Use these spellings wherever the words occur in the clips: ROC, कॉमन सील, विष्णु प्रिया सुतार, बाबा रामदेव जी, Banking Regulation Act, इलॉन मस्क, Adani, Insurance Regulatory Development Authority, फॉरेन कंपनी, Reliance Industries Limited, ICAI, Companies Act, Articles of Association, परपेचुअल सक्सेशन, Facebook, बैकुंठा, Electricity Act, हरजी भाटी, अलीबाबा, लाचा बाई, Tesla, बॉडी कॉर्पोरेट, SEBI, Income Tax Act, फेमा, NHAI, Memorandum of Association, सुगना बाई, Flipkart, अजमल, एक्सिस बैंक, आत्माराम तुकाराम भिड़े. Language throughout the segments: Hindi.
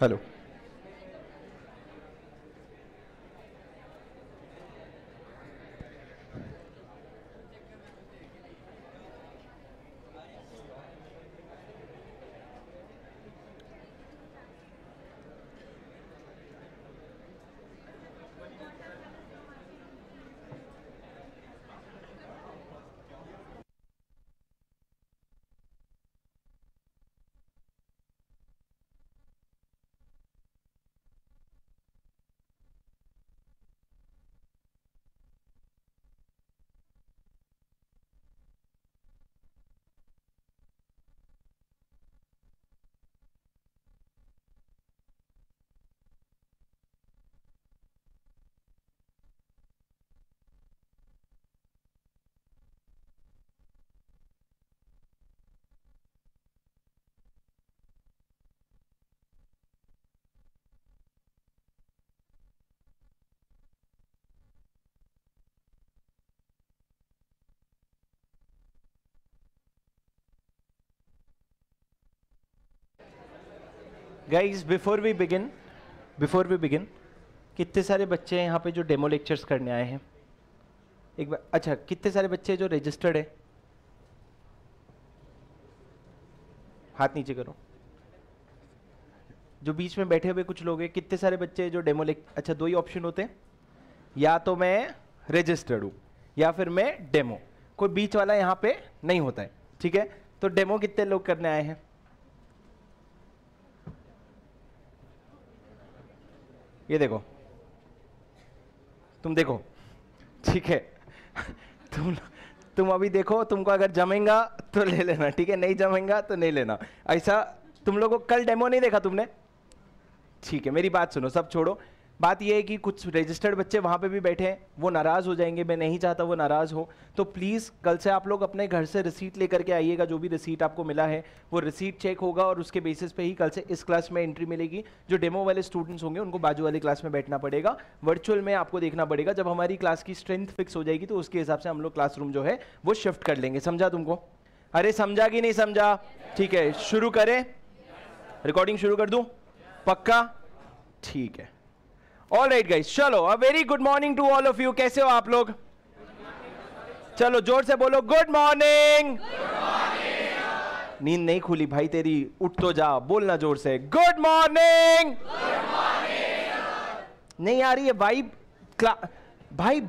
Hello, guys before we begin कितने सारे बच्चे हैं यहाँ पे जो डेमो लेक्चर्स करने आए हैं एक बार? अच्छा, कितने सारे बच्चे जो रजिस्टर्ड है? हाथ नीचे करो। जो बीच में बैठे हुए कुछ लोग हैं, कितने सारे बच्चे जो डेमो लेक्चर? अच्छा, दो ही ऑप्शन होते हैं, या तो मैं रजिस्टर्ड हूँ या फिर मैं डेमो, कोई बीच वाला यहाँ पे नहीं होता है, ठीक है? तो डेमो कितने लोग करने आए हैं? ये देखो, तुम देखो, ठीक है? तुम अभी देखो, तुमको अगर जमेगा तो ले लेना, ठीक है? नहीं जमेगा तो नहीं लेना। ऐसा तुम लोगों को कल डेमो नहीं देखा तुमने, ठीक है? मेरी बात सुनो, सब छोड़ो। बात ये है कि कुछ रजिस्टर्ड बच्चे वहाँ पे भी बैठे हैं, वो नाराज़ हो जाएंगे, मैं नहीं चाहता वो नाराज़ हो। तो प्लीज़ कल से आप लोग अपने घर से रिसीट लेकर के आइएगा, जो भी रिसीट आपको मिला है वो रिसीट चेक होगा और उसके बेसिस पे ही कल से इस क्लास में एंट्री मिलेगी। जो डेमो वाले स्टूडेंट्स होंगे उनको बाजू वाली क्लास में बैठना पड़ेगा, वर्चुअल में आपको देखना पड़ेगा। जब हमारी क्लास की स्ट्रेंथ फिक्स हो जाएगी तो उसके हिसाब से हम लोग क्लासरूम जो है वो शिफ्ट कर लेंगे। समझा तुमको? अरे समझा कि नहीं समझा? ठीक है, शुरू करें? रिकॉर्डिंग शुरू कर दूँ? पक्का? ठीक है, ऑल राइट गाइज, चलो। A very good morning to all of you. कैसे हो आप लोग? चलो जोर से बोलो, गुड मॉर्निंग। नींद नहीं खुली भाई तेरी, उठ तो जा, बोलना जोर से, गुड मॉर्निंग। नहीं आ रही है वाइब भाई?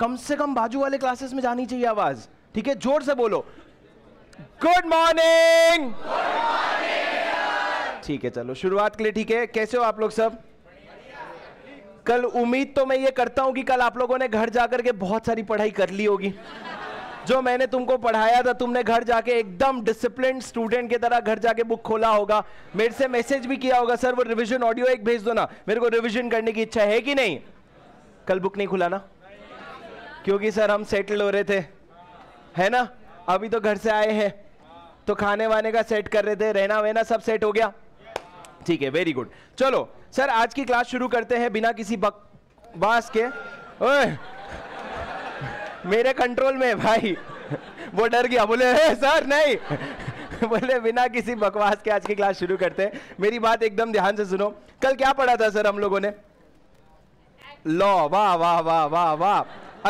कम से कम बाजू वाले क्लासेस में जानी चाहिए आवाज, ठीक है? जोर से बोलो, गुड मॉर्निंग। ठीक है, चलो शुरुआत के लिए, ठीक है? कैसे हो आप लोग सब? कल उम्मीद तो मैं ये करता हूं कि कल आप लोगों ने घर जाकर के बहुत सारी पढ़ाई कर ली होगी। जो मैंने तुमको पढ़ाया था तुमने घर जाके एकदम डिसिप्लिन स्टूडेंट की तरह घर जाके बुक खोला होगा, मेरे से मैसेज भी किया होगा, सर वो रिवीजन ऑडियो एक भेज दो ना, मेरे को रिवीजन करने की इच्छा है कि नहीं। कल बुक नहीं खुला ना, क्योंकि सर हम सेटल हो रहे थे, है ना? अभी तो घर से आए हैं तो खाने वाने का सेट कर रहे थे, रहना वहना सब सेट हो गया, ठीक है? Very good. चलो सर, आज की क्लास शुरू करते हैं बिना किसी बकवास के। ओए, मेरे कंट्रोल में भाई, वो डर गया, बोले सर नहीं, बोले बिना किसी बकवास के आज की क्लास शुरू करते हैं। मेरी बात एकदम ध्यान से सुनो। कल क्या पढ़ा था सर हम लोगों ने? लॉ। वाह वाह वाह वाह वाह,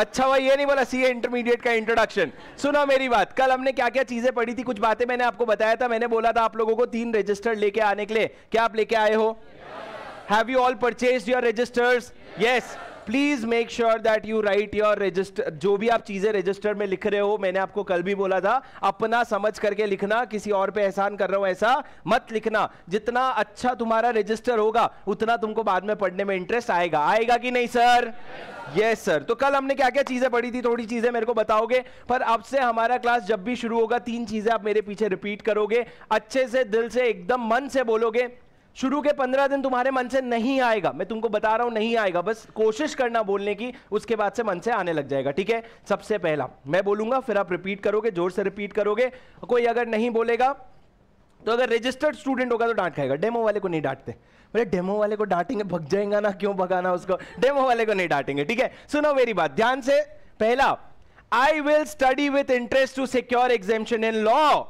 अच्छा भाई ये नहीं बोला सीए इंटरमीडिएट का इंट्रोडक्शन। सुनो मेरी बात, कल हमने क्या क्या चीजें पढ़ी थी? कुछ बातें मैंने आपको बताया था, मैंने बोला था आप लोगों को 3 रजिस्टर्ड लेके आने के लिए। क्या आप लेके आए हो? Have you all purchased your registers? Yes. Please make sure that you write your register. जो भी आप चीजें रजिस्टर में लिख रहे हो, मैंने आपको कल भी बोला था, अपना समझ करके लिखना, किसी और पे एहसान कर रहा हूं ऐसा मत लिखना। जितना अच्छा तुम्हारा रजिस्टर होगा उतना तुमको बाद में पढ़ने में इंटरेस्ट आएगा, आएगा कि नहीं सर? Yes sir. तो कल हमने क्या क्या चीजें पढ़ी थी? थोड़ी चीजें मेरे को बताओगे, पर अब से हमारा क्लास जब भी शुरू होगा 3 चीजें आप मेरे पीछे रिपीट करोगे, अच्छे से, दिल से, एकदम मन से बोलोगे। शुरू के 15 दिन तुम्हारे मन से नहीं आएगा, मैं तुमको बता रहा हूं, नहीं आएगा, बस कोशिश करना बोलने की, उसके बाद से मन से आने लग जाएगा, ठीक है? सबसे पहला मैं बोलूंगा, फिर आप रिपीट करोगे, जोर से रिपीट करोगे। कोई अगर नहीं बोलेगा तो, अगर रजिस्टर्ड स्टूडेंट होगा तो डांट खाएगा, डेमो वाले को नहीं डांटते। बोले डेमो वाले को डांटेंगे, भग जाएगा ना, क्यों भगाना उसको, डेमो वाले को नहीं डांटेंगे, ठीक है? सुनो मेरी बात ध्यान से। पहला, I will study with interest to secure exemption in law.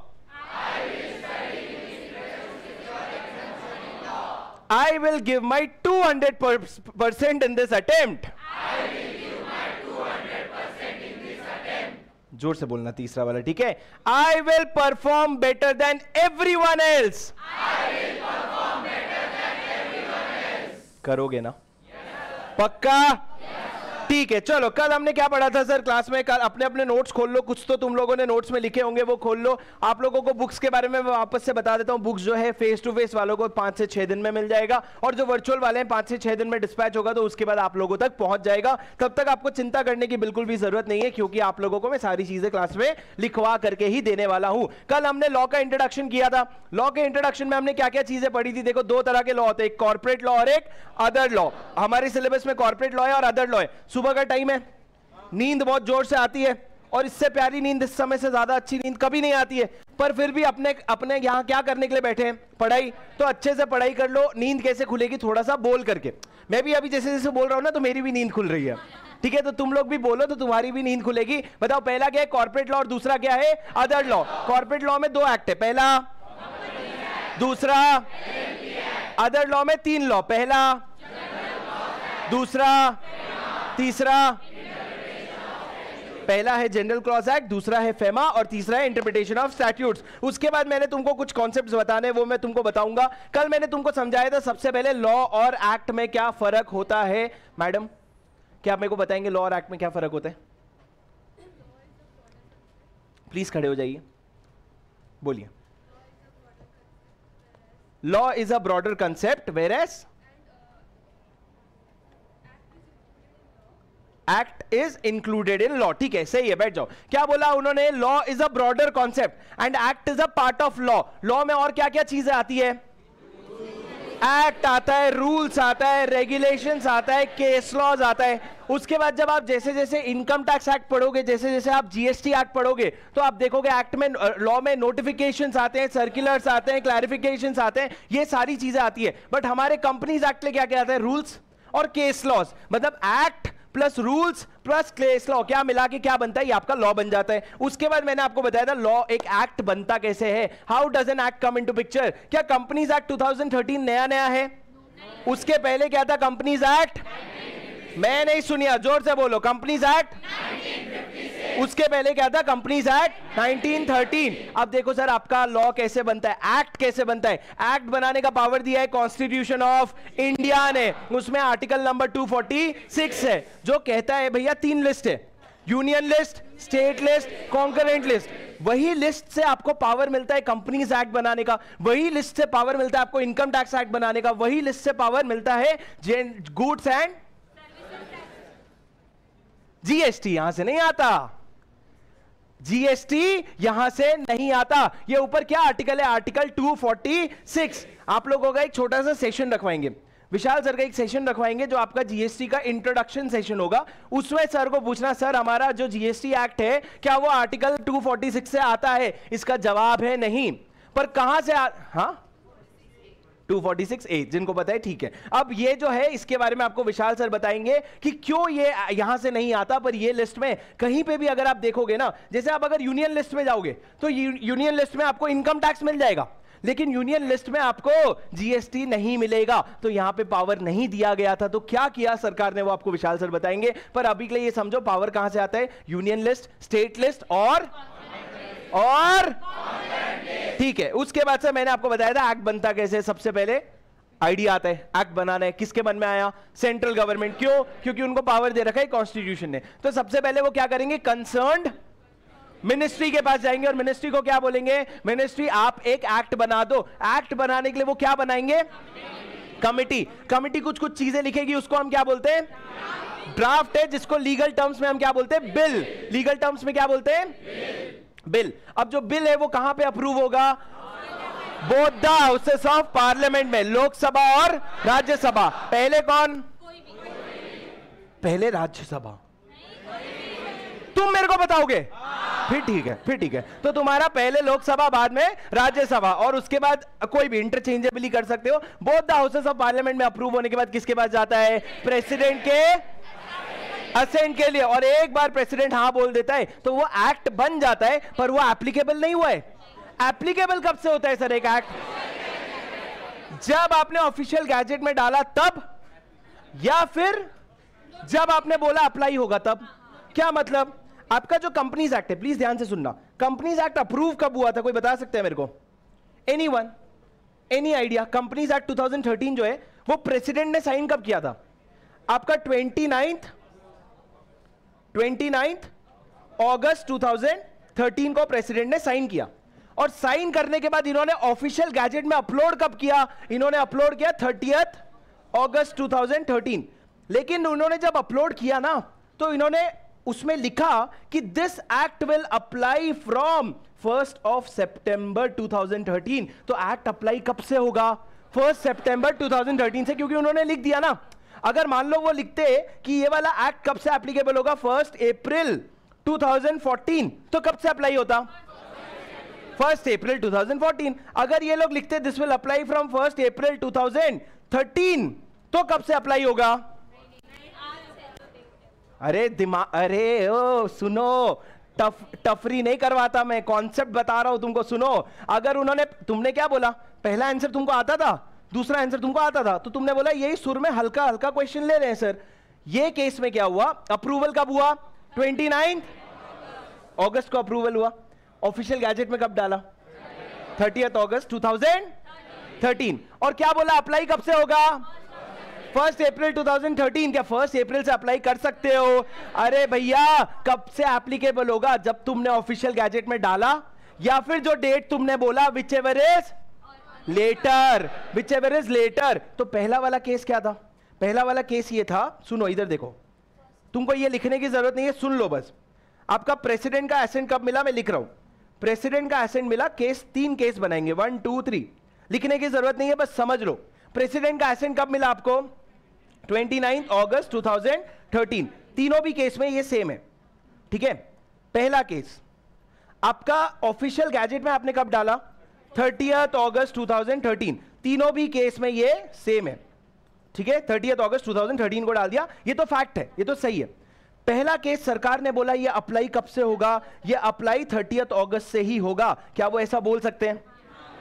I will give my 200% in this attempt. I will give my 200% in this attempt. जोर से बोलना तीसरा वाला, ठीक है? I will perform better than everyone else. I will perform better than everyone else. करोगे ना? पक्का? ठीक है, चलो कल हमने क्या पढ़ा था सर क्लास में? कल अपने अपने नोट्स खोल लो, कुछ तो तुम लोगों ने नोट्स में लिखे होंगे वो खोल लो। आप लोगों को बुक्स के बारे में वापस से बता देता हूँ, बुक्स जो है फेस टू फेस वालों को 5 से 6 दिन में मिल जाएगा, और जो वर्चुअल वाले हैं 5 से 6 दिन में डिस्पैच होगा, तो उसके बाद आप लोगों तक पहुंच जाएगा। तब तक आपको चिंता करने की बिल्कुल भी जरूरत नहीं है, क्योंकि आप लोगों को मैं सारी चीजें क्लास में लिखवा करके ही देने वाला हूँ। कल हमने लॉ का इंट्रोडक्शन किया था, लॉ के इंट्रोडक्शन में हमने क्या क्या चीजें पढ़ी थी? देखो, दो तरह के लॉ होते हैं, एक कॉर्पोरेट लॉ और एक अदर लॉ। हमारे सिलेबस में कॉर्पोरेट लॉ है और अदर लॉ है। सुबह का टाइम है, नींद बहुत जोर से आती है, और इससे प्यारी नींद, इस समय से ज्यादा अच्छी नींद कभी नहीं आती है, पर फिर भी अपने अपने यहाँ क्या करने के लिए बैठे हैं? पढ़ाई। तो अच्छे से पढ़ाई कर लो। नींद कैसे खुलेगी? थोड़ा सा बोल करके। मैं भी अभी जैसे जैसे बोल रहा हूँ ना, तो मेरी भी नींद खुल रही है, ठीक है? तो तुम लोग भी बोलो तो तुम्हारी भी नींद खुलेगी। बताओ, पहला क्या है कॉर्पोरेट लॉ और दूसरा क्या है अदर लॉ? कॉर्पोरेट लॉ में 2 एक्ट है, पहला, दूसरा। अदर लॉ में 3 लॉ, पहला, दूसरा, तीसरा। पहला है जनरल क्लॉज एक्ट, दूसरा है फेमा, और तीसरा है इंटरप्रिटेशन ऑफ स्टैट्यूट्स। उसके बाद मैंने तुमको कुछ कॉन्सेप्ट्स बताने हैं, वो मैं तुमको बताऊंगा। कल मैंने तुमको समझाया था सबसे पहले लॉ और एक्ट में क्या फर्क होता है। मैडम, क्या आप मेरे को बताएंगे लॉ और एक्ट में क्या फर्क होता है? प्लीज खड़े हो जाइए, बोलिए। Law is a broader concept, whereas act is included in law. ठीक है, सही है, बैठ जाओ। क्या बोला उन्होंने? Law is a broader concept and act is a part of law. Law में और क्या क्या चीजें आती है? एक्ट आता है, रूल्स आता है, रेगुलेशंस आता है, केस लॉज आता है। उसके बाद जब आप जैसे जैसे इनकम टैक्स एक्ट पढ़ोगे, जैसे जैसे आप जीएसटी एक्ट पढ़ोगे, तो आप देखोगे एक्ट में, लॉ में नोटिफिकेशंस आते हैं, सर्कुलर्स आते हैं, क्लैरिफिकेशंस आते हैं, ये सारी चीजें आती है। बट हमारे कंपनीज एक्ट में क्या क्या आता है? रूल्स और केस लॉज। मतलब act plus rules plus case law, क्या मिला के क्या बनता है? ये आपका लॉ बन जाता है। उसके बाद मैंने आपको बताया था लॉ, एक एक्ट बनता कैसे है, how does an act come into picture. क्या कंपनीज एक्ट 2013 नया नया है? उसके पहले क्या था? कंपनीज एक्ट, मैं नहीं सुनिया, जोर से बोलो, कंपनीज एक्ट। उसके पहले क्या था? Companies act 1913। अब देखो सर, आपका लॉ कैसे बनता है, एक्ट कैसे बनता है? एक्ट बनाने का पावर दिया है कॉन्स्टिट्यूशन ऑफ इंडिया ने, उसमें आर्टिकल नंबर 246 है, जो कहता है भैया 3 लिस्ट है, union list, state list, concurrent list. वही लिस्ट से आपको पावर मिलता है कंपनीज एक्ट बनाने का, वही लिस्ट से पावर मिलता है आपको इनकम टैक्स एक्ट बनाने का, वही लिस्ट से पावर मिलता है गुड्स एंड जीएसटी। यहां से नहीं आता, जीएसटी यहां से नहीं आता। ये ऊपर क्या आर्टिकल है? आर्टिकल 246। आप लोगों का एक छोटा सा सेशन रखवाएंगे, विशाल सर का एक सेशन रखवाएंगे, जो आपका जीएसटी का इंट्रोडक्शन सेशन होगा। उसमें सर को पूछना, सर हमारा जो जीएसटी एक्ट है क्या वो आर्टिकल 246 से आता है? इसका जवाब है नहीं। पर कहां से हाँ, 246A, जिनको पता है ठीक है। अब ये जो है इसके बारे में आपको विशाल सर बताएंगे कि क्यों ये यहां से नहीं आता। पर ये लिस्ट में कहीं पे भी अगर आप देखोगे ना, जैसे आप अगर यूनियन लिस्ट में जाओगे तो यूनियन लिस्ट में आपको इनकम टैक्स मिल जाएगा, लेकिन यूनियन लिस्ट में आपको जीएसटी नहीं मिलेगा। तो यहां पे पावर नहीं दिया गया था, तो क्या किया सरकार ने वो आपको विशाल सर बताएंगे। पर अभी के लिए ये समझो पावर कहां से आता है, यूनियन लिस्ट, स्टेट लिस्ट और ठीक है। उसके बाद से मैंने आपको बताया था एक्ट बनता कैसे। सबसे पहले आइडिया आता है, एक्ट बनाना है, किसके मन में आया? Central government. क्यों? क्योंकि उनको पावर दे रखा है कॉन्स्टिट्यूशन ने। तो सबसे पहले वो क्या करेंगे, कंसर्न्ड मिनिस्ट्री के पास जाएंगे, और मिनिस्ट्री को क्या बोलेंगे? मिनिस्ट्री आप एक एक्ट बना दो। एक्ट बनाने के लिए वो क्या बनाएंगे? कमिटी। कमिटी कुछ कुछ चीजें लिखेगी, उसको हम क्या बोलते हैं? ड्राफ्ट है, जिसको लीगल टर्म्स में हम क्या बोलते हैं? बिल। लीगल टर्म्स में क्या बोलते हैं? बिल। अब जो बिल है वो कहां पे अप्रूव होगा? Both the houses of parliament में, लोकसभा और राज्यसभा। पहले कौन? पहले राज्यसभा। तुम मेरे को बताओगे फिर ठीक है, फिर ठीक है। तो तुम्हारा पहले लोकसभा, बाद में राज्यसभा, और उसके बाद कोई भी इंटरचेंजेबली कर सकते हो। Both the houses of parliament में अप्रूव होने के बाद किसके पास जाता है? प्रेसिडेंट के असेंट के लिए। और एक बार प्रेसिडेंट हां बोल देता है तो वो एक्ट बन जाता है, पर वो एप्लीकेबल नहीं हुआ है। एप्लीकेबल कब से होता है सर एक एक्ट? जब आपने ऑफिशियल गैजेट में डाला तब, या फिर जब आपने बोला अप्लाई होगा तब? क्या मतलब? आपका जो कंपनीज एक्ट है, प्लीज ध्यान से सुनना, कंपनीज एक्ट अप्रूव कब हुआ था? कोई बता सकते हैं मेरे को? Anyone, any idea? Companies act 2013 जो है वो प्रेसिडेंट ने साइन कब किया था? आपका 29 अगस्त 2013 को प्रेसिडेंट ने साइन किया, और साइन करने के बाद इन्होंने ऑफिशियल गैजेट में अपलोड कब किया? इन्होंने अपलोड किया 30 अगस्त 2013। लेकिन उन्होंने जब अपलोड किया ना, तो इन्होंने उसमें लिखा कि this act will apply from 1 September 2013। तो एक्ट अप्लाई कब से होगा? 1 सितंबर 2013 से, क्योंकि उन्होंने लिख दिया ना। अगर मान लो वो लिखते कि ये वाला एक्ट कब से एप्लीकेबल होगा, 1 अप्रैल 2014, तो कब से अप्लाई होता? 1 अप्रैल 2014। अगर ये लोग लिखते this will apply from 1 April 2013, तो कब से अप्लाई होगा? अरे दिमाग, अरे ओ सुनो, टफरी नहीं करवाता मैं, कॉन्सेप्ट बता रहा हूं तुमको, सुनो। अगर उन्होंने, तुमने क्या बोला? पहला आंसर तुमको आता था, दूसरा आंसर तुमको आता था, तो तुमने बोला यही सुर में हल्का हल्का क्वेश्चन ले रहे हैं सर। ये केस में क्या हुआ? अप्रूवल कब हुआ? 29 अगस्त को अप्रूवल हुआ। ऑफिशियल गैजेट में कब डाला? 30 अगस्त 2013। और क्या बोला? अप्लाई कब से होगा? 1 अप्रैल 2013। क्या 1 अप्रैल से अप्लाई कर सकते हो? अरे भैया, कब से एप्लीकेबल होगा? जब तुमने ऑफिशियल गैजेट में डाला, या फिर जो डेट तुमने बोला, whichever is later, whichever is later. तो पहला वाला केस क्या था? पहला वाला केस ये था, सुनो इधर देखो, तुमको ये लिखने की जरूरत नहीं है, सुन लो बस। आपका प्रेसिडेंट का एसेंट कब मिला? मैं लिख रहा हूं, प्रेसिडेंट का एसेंट मिला। केस, 3 केस बनाएंगे, 1 2 3, लिखने की जरूरत नहीं है, बस समझ लो। प्रेसिडेंट का एसेंट कब मिला आपको? 29 अगस्त 2013। तीनों भी केस में ये सेम है, ठीक है। पहला केस आपका ऑफिशियल गैजेट में आपने कब डाला? 30 अगस्त 2013। तीनों भी केस में ये सेम है, ठीक है। 30 अगस्त 2013 को डाल दिया, ये तो फैक्ट है, ये तो सही है। पहला केस सरकार ने बोला ये अप्लाई कब से होगा? ये अप्लाई 30 अगस्त से ही होगा। क्या वो ऐसा बोल सकते हैं?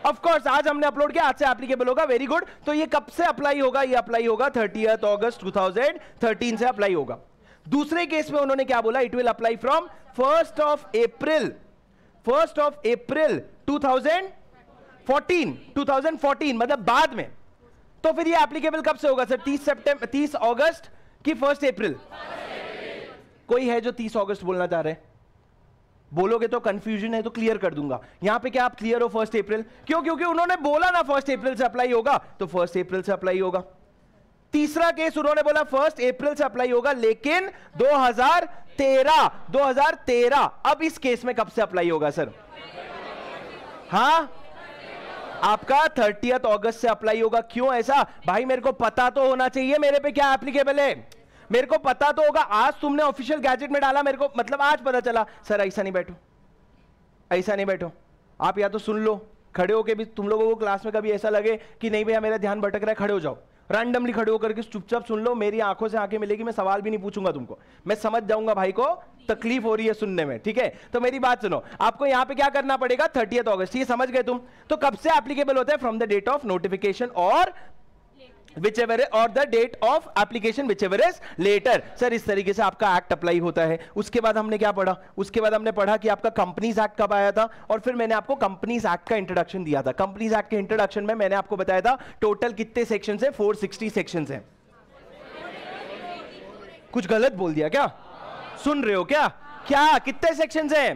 ऑफ कोर्स, आज हमने अपलोड किया, आज से एप्लीकेबल होगा, वेरी गुड। तो ये कब से अप्लाई होगा? ये अप्लाई होगा 30 अगस्त 2013 से अप्लाई होगा। दूसरे केस में उन्होंने क्या बोला? It will apply from 1 April 2014, मतलब बाद में। तो फिर ये एप्लीकेबल कब से होगा सर? 30 अगस्त की 1 अप्रैल? कोई है जो 30 अगस्त बोलना चाह रहे हैं? बोलोगे तो कंफ्यूजन है तो क्लियर कर दूंगा। यहां पे क्या आप क्लियर हो? 1 अप्रैल। क्यों? क्योंकि उन्होंने बोला ना 1 अप्रैल से अप्लाई होगा, तो 1 अप्रैल से अप्लाई होगा। तीसरा केस, उन्होंने बोला 1 अप्रैल से अप्लाई होगा, लेकिन 2013। अब इस केस में कब से अप्लाई होगा सर? हाँ, आपका 30 अगस्त से अप्लाई होगा। क्यों ऐसा? भाई मेरे को पता तो होना चाहिए मेरे पे क्या एप्लीकेबल है, मेरे को पता तो होगा। आज तुमने ऑफिशियल गैजेट में डाला, मेरे को मतलब आज पता चला। सर ऐसा नहीं बैठो, ऐसा नहीं बैठो, आप या तो सुन लो, खड़े होके भी तुम लोगों को क्लास में कभी ऐसा लगे कि नहीं भैया मेरा ध्यान भटक रहा है, खड़े हो जाओ, रैंडमली खड़े होकर के चुपचाप सुन लो। मेरी आंखों से आंखें मिलेगी, मैं सवाल भी नहीं पूछूंगा तुमको, मैं समझ जाऊंगा भाई को तकलीफ हो रही है सुनने में, ठीक है। तो मेरी बात सुनो, आपको यहां पे क्या करना पड़ेगा? 30 अगस्त, ये समझ गए तुम? तो कब से एप्लीकेबल होता है? From the date of notification और whichever or the date of application whichever is later। Sir इस तरीके से आपका एक्ट अप्लाई होता है। उसके बाद हमने क्या पढ़ा? उसके बाद हमने पढ़ा कि आपका कंपनीज एक्ट कब आया था, और फिर मैंने आपको कंपनीज एक्ट का इंट्रोडक्शन दिया था। कंपनीज एक्ट के इंट्रोडक्शन में मैंने आपको बताया था टोटल कितने सेक्शन है? 460 सेक्शन है। कुछ गलत बोल दिया क्या? सुन रहे हो क्या? क्या कितने सेक्शन है?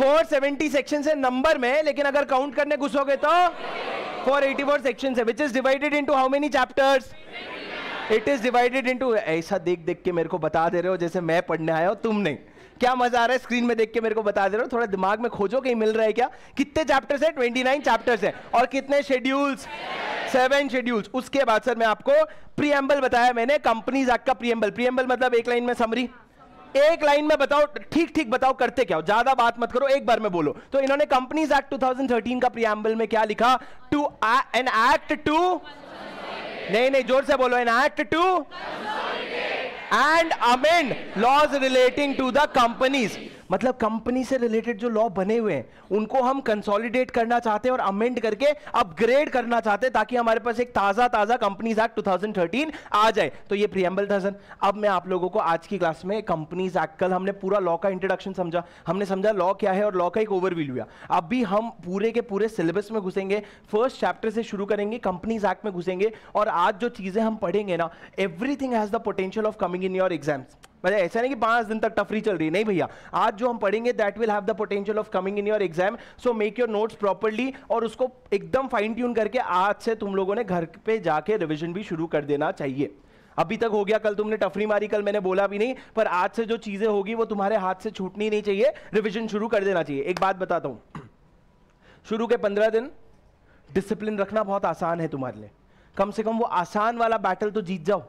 470 सेक्शन है नंबर में, लेकिन अगर काउंट करने घुसोगे तो 484 सेक्शन है, which is divided into how many chapters? It is divided into। ऐसा देख देख के मेरे को बता दे रहे हो जैसे मैं पढ़ने आया हो, तुम नहीं। क्या मजा आ रहा है? स्क्रीन में देख के मेरे को बता दे रहे हो, थोड़ा दिमाग में खोजो कहीं मिल रहा है क्या? कितने चैप्टर्स हैं? 29 चैप्टर्स हैं। और कितने शेड्यूल्स? 7 शेड्यूल्स। उसके बाद सर मैं आपको प्रीएम्बल बताया मैंने, कंपनीज एक्ट का प्रीएम्बल। प्रीएम्बल मतलब एक लाइन में समरी, एक लाइन में बताओ, ठीक ठीक बताओ, करते क्या हो, ज्यादा बात मत करो, एक बार में बोलो। तो इन्होंने कंपनीज एक्ट 2013 का प्रीएम्बल में क्या लिखा? टू एन एक्ट टू, नहीं नहीं जोर से बोलो, an act to and amend laws relating to the companies. मतलब कंपनी से रिलेटेड जो लॉ बने हुए हैं उनको हम कंसोलिडेट करना चाहते हैं और अमेंड करके अपग्रेड करना चाहते हैं ताकि हमारे पास एक ताज़ा कंपनीज एक्ट 2013 आ जाए। तो ये प्रीएम्बल था सर। अब मैं आप लोगों को आज की क्लास में कंपनीज एक्ट, कल हमने पूरा लॉ का इंट्रोडक्शन समझा, हमने समझा लॉ क्या है और लॉ का एक ओवरव्यू लिया। अभी हम पूरे के पूरे सिलेबस में घुसेंगे, फर्स्ट चैप्टर से शुरू करेंगे, कंपनीज एक्ट में घुसेंगे और आज जो चीजें हम पढ़ेंगे ना, everything has the potential of coming in your exams. मतलब ऐसा नहीं कि 5 दिन तक टफरी चल रही है, नहीं भैया, आज जो हम पढ़ेंगे that will have the potential of coming in your exam. So make your notes properly और उसको एकदम फाइन ट्यून करके आज से तुम लोगों ने घर पे जाके रिविजन भी शुरू कर देना चाहिए। अभी तक हो गया, कल तुमने टफरी मारी, कल मैंने बोला भी नहीं, पर आज से जो चीजें होगी वो तुम्हारे हाथ से छूटनी नहीं चाहिए, रिविजन शुरू कर देना चाहिए। एक बात बताता हूँ, शुरू के 15 दिन डिसिप्लिन रखना बहुत आसान है तुम्हारे लिए, कम से कम वो आसान वाला बैटल तो जीत जाओ।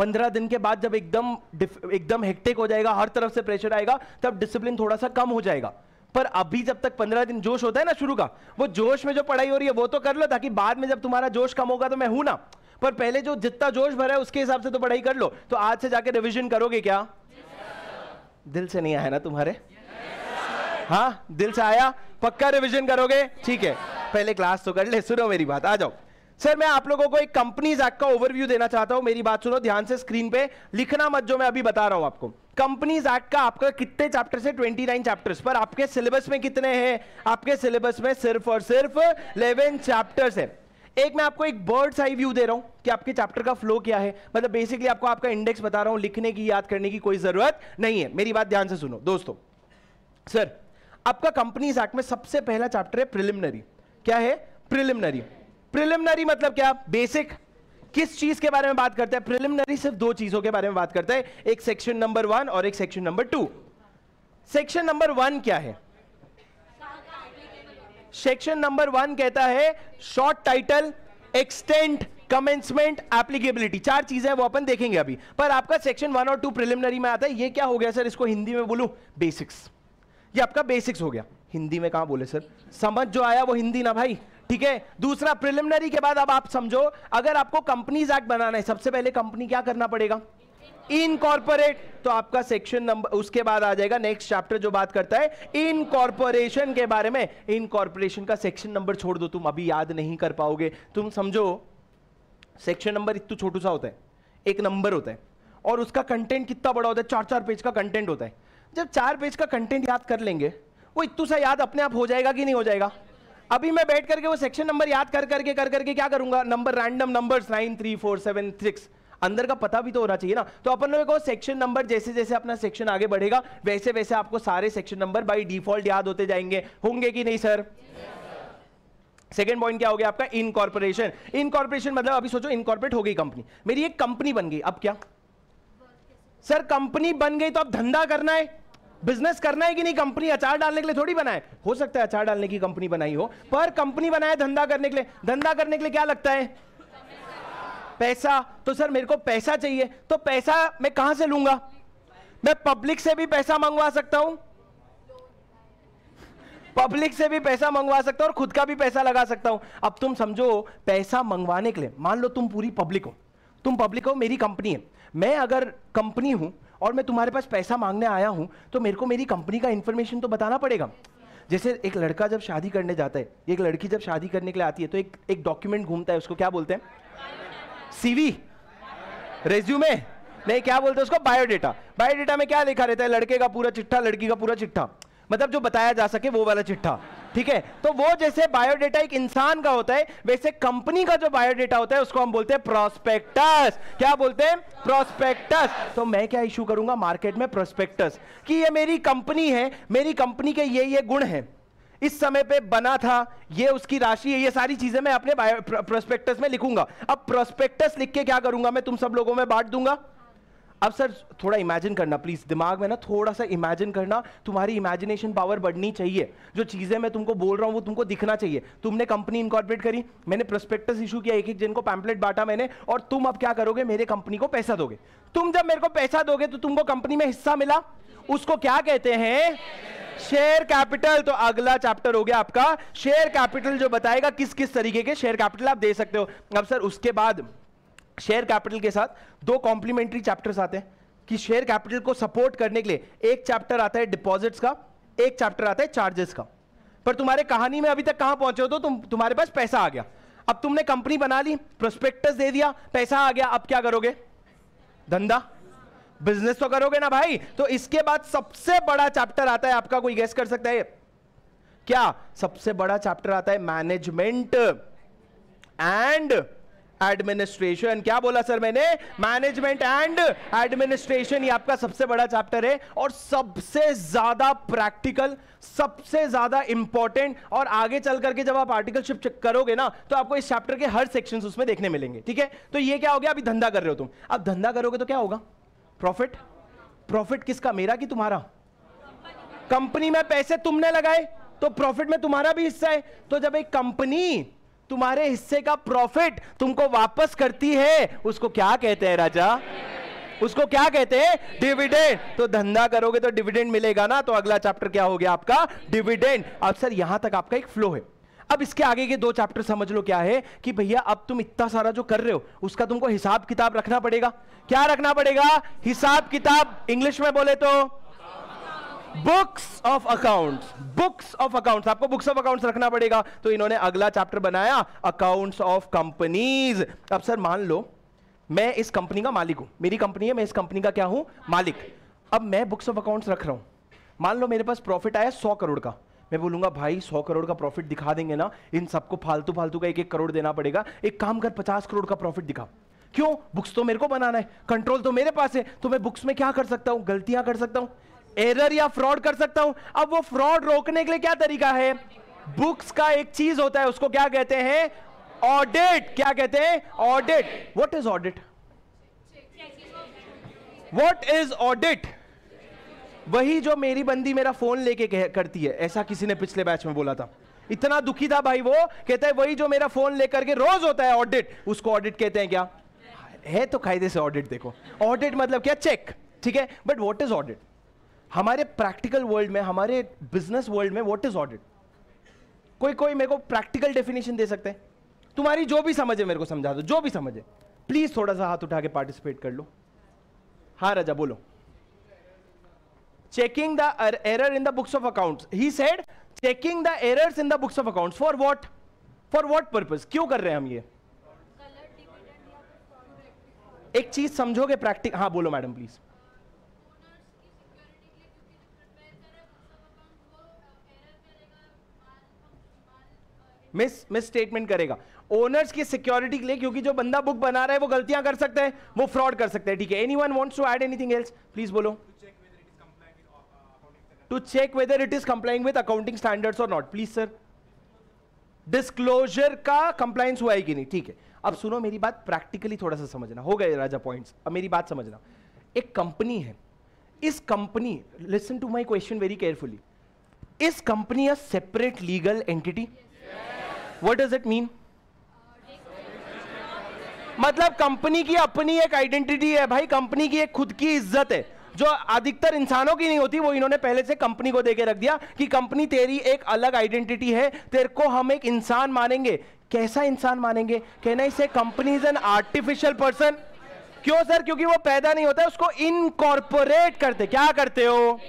15 दिन के बाद जब एकदम हेक्टिक हो जाएगा, हर तरफ से प्रेशर आएगा, तब डिसिप्लिन थोड़ा सा कम हो जाएगा। पर अभी जब तक 15 दिन जोश होता है ना शुरू का, वो जोश में जो पढ़ाई हो रही है वो तो कर लो, ताकि बाद में जब तुम्हारा जोश कम होगा तो मैं हूं ना, पर पहले जो जितना जोश भरा है उसके हिसाब से तो पढ़ाई कर लो। तो आज से जाके रिविजन करोगे क्या? yes, दिल से नहीं आया ना तुम्हारे? yes, हाँ दिल से आया, पक्का रिविजन करोगे? ठीक है, पहले क्लास तो कर ले। सुनो मेरी बात, आ जाओ। सर मैं आप लोगों को एक कंपनीज एक्ट का ओवरव्यू देना चाहता हूं, मेरी बात सुनो ध्यान से, स्क्रीन पे लिखना मत जो मैं अभी बता रहा हूं आपको। कंपनीज एक्ट का आपका कितने चैप्टर से? 29 चैप्टर्स, पर आपके सिलेबस में कितने हैं? आपके सिलेबस में सिर्फ और सिर्फ 11 चैप्टर्स है। एक मैं आपको एक बर्ड्स आई व्यू दे रहा हूं कि आपके चैप्टर का फ्लो क्या है, मतलब बेसिकली आपको आपका इंडेक्स बता रहा हूं, लिखने की याद करने की कोई जरूरत नहीं है। मेरी बात ध्यान से सुनो दोस्तों, सर आपका कंपनीज एक्ट में सबसे पहला चैप्टर है प्रिलिमिनरी। क्या है प्रिलिमिनरी? प्रिलिमिनरी मतलब क्या? बेसिक। किस चीज के बारे में बात करता है प्रिलिमिनरी? सिर्फ 2 चीजों के बारे में बात करता है, एक सेक्शन नंबर 1 और एक सेक्शन नंबर 2। सेक्शन नंबर 1 क्या है? सेक्शन नंबर 1 कहता है short title, extent, commencement, applicability, 4 चीजें वो अपन देखेंगे अभी। पर आपका सेक्शन 1 और 2 प्रिलिमिनरी में आता है। ये क्या हो गया सर, इसको हिंदी में बोलूं बेसिक्स? ये आपका बेसिक्स हो गया, हिंदी में कहां बोले सर, समझ जो आया वो हिंदी ना भाई, ठीक है। दूसरा प्रिलिमिनरी के बाद अब आप समझो, अगर आपको कंपनीज एक्ट बनाना है सबसे पहले कंपनी क्या करना पड़ेगा? इनकॉर्पोरेट। तो आपका सेक्शन नंबर, उसके बाद आ जाएगा नेक्स्ट चैप्टर जो बात करता है इनकॉर्पोरेशन के बारे में। इनकॉर्पोरेशन का सेक्शन नंबर छोड़ दो, तुम अभी याद नहीं कर पाओगे। तुम समझो सेक्शन नंबर इतना छोटू सा होता है, एक नंबर होता है, और उसका कंटेंट कितना बड़ा होता है, 4-4 पेज का कंटेंट होता है। जब 4 पेज का कंटेंट याद कर लेंगे, वो इतना सा याद अपने आप हो जाएगा कि नहीं हो जाएगा? अभी मैं बैठ करके वो सेक्शन नंबर याद कर करके क्या करूंगा, नंबर रैंडम नंबर्स 9, 3, 4, 7, 6, अंदर का पता भी तो होना चाहिए ना। तो अपन लोगों को सेक्शन नंबर, जैसे जैसे अपना सेक्शन आगे बढ़ेगा वैसे वैसे आपको सारे सेक्शन नंबर बाय डिफॉल्ट याद होते जाएंगे, होंगे कि नहीं सर? सेकेंड पॉइंट क्या हो गया आपका? इनकॉर्पोरेशन। इनकॉर्पोरेशन मतलब अभी सोचो इनकॉर्पोरेट हो गई कंपनी, मेरी एक कंपनी बन गई, अब क्या सर कंपनी बन गई तो अब धंधा करना है, बिजनेस करना है कि नहीं? कंपनी अचार डालने के लिए थोड़ी बनाए, हो सकता है अचार डालने की कंपनी बनाई हो, पर कंपनी बनाए धंधा करने के लिए। धंधा करने के लिए क्या लगता है? पैसा। तो सर मेरे को पैसा चाहिए, तो पैसा मैं कहां से लूंगा? मैं पब्लिक से भी पैसा मंगवा सकता हूं, पब्लिक से भी पैसा मंगवा सकता हूं और खुद का भी पैसा लगा सकता हूं। अब तुम समझो पैसा मंगवाने के लिए, मान लो तुम पूरी पब्लिक हो, तुम पब्लिक हो, मेरी कंपनी है, मैं अगर कंपनी हूं और मैं तुम्हारे पास पैसा मांगने आया हूं तो मेरे को मेरी कंपनी का इंफॉर्मेशन तो बताना पड़ेगा। जैसे एक लड़का जब शादी करने जाता है, एक लड़की जब शादी करने के लिए आती है, तो एक डॉक्यूमेंट घूमता है, उसको क्या बोलते हैं? सीवी, रेज्यूमे नहीं, क्या बोलते हैं उसको? बायोडेटा। बायोडेटा में क्या लिखा रहता है? लड़के का पूरा चिट्ठा, लड़की का पूरा चिट्ठा, मतलब जो बताया जा सके वो वाला चिट्ठा, ठीक है। तो वो जैसे बायोडेटा एक इंसान का होता है, वैसे कंपनी का जो बायोडेटा होता है उसको हम बोलते हैं प्रोस्पेक्टस। क्या बोलते हैं? प्रोस्पेक्टस। तो मैं क्या इशू करूंगा मार्केट में प्रोस्पेक्टस कि ये मेरी कंपनी है, मेरी कंपनी के ये गुण है, इस समय पे बना था, ये उसकी राशि है, ये सारी चीजें मैं अपने प्रोस्पेक्टस में लिखूंगा। अब प्रोस्पेक्टस लिख के क्या करूंगा मैं? तुम सब लोगों में बांट दूंगा। अब सर थोड़ा इमेजिन करना प्लीज, दिमाग में ना थोड़ा सा इमेजिन करना, तुम्हारी इमेजिनेशन पावर बढ़नी चाहिए, जो चीजें मैं तुमको बोल रहा हूं वो तुमको दिखना चाहिए। तुमने कंपनी इनकॉर्पोरेट करी, मैंने प्रोस्पेक्टस इशू किया, एक एक जन को पैम्पलेट बांटा मैंने, और तुम अब क्या करोगे? मेरे कंपनी को पैसा दोगे। तुम जब मेरे को पैसा दोगे तो तुमको कंपनी में हिस्सा मिला, उसको क्या कहते हैं? Share capital. तो अगला चैप्टर हो गया आपका शेयर कैपिटल, जो बताएगा किस किस तरीके के शेयर कैपिटल आप दे सकते हो। अब सर उसके बाद शेयर कैपिटल के साथ 2 कॉम्प्लीमेंट्री चैप्टर्स आते हैं, कि शेयर कैपिटल को सपोर्ट करने के लिए एक चैप्टर आता है डिपॉजिट्स का, एक चैप्टर आता है चार्जेस का। पर तुम्हारे कहानी में अभी तक कहां पहुंचे हो? तो तुम्हारे पास पैसा आ गया, अब तुमने कंपनी बना ली, प्रोस्पेक्टस दे दिया, पैसा आ गया, अब क्या करोगे? धंधा, बिजनेस तो करोगे ना भाई। तो इसके बाद सबसे बड़ा चैप्टर आता है आपका, कोई गेस कर सकता है क्या सबसे बड़ा चैप्टर आता है? Management and administration. क्या बोला सर मैंने? मैनेजमेंट एंड एडमिनिस्ट्रेशन, ये आपका सबसे बड़ा चैप्टर है और सबसे ज्यादा प्रैक्टिकल, सबसे ज्यादा इंपॉर्टेंट। और आगे चल करके जब आप आर्टिकलशिप चेक करोगे ना तो आपको इस चैप्टर के हर सेक्शंस उसमें देखने मिलेंगे। ठीक है, तो ये क्या हो गया? अभी धंधा कर रहे हो तुम, अब धंधा करोगे तो क्या होगा? प्रॉफिट। प्रॉफिट किसका? मेरा कि तुम्हारा? कंपनी में पैसे तुमने लगाए तो प्रॉफिट में तुम्हारा भी हिस्सा है। तो जब एक कंपनी तुम्हारे हिस्से का प्रॉफिट तुमको वापस करती है उसको क्या कहते हैं राजा? उसको क्या कहते हैं? डिविडेंड। तो धंधा करोगे तो डिविडेंड मिलेगा ना, तो अगला चैप्टर क्या हो गया आपका? डिविडेंड। अब सर यहां तक आपका एक फ्लो है, अब इसके आगे के दो चैप्टर समझ लो क्या है कि भैया अब तुम इतना सारा जो कर रहे हो उसका तुमको हिसाब किताब रखना पड़ेगा। क्या रखना पड़ेगा? हिसाब किताब। इंग्लिश में बोले तो books of accounts, books of accounts, आपको बुक्स ऑफ अकाउंट्स रखना पड़ेगा। तो इन्होंने अगला चैप्टर बनाया अकाउंट्स ऑफ कंपनीज। अब सर मान लो मैं इस कंपनी का मालिक हूं, मेरी कंपनी है, मैं इस कंपनी का क्या हूं? मालिक। अब मैं बुक्स ऑफ अकाउंट्स रख रहा हूं, मान लो मेरे पास प्रॉफिट आया 100 करोड़ का, मैं बोलूंगा भाई 100 करोड़ का प्रॉफिट दिखा देंगे ना, इन सबको फालतू फालतू का 1-1 करोड़ देना पड़ेगा, एक काम कर 50 करोड़ का प्रॉफिट दिखा। क्यों? बुक्स तो मेरे को बनाना है, कंट्रोल तो मेरे पास है, तो मैं बुक्स में क्या कर सकता हूं? गलतियां कर सकता हूं, एरर या फ्रॉड कर सकता हूं। अब वो फ्रॉड रोकने के लिए क्या तरीका है? बुक्स का एक चीज होता है उसको क्या कहते हैं? ऑडिट। क्या कहते हैं? Audit. What is audit? What is audit? वही जो मेरी बंदी मेरा फोन लेके करती है, ऐसा किसी ने पिछले बैच में बोला था, इतना दुखी था भाई वो, कहता है वही जो मेरा फोन लेकर के रोज होता है ऑडिट, उसको ऑडिट कहते हैं। क्या है तो कायदे से ऑडिट देखो, ऑडिट मतलब क्या? चेक। ठीक है, बट व्हाट इज ऑडिट? हमारे प्रैक्टिकल वर्ल्ड में, हमारे बिजनेस वर्ल्ड में व्हाट इज ऑडिट? कोई मेरे को प्रैक्टिकल डेफिनेशन दे सकते हैं? तुम्हारी जो भी समझे मेरे को समझा दो, जो भी समझे प्लीज थोड़ा सा हाथ उठा के पार्टिसिपेट कर लो। हाँ राजा बोलो। Checking the error in the books of accounts. He said, checking the errors in the books of accounts for what? For what purpose? क्यों कर रहे हैं हम ये? एक चीज समझोगे प्रैक्टिक। हाँ बोलो मैडम प्लीज। मिस स्टेटमेंट करेगा ओनर्स की सिक्योरिटी के लिए, क्योंकि जो बंदा बुक बना रहा है वो गलतियां कर सकता है, वो फ्रॉड कर सकता है। ठीक है, anyone wants to add anything else? Please बोलो। To check whether it is complying with accounting standards or not. Please sir. Disclosure का compliance हुआ है कि नहीं? ठीक है, अब सुनो मेरी बात, प्रैक्टिकली थोड़ा सा समझना। हो गए राजा पॉइंट्स, अब मेरी बात समझना। एक कंपनी है, इस company, listen to my question very carefully. Is company a separate legal entity? Yes. What does it mean? मतलब कंपनी की अपनी एक आइडेंटिटी है भाई, कंपनी की एक खुद की इज्जत है जो अधिकतर इंसानों की नहीं होती, वो इन्होंने पहले से कंपनी को देके रख दिया कि कंपनी तेरी एक अलग आइडेंटिटी है, तेरे को हम एक इंसान मानेंगे। कैसा इंसान मानेंगे? कहना इसे company is an artificial person. क्यों सर? क्योंकि वो पैदा नहीं होता है, उसको इनकॉर्पोरेट करते। क्या करते हो?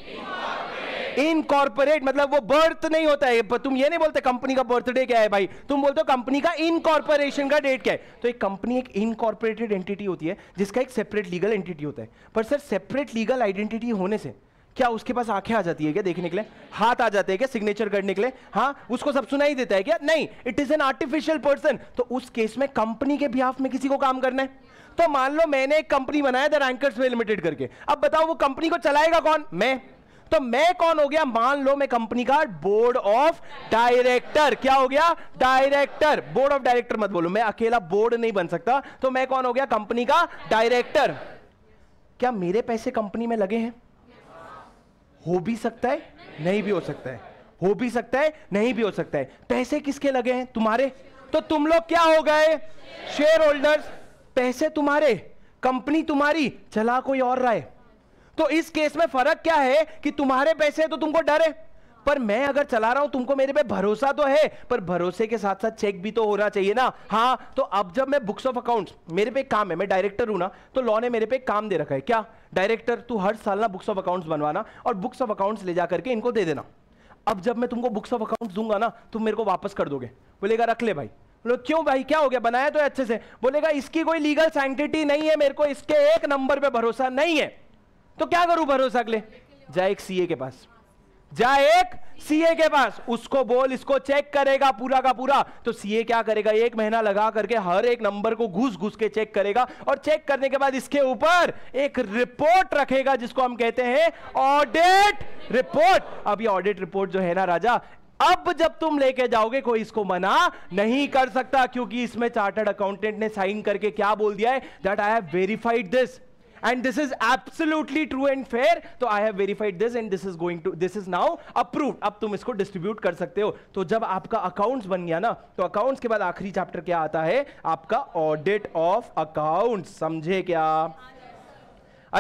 इनकॉर्पोरेट, मतलब वो बर्थ नहीं होता है। तुम ये नहीं बोलते कंपनी का बर्थडे क्या है भाई, तुम बोलते हो कंपनी का इनकॉर्पोरेशन का डेट क्या है। तो एक कंपनी एक इनकॉर्पोरेटेड एंटिटी होती है जिसका एक सेपरेट लीगल एंटिटी होता है। पर सर सेपरेट लीगल आइडेंटिटी होने से क्या उसके पास आंखें आ जाती है क्या देखने के लिए? हाथ आ जाते हैं क्या सिग्नेचर करने के लिए? हाँ, उसको सब सुनाई देता है क्या? नहीं, it is an artificial person. तो उस केस में कंपनी के बिहाफ में किसी को काम करना है। तो मान लो मैंने एक कंपनी बनाया था रैंकर्स लिमिटेड करके, अब बताओ वो कंपनी को चलाएगा कौन? मैं। तो मैं कौन हो गया? मान लो मैं कंपनी का बोर्ड ऑफ डायरेक्टर। क्या हो गया? डायरेक्टर। बोर्ड ऑफ डायरेक्टर मत बोलो, मैं अकेला बोर्ड नहीं बन सकता, तो मैं कौन हो गया? कंपनी का डायरेक्टर। क्या मेरे पैसे कंपनी में लगे हैं? हो भी सकता है, नहीं भी हो सकता है, हो भी सकता है, नहीं भी हो सकता है। पैसे किसके लगे हैं? तुम्हारे। तो तुम लोग क्या हो गए? Shareholders. पैसे तुम्हारे, कंपनी तुम्हारी, चला कोई और रहा है। तो इस केस में फर्क क्या है कि तुम्हारे पैसे हैं तो तुमको डर है, पर मैं अगर चला रहा हूं, तुमको मेरे पे भरोसा तो है, पर भरोसे के साथ साथ चेक भी तो होना चाहिए ना। हाँ, तो अब जब मैं बुक्स ऑफ अकाउंट्स, मेरे पे काम है, मैं डायरेक्टर हूं ना, तो लॉ ने मेरे पे काम दे रखा है, क्या डायरेक्टर तू हर साल ना बुक्स ऑफ अकाउंट्स बनवाना और बुक्स ऑफ अकाउंट्स ले जा करके इनको दे देना। अब जब मैं तुमको बुक्स ऑफ अकाउंट्स दूंगा ना, तुम मेरे को वापस कर दोगे। बोलेगा रख ले भाई। क्यों भाई, क्या हो गया, बनाया तो अच्छे से। बोलेगा इसकी कोई लीगल सैंक्टिटी नहीं है, मेरे को इसके एक नंबर पे भरोसा नहीं है। तो क्या करूं भरोसा अगले? जा एक सीए के पास, जा एक सीए के पास, उसको बोल इसको चेक करेगा पूरा का पूरा। तो सीए क्या करेगा, एक महीना लगा करके हर एक नंबर को घुस घुस के चेक करेगा, और चेक करने के बाद इसके ऊपर एक रिपोर्ट रखेगा, जिसको हम कहते हैं ऑडिट रिपोर्ट। अब ये ऑडिट रिपोर्ट जो है ना राजा, अब जब तुम लेके जाओगे कोई इसको मना नहीं कर सकता, क्योंकि इसमें चार्टर्ड अकाउंटेंट ने साइन करके क्या बोल दिया है, that I have verified this and this is absolutely true and fair, so I have verified this and this is now approved, ab tum isko distribute kar sakte ho। to jab aapka accounts ban gaya na, to accounts ke baad aakhri chapter kya aata hai, aapka audit of accounts। samjhe kya?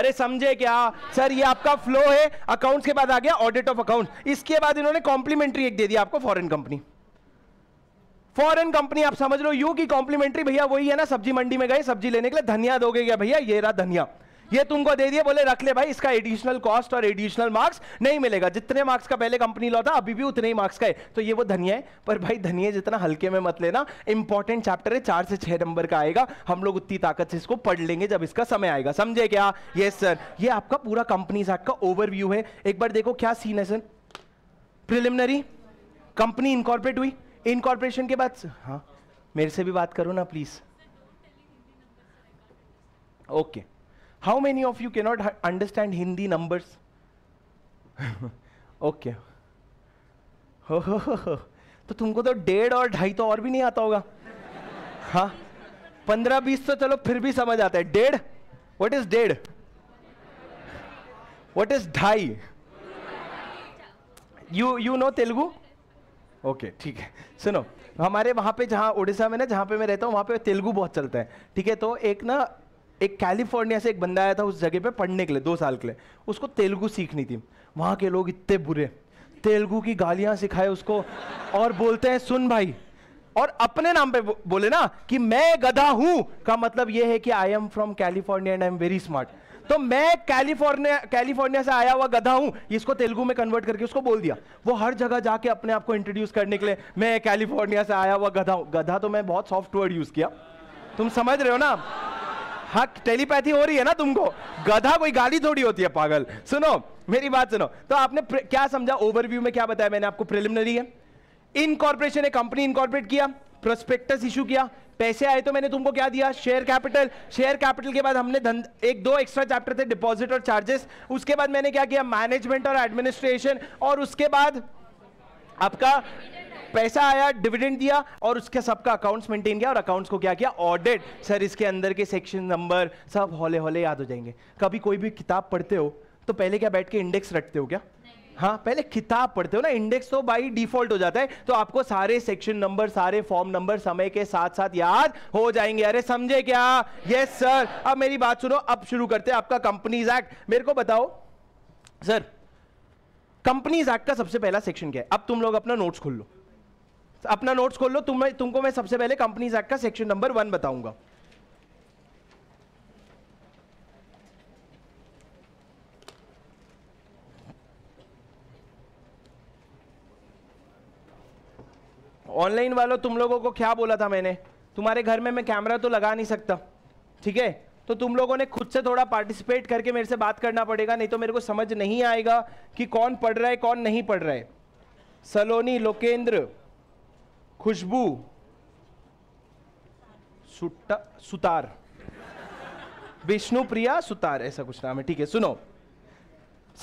अरे समझे क्या सर, ये आपका फ्लो है। अकाउंट्स के बाद आ गया ऑडिट ऑफ अकाउंट, इसके बाद इन्होंने कॉम्प्लीमेंट्री एक दे दिया आपको, फॉरेन कंपनी। फॉरेन कंपनी आप समझ लो यू की कॉम्प्लीमेंट्री भैया वही है ना, सब्जी मंडी में गए सब्जी लेने के लिए, धनिया दोगे क्या भैया, ये रहा धनिया, ये तुमको दे दिए, बोले रख ले भाई, इसका एडिशनल कॉस्ट और एडिशनल मार्क्स नहीं मिलेगा। जितने मार्क्स का पहले कंपनी लॉ था, अभी भी उतने ही मार्क्स का है। तो ये वो धनिया है, पर भाई धनिया जितना हल्के में मत लेना, इंपॉर्टेंट चैप्टर है, 4 से 6 नंबर का आएगा, हम लोग उतनी ताकत से इसको पढ़ लेंगे जब इसका समय आएगा। समझे क्या? Yes sir. ये आपका पूरा कंपनीज एक्ट का ओवरव्यू है। एक बार देखो क्या सीन है सर। प्रिलिमिनरी, कंपनी इनकॉर्पोरेट हुई, इनकॉर्पोरेशन के बाद, हाँ मेरे से भी बात करो ना please. Okay, how many of you cannot understand Hindi numbers? okay, तो तुमको तो 1.5 और 2.5 तो और भी नहीं आता होगा। हाँ 15-20 तो चलो फिर भी समझ आता है, 1.5, what is 1.5, what is 2.5? you know Telugu? Okay ठीक है। सुनो, हमारे वहाँ पे जहाँ उड़ीसा में ना, जहाँ पे मैं रहता हूँ वहाँ पे तेलुगु बहुत चलता है, ठीक है। तो एक ना एक कैलिफोर्निया से एक बंदा आया था उस जगह पे पढ़ने के लिए 2 साल के लिए, उसको तेलुगु सीखनी थी। वहाँ के लोग इतने बुरे, तेलुगु की गालियाँ सिखाए उसको, और बोलते हैं सुन भाई, और अपने नाम पे बोले ना कि मैं गधा हूँ, का मतलब ये है कि I am from California and I am very smart. तो मैं कैलिफोर्निया से आया हुआ गधा हूं, इसको तेलुगु में कन्वर्ट करके उसको बोल दिया। वो हर जगह जाके अपने आप को इंट्रोड्यूस करने के लिए, मैं कैलिफोर्निया से आया हुआ गधा हूँ। गधा तो मैं बहुत सॉफ्ट वर्ड यूज किया, तुम समझ रहे हो ना। हाँ टेलीपैथी हो रही है ना तुमको, गधा कोई गाली थोड़ी होती है पागल। सुनो मेरी बात सुनो, तो आपने क्या समझा ओवरव्यू में, क्या बताया मैंने आपको? प्रिलिमिनरी है, इनकॉर्पोरेशन है, कंपनी इनकॉर्पोरेट किया, प्रोस्पेक्टस इशू किया, पैसे आए, तो मैंने तुमको क्या दिया, शेयर कैपिटल। शेयर कैपिटल के बाद हमने 1-2 एक्स्ट्रा चैप्टर थे, डिपॉजिट और चार्जेस। उसके बाद मैंने क्या किया, मैनेजमेंट और एडमिनिस्ट्रेशन, और उसके बाद आपका पैसा आया, डिविडेंड दिया, और उसके सबका अकाउंट्स मेंटेन किया, और अकाउंट्स को क्या किया, ऑडिट। सर इसके अंदर के सेक्शन नंबर सब हौले हौले याद हो जाएंगे। कभी कोई भी किताब पढ़ते हो तो पहले क्या बैठ के इंडेक्स रखते हो क्या? हाँ पहले किताब पढ़ते हो ना, इंडेक्स तो बाई डिफॉल्ट हो जाता है। तो आपको सारे सेक्शन नंबर, सारे फॉर्म नंबर समय के साथ साथ याद हो जाएंगे। अरे समझे क्या? Yes sir. अब मेरी बात सुनो, अब शुरू करते हैं आपका कंपनीज एक्ट। मेरे को बताओ सर, कंपनीज एक्ट का सबसे पहला सेक्शन क्या है? अब तुम लोग अपना नोट्स खोल लो, अपना नोट्स खोल लो। तुमको मैं सबसे पहले कंपनीज एक्ट का सेक्शन नंबर 1 बताऊंगा। ऑनलाइन वालों, तुम लोगों को क्या बोला था मैंने, तुम्हारे घर में मैं कैमरा तो लगा नहीं सकता, ठीक है। तो तुम लोगों ने खुद से थोड़ा पार्टिसिपेट करके मेरे से बात करना पड़ेगा, नहीं तो मेरे को समझ नहीं आएगा कि कौन पढ़ रहा है कौन नहीं पढ़ रहा है। सलोनी, लोकेंद्र, खुशबू, सुतार, विष्णु प्रिया सुतार, ऐसा कुछ नाम है, ठीक है। सुनो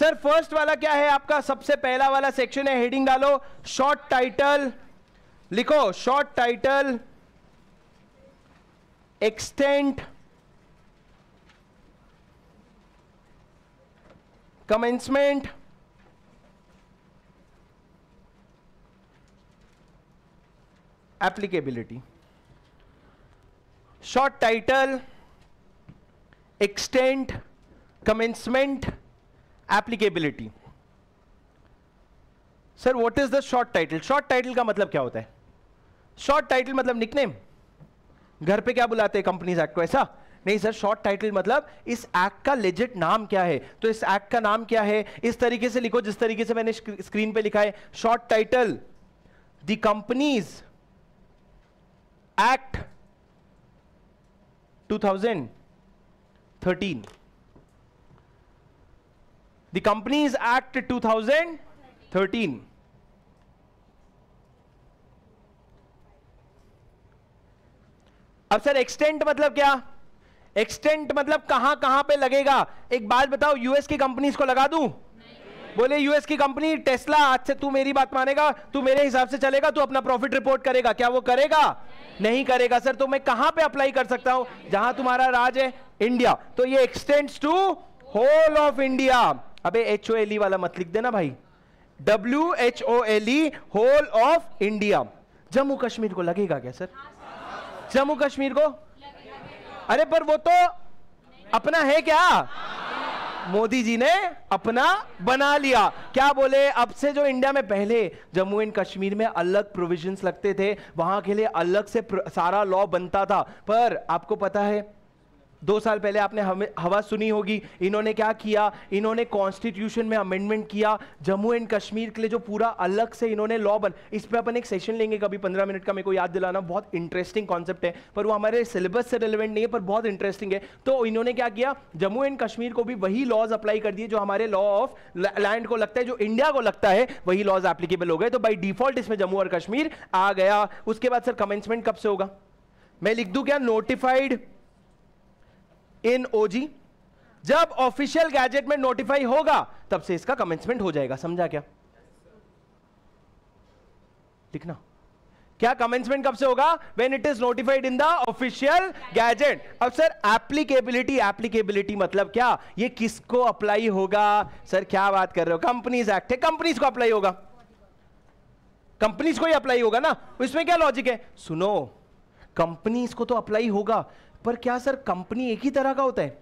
सर, फर्स्ट वाला क्या है आपका, सबसे पहला वाला सेक्शन है, हेडिंग डालो, शॉर्ट टाइटल लिखो, short title, extent, commencement, applicability. Short title, extent, commencement, applicability. Sir what is the short title? Short title का मतलब क्या होता है? शॉर्ट टाइटल मतलब निकनेम। घर पे क्या बुलाते हैं कंपनीज एक्ट को? ऐसा नहीं सर, शॉर्ट टाइटल मतलब इस एक्ट का लेजिट नाम क्या है। तो इस एक्ट का नाम क्या है, इस तरीके से लिखो जिस तरीके से मैंने स्क्रीन पे लिखा है। Short title the companies act 2013, the companies act 2013। अब सर एक्सटेंट मतलब क्या? एक्सटेंट मतलब कहां कहां पे लगेगा? एक बात बताओ, यूएस की कंपनीज को लगा दूं? बोले यूएस की कंपनी टेस्ला, आज से तू मेरी बात मानेगा, तू मेरे हिसाब से चलेगा, तू अपना प्रॉफिट रिपोर्ट करेगा, क्या वो करेगा? नहीं करेगा। सर तो मैं कहां पे अप्लाई कर सकता हूं? जहां तुम्हारा राज है इंडिया, तो ये extends to whole of India. अबे HOLE वाला मत लिख देना भाई, WHOLE whole of India. Jammu Kashmir को लगेगा क्या सर? जम्मू कश्मीर को, अरे पर वो तो अपना है क्या, मोदी जी ने अपना बना लिया। क्या बोले, अब से जो इंडिया में पहले जम्मू एंड कश्मीर में अलग प्रोविजंस लगते थे, वहां के लिए अलग से सारा लॉ बनता था, पर आपको पता है 2 साल पहले आपने आवाज सुनी होगी, इन्होंने क्या किया, इन्होंने कॉन्स्टिट्यूशन में अमेंडमेंट किया जम्मू एंड कश्मीर के लिए, जो पूरा अलग से इन्होंने लॉ बन। इस पे अपन एक सेशन लेंगे कभी 15 मिनट का, मेरे को याद दिलाना, बहुत इंटरेस्टिंग कॉन्सेप्ट है, पर वो हमारे सिलेबस से रिलेवेंट नहीं है, पर बहुत इंटरेस्टिंग है। तो इन्होंने क्या किया, जम्मू एंड कश्मीर को भी वही लॉज अप्लाई कर दिए जो हमारे लॉ ऑफ लैंड को लगता है, जो इंडिया को लगता है वही लॉज एप्लीकेबल हो गए। तो बाई डिफॉल्ट इसमें जम्मू और कश्मीर आ गया। उसके बाद सर कमेंसमेंट कब से होगा? मैं लिख दूं क्या, नोटिफाइड इन ओजी, जब ऑफिशियल गैजेट में नोटिफाई होगा तब से इसका कमेंसमेंट हो जाएगा। समझा क्या? लिखना क्या, कमेंसमेंट कब से होगा? When it is notified in the official gazette. अब सर एप्लीकेबिलिटी, एप्लीकेबिलिटी मतलब क्या, ये किसको अप्लाई होगा? सर क्या बात कर रहे हो, कंपनीज एक्ट है, कंपनीज को अप्लाई होगा, कंपनीज को ही अप्लाई होगा ना, इसमें क्या लॉजिक है? सुनो, कंपनीज को तो अप्लाई होगा, पर क्या सर कंपनी एक ही तरह का होता है?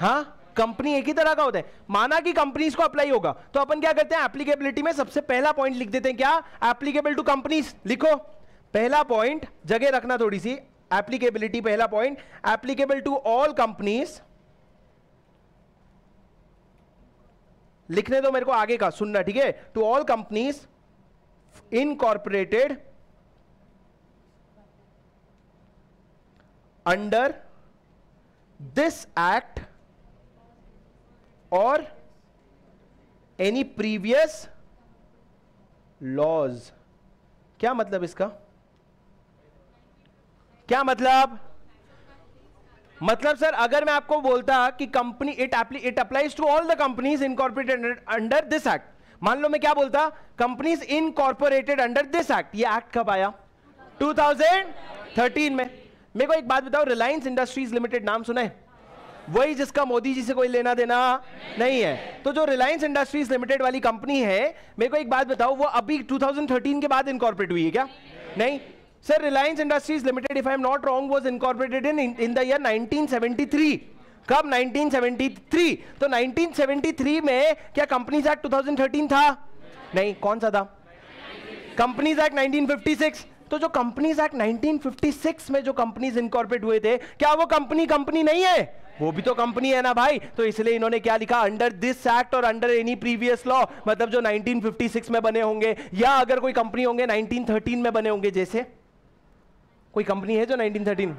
हाँ, कंपनी एक ही तरह का होता है। माना कि कंपनीज को अप्लाई होगा, तो अपन क्या करते हैं, एप्लीकेबिलिटी में सबसे पहला पॉइंट लिख देते हैं, क्या, एप्लीकेबल टू कंपनीज। लिखो पहला पॉइंट, जगह रखना थोड़ी सी, एप्लीकेबिलिटी पहला point, applicable to all companies. लिखने दो मेरे को, आगे का सुनना ठीक है। To all companies incorporated under this act और एनी प्रीवियस लॉज। क्या मतलब इसका, क्या मतलब? मतलब सर अगर मैं आपको बोलता कि company it applies to all the companies incorporated under this act, मान लो मैं क्या बोलता, companies incorporated under this act. ये एक्ट कब आया? 2013 में। मेरे को एक बात बताओ, रिलायंस इंडस्ट्रीज लिमिटेड नाम सुना है? वही जिसका मोदी जी से कोई लेना देना नहीं है। तो जो रिलायंस इंडस्ट्रीज लिमिटेड वाली कंपनी है, मेरे को एक बात बताओ, वो अभी 2013 के बाद इनकॉर्पोरेट हुई है क्या? नहीं sir, Reliance industries Limited if I am not wrong was incorporated in the year 1973। कब? 1973। तो 1973 में क्या कंपनीज एक्ट 2013 था? नहीं, कौन सा था? Companies act 1956। तो जो कंपनीज एक्ट 1956 में जो कंपनीज इनकॉर्पोरेट हुए थे, क्या वो कंपनी कंपनी नहीं है? वो भी तो कंपनी है ना भाई। तो इसलिए इन्होंने क्या लिखा, अंडर दिस एक्ट और अंडर एनी प्रीवियस लॉ, मतलब जो 1956 में बने होंगे, या अगर कोई कंपनी होंगे 1913 में बने होंगे। जैसे कोई कंपनी है जो 1913,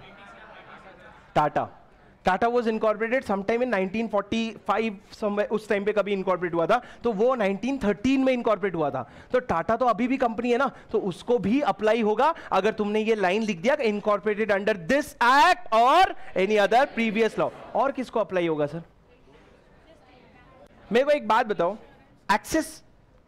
Tata was incorporated sometime in 1945, उस टाइम पे कभी इनकॉर्पोरेट हुआ था, तो वो 1913 में इनकॉर्पोरेट हुआ था। तो टाटा तो अभी भी कंपनी है ना, तो उसको भी अप्लाई होगा अगर तुमने ये लाइन लिख दिया, इनकॉर्पोरेटेड अंडर दिस एक्ट और एनी अदर प्रीवियस लॉ। और किसको अप्लाई होगा सर? मेरे को एक बात बताओ, एक्सेस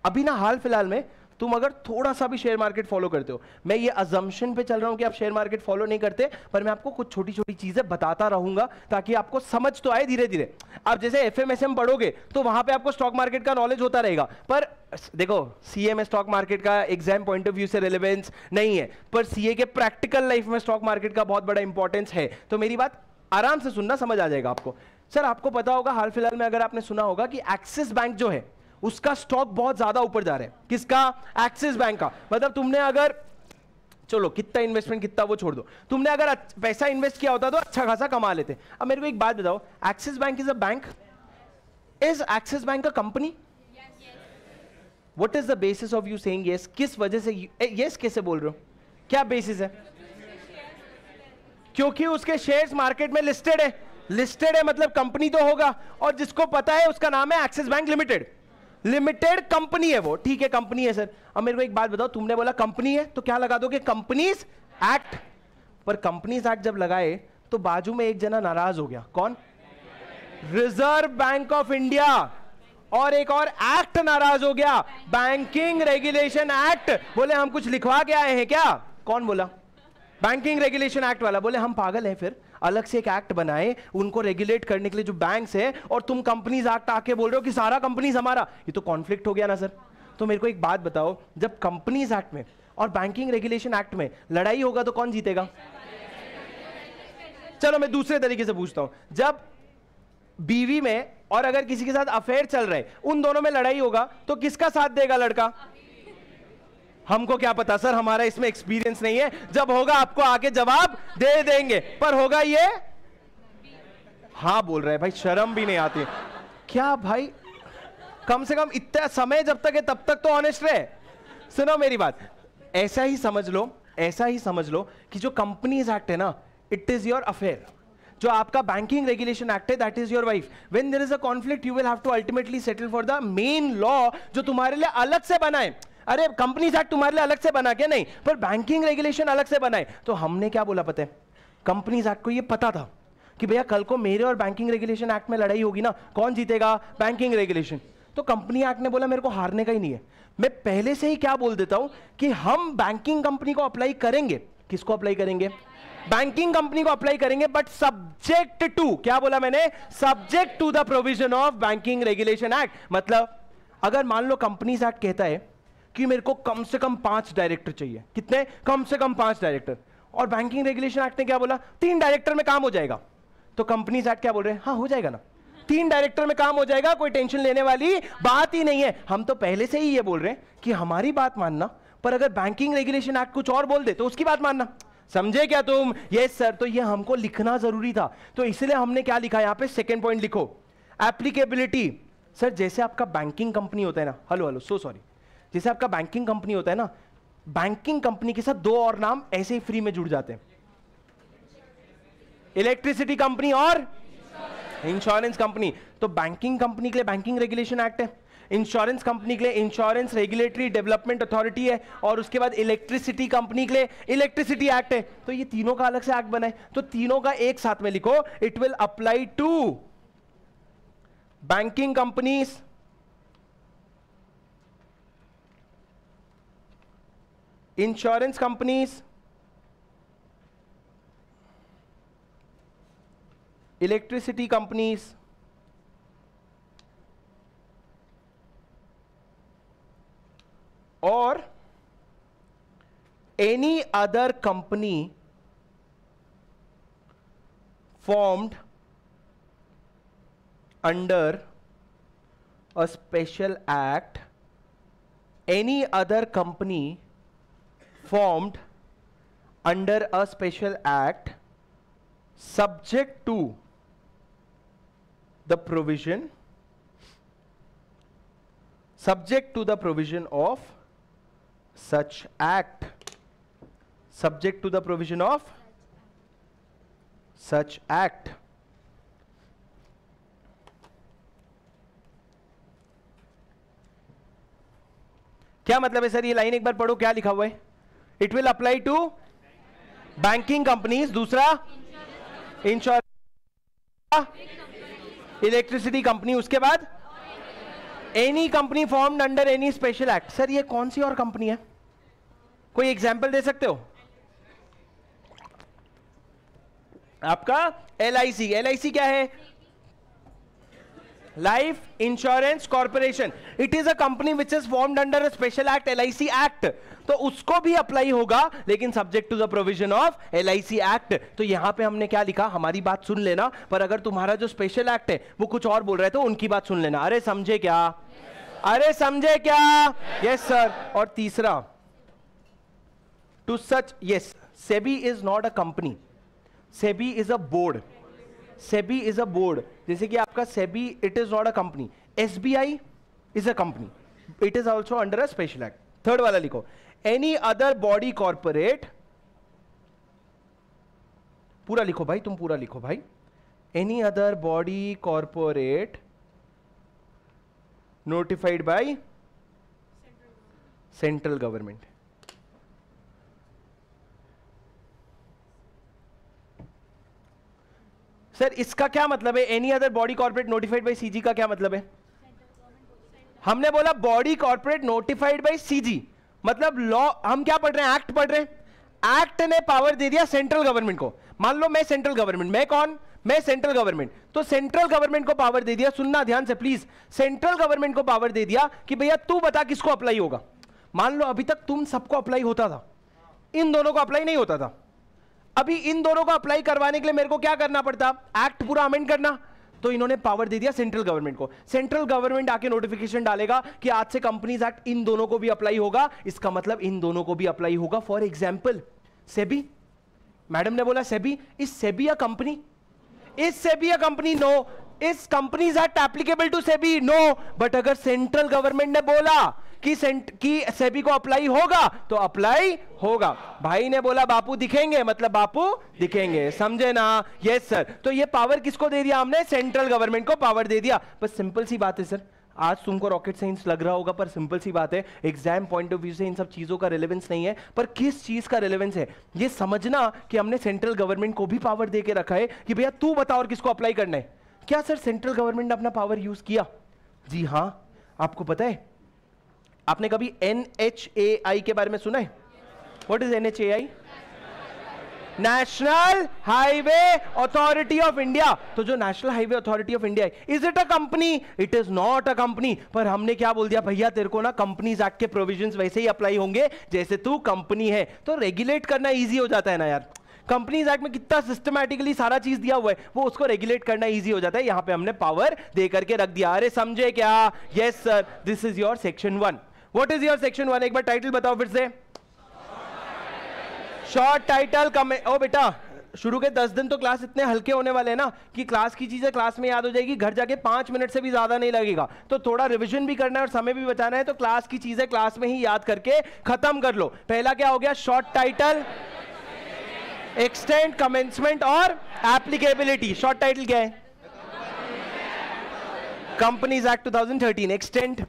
अभी ना हाल फिलहाल में तुम अगर थोड़ा सा भी शेयर मार्केट फॉलो करते हो, मैं ये अजम्पशन पे चल रहा हूं कि आप शेयर मार्केट फॉलो नहीं करते, पर मैं आपको कुछ छोटी छोटी चीजें बताता रहूंगा ताकि आपको समझ तो आए धीरे धीरे। आप जैसे FMSM पढ़ोगे तो वहां पे आपको स्टॉक मार्केट का नॉलेज होता रहेगा, पर देखो CA में स्टॉक मार्केट का एग्जाम पॉइंट ऑफ व्यू से रिलेवेंस नहीं है, पर CA के प्रैक्टिकल लाइफ में स्टॉक मार्केट का बहुत बड़ा इंपॉर्टेंस है। तो मेरी बात आराम से सुनना, समझ आ जाएगा आपको। सर आपको पता होगा, हाल फिलहाल में अगर आपने सुना होगा कि एक्सिस बैंक जो है उसका स्टॉक बहुत ज्यादा ऊपर जा रहा है। किसका? एक्सिस बैंक का। मतलब तुमने अगर चलो कितना इन्वेस्टमेंट कितना वो छोड़ दो, तुमने अगर पैसा इन्वेस्ट किया होता तो अच्छा खासा कमा लेते। अब मेरे को एक बात बताओ, एक्सिस बैंक is a bank? Is एक्सिस बैंक a company? What is the basis of you saying yes? किस वजह से यस कैसे बोल रहे हो? क्या बेसिस है? क्योंकि उसके शेयर्स मार्केट में लिस्टेड है। लिस्टेड है मतलब कंपनी तो होगा, और जिसको पता है उसका नाम है एक्सिस बैंक limited. Limited company है वो, ठीक है कंपनी है सर। अब मेरे को एक बात बताओ, तुमने बोला कंपनी है तो क्या लगा दोगे? Companies act. पर कंपनीज एक्ट जब लगाए तो बाजू में एक जना नाराज हो गया। कौन? Reserve Bank of India. और एक और एक्ट नाराज हो गया, बैंकिंग रेगुलेशन एक्ट। बोले हम कुछ लिखवा के आए हैं क्या? कौन बोला? बैंकिंग रेगुलेशन एक्ट वाला। बोले हम पागल हैं, फिर अलग से एक एक्ट बनाए उनको रेगुलेट करने के लिए जो बैंक्स है, और तुम कंपनीज एक्ट आके बोल रहे हो कि सारा कंपनीज हमारा। ये तो कॉन्फ्लिक्ट हो गया ना सर। तो मेरे को एक बात बताओ, जब कंपनीज एक्ट में और बैंकिंग रेगुलेशन एक्ट में लड़ाई होगा तो कौन जीतेगा? चलो मैं दूसरे तरीके से पूछता हूं, जब बीवी में और अगर किसी के साथ अफेयर चल रहे उन दोनों में लड़ाई होगा तो किसका साथ देगा लड़का? हमको क्या पता सर, हमारा इसमें एक्सपीरियंस नहीं है। जब होगा आपको आके जवाब दे देंगे, पर होगा ये? हाँ बोल रहे हैं भाई, शर्म भी नहीं आती क्या भाई? कम से कम इतना समय जब तक है तब तक तो ऑनेस्ट रहे। सुनो मेरी बात, ऐसा ही समझ लो, ऐसा ही समझ लो कि जो कंपनीज एक्ट है ना, इट इज योर अफेयर। जो आपका बैंकिंग रेगुलेशन एक्ट है, that is your wife. When there is a conflict you will have to ultimately settle for the main law जो तुम्हारे लिए अलग से बनाए। अरे कंपनीज एक्ट तुम्हारे लिए अलग से बना के नहीं, पर बैंकिंग रेगुलेशन अलग से बनाए। तो हमने क्या बोला पता है? कंपनीज एक्ट को ये पता था कि भैया कल को मेरे और बैंकिंग रेगुलेशन एक्ट में लड़ाई होगी ना, कौन जीतेगा? Banking regulation. तो कंपनी एक्ट ने बोला मेरे को हारने का ही नहीं है, मैं पहले से ही क्या बोल देता हूं कि हम बैंकिंग कंपनी को अप्लाई करेंगे। किसको अप्लाई करेंगे? बैंकिंग कंपनी को अप्लाई करेंगे, बट सब्जेक्ट टू, क्या बोला मैंने? Subject to the provision of banking regulation act. मतलब अगर मान लो कंपनीज एक्ट कहता है कि मेरे को कम से कम 5 डायरेक्टर चाहिए, कितने? कम से कम 5 डायरेक्टर, और बैंकिंग रेगुलेशन एक्ट ने क्या बोला? 3 डायरेक्टर में काम हो जाएगा। तो कंपनीज एक्ट क्या बोल रहे हैं? हाँ हो जाएगा ना, 3 डायरेक्टर में काम हो जाएगा, कोई टेंशन लेने वाली बात ही नहीं है। हम तो पहले से ही ये बोल रहे हैं कि हमारी बात मानना, पर अगर बैंकिंग रेगुलेशन एक्ट कुछ और बोल दे तो उसकी बात मानना। समझे क्या तुम? Yes sir. तो ये हमको लिखना जरूरी था, तो इसलिए हमने क्या लिखा यहाँ पे? सेकेंड पॉइंट लिखो, एप्लीकेबिलिटी। सर जैसे आपका बैंकिंग कंपनी होता है ना, हेलो हेलो सो सॉरी, जैसे आपका बैंकिंग कंपनी होता है ना, बैंकिंग कंपनी के साथ 2 और नाम ऐसे ही फ्री में जुड़ जाते हैं, इलेक्ट्रिसिटी कंपनी और इंश्योरेंस कंपनी। तो बैंकिंग कंपनी के लिए बैंकिंग रेगुलेशन एक्ट है, इंश्योरेंस कंपनी के लिए इंश्योरेंस रेगुलेटरी डेवलपमेंट अथॉरिटी है, और उसके बाद इलेक्ट्रिसिटी कंपनी के लिए इलेक्ट्रिसिटी एक्ट है। तो ये तीनों का अलग से एक्ट बनाए, तो तीनों का एक साथ में लिखो, it will apply to banking companies insurance companies, electricity companies, or any other company formed under a special act, any other company formed under a special act subject to the provision of such act, क्या मतलब है सर? ये लाइन एक बार पढ़ो, क्या लिखा हुआ है? It will apply to banking companies, दूसरा इंश्योरेंस, इलेक्ट्रिसिटी कंपनी, उसके बाद any company formed under any special act. Sir ये कौन सी और कंपनी है? कोई एग्जाम्पल दे सकते हो? आपका LIC। LIC क्या है? Life insurance corporation. It is a company which is formed under a special act, LIC act. तो उसको भी अप्लाई होगा, लेकिन subject to the provision of LIC act. तो यहां पे हमने क्या लिखा? हमारी बात सुन लेना, पर अगर तुम्हारा जो स्पेशल एक्ट है वो कुछ और बोल रहे थे तो उनकी बात सुन लेना। अरे समझे क्या? yes. अरे समझे क्या? Yes sir. और तीसरा, to such, yes, SEBI is not a company, SEBI is a board, SEBI is a board. जैसे कि आपका SEBI, it is not a company. SBI is a company, it is also under a special act. Third वाला लिखो, एनी अदर बॉडी कॉर्पोरेट, पूरा लिखो भाई, तुम पूरा लिखो भाई, any other बॉडी कॉर्पोरेट notified by central government. Sir इसका क्या मतलब है? Any other बॉडी कॉर्पोरेट notified by CG का क्या मतलब है? हमने बोला बॉडी कॉर्पोरेट notified by CG, मतलब लॉ, हम क्या पढ़ रहे हैं? एक्ट पढ़ रहे हैं। एक्ट ने पावर दे दिया सेंट्रल गवर्नमेंट को। मान लो मैं सेंट्रल गवर्नमेंट, मैं कौन? मैं सेंट्रल गवर्नमेंट। तो सेंट्रल गवर्नमेंट को पावर दे दिया, सुनना ध्यान से प्लीज, सेंट्रल गवर्नमेंट को पावर दे दिया कि भैया तू बता किसको अप्लाई होगा। मान लो अभी तक तुम सबको अप्लाई होता था, इन दोनों को अप्लाई नहीं होता था। अभी इन दोनों को अप्लाई करवाने के लिए मेरे को क्या करना पड़ता? एक्ट पूरा अमेंड करना। तो इन्होंने पावर दे दिया सेंट्रल गवर्नमेंट को। सेंट्रल गवर्नमेंट आके नोटिफिकेशन डालेगा कि आज से कंपनीज एक्ट इन दोनों को भी अप्लाई होगा, इसका मतलब इन दोनों को भी अप्लाई होगा। फॉर एग्जाम्पल सेबी, मैडम ने बोला SEBI, is SEBI a company? Is SEBI a company? No. Is companies act applicable to SEBI? No. But अगर सेंट्रल गवर्नमेंट ने बोला कि सेबी को अप्लाई होगा तो अप्लाई होगा। भाई ने बोला बापू दिखेंगे, मतलब बापू दिखेंगे, समझे ना? Yes sir. तो ये पावर किसको दे दिया हमने? सेंट्रल गवर्नमेंट को पावर दे दिया। बस सिंपल सी बात है सर, आज तुमको रॉकेट साइंस लग रहा होगा, पर सिंपल सी बात है, एग्जाम पॉइंट ऑफ व्यू से इन सब चीज़ों का रेलेवेंस नहीं है, पर किस चीज़ का रेलेवेंस है ये समझना कि हमने सेंट्रल गवर्नमेंट को भी पावर दे के रखा है कि भैया तू बताओ और किसको अप्लाई करना है। क्या सर सेंट्रल गवर्नमेंट ने अपना पावर यूज़ किया? जी हाँ। आपको पता है, आपने कभी NHAI के बारे में सुना है? What is NHAI? National highway authority of India. तो जो national highway authority of India है, is it a company? It is not a company. पर हमने क्या बोल दिया? भैया तेरे को ना कंपनीज एक्ट के प्रोविजंस वैसे ही अप्लाई होंगे जैसे तू कंपनी है। तो रेगुलेट करना इजी हो जाता है ना यार, कंपनीज एक्ट में कितना सिस्टमैटिकली सारा चीज दिया हुआ है, वो उसको रेगुलेट करना इजी हो जाता है। यहां पे हमने पावर दे करके रख दिया। अरे समझे क्या? Yes sir. This is your section one. What is your section one? एक बार टाइटल बताओ फिर से, शॉर्ट टाइटल कम। ओ बेटा, शुरू के 10 दिन तो क्लास इतने हल्के होने वाले हैं ना कि क्लास की चीजें क्लास में याद हो जाएगी, घर जाके 5 मिनट से भी ज्यादा नहीं लगेगा। तो थोड़ा रिवीजन भी करना है और समय भी बचाना है, तो क्लास की चीजें क्लास में ही याद करके खत्म कर लो। पहला क्या हो गया? शॉर्ट टाइटल, एक्सटेंड, कमेंसमेंट और एप्लीकेबिलिटी। शॉर्ट टाइटल क्या है? Companies act 2013। Extend,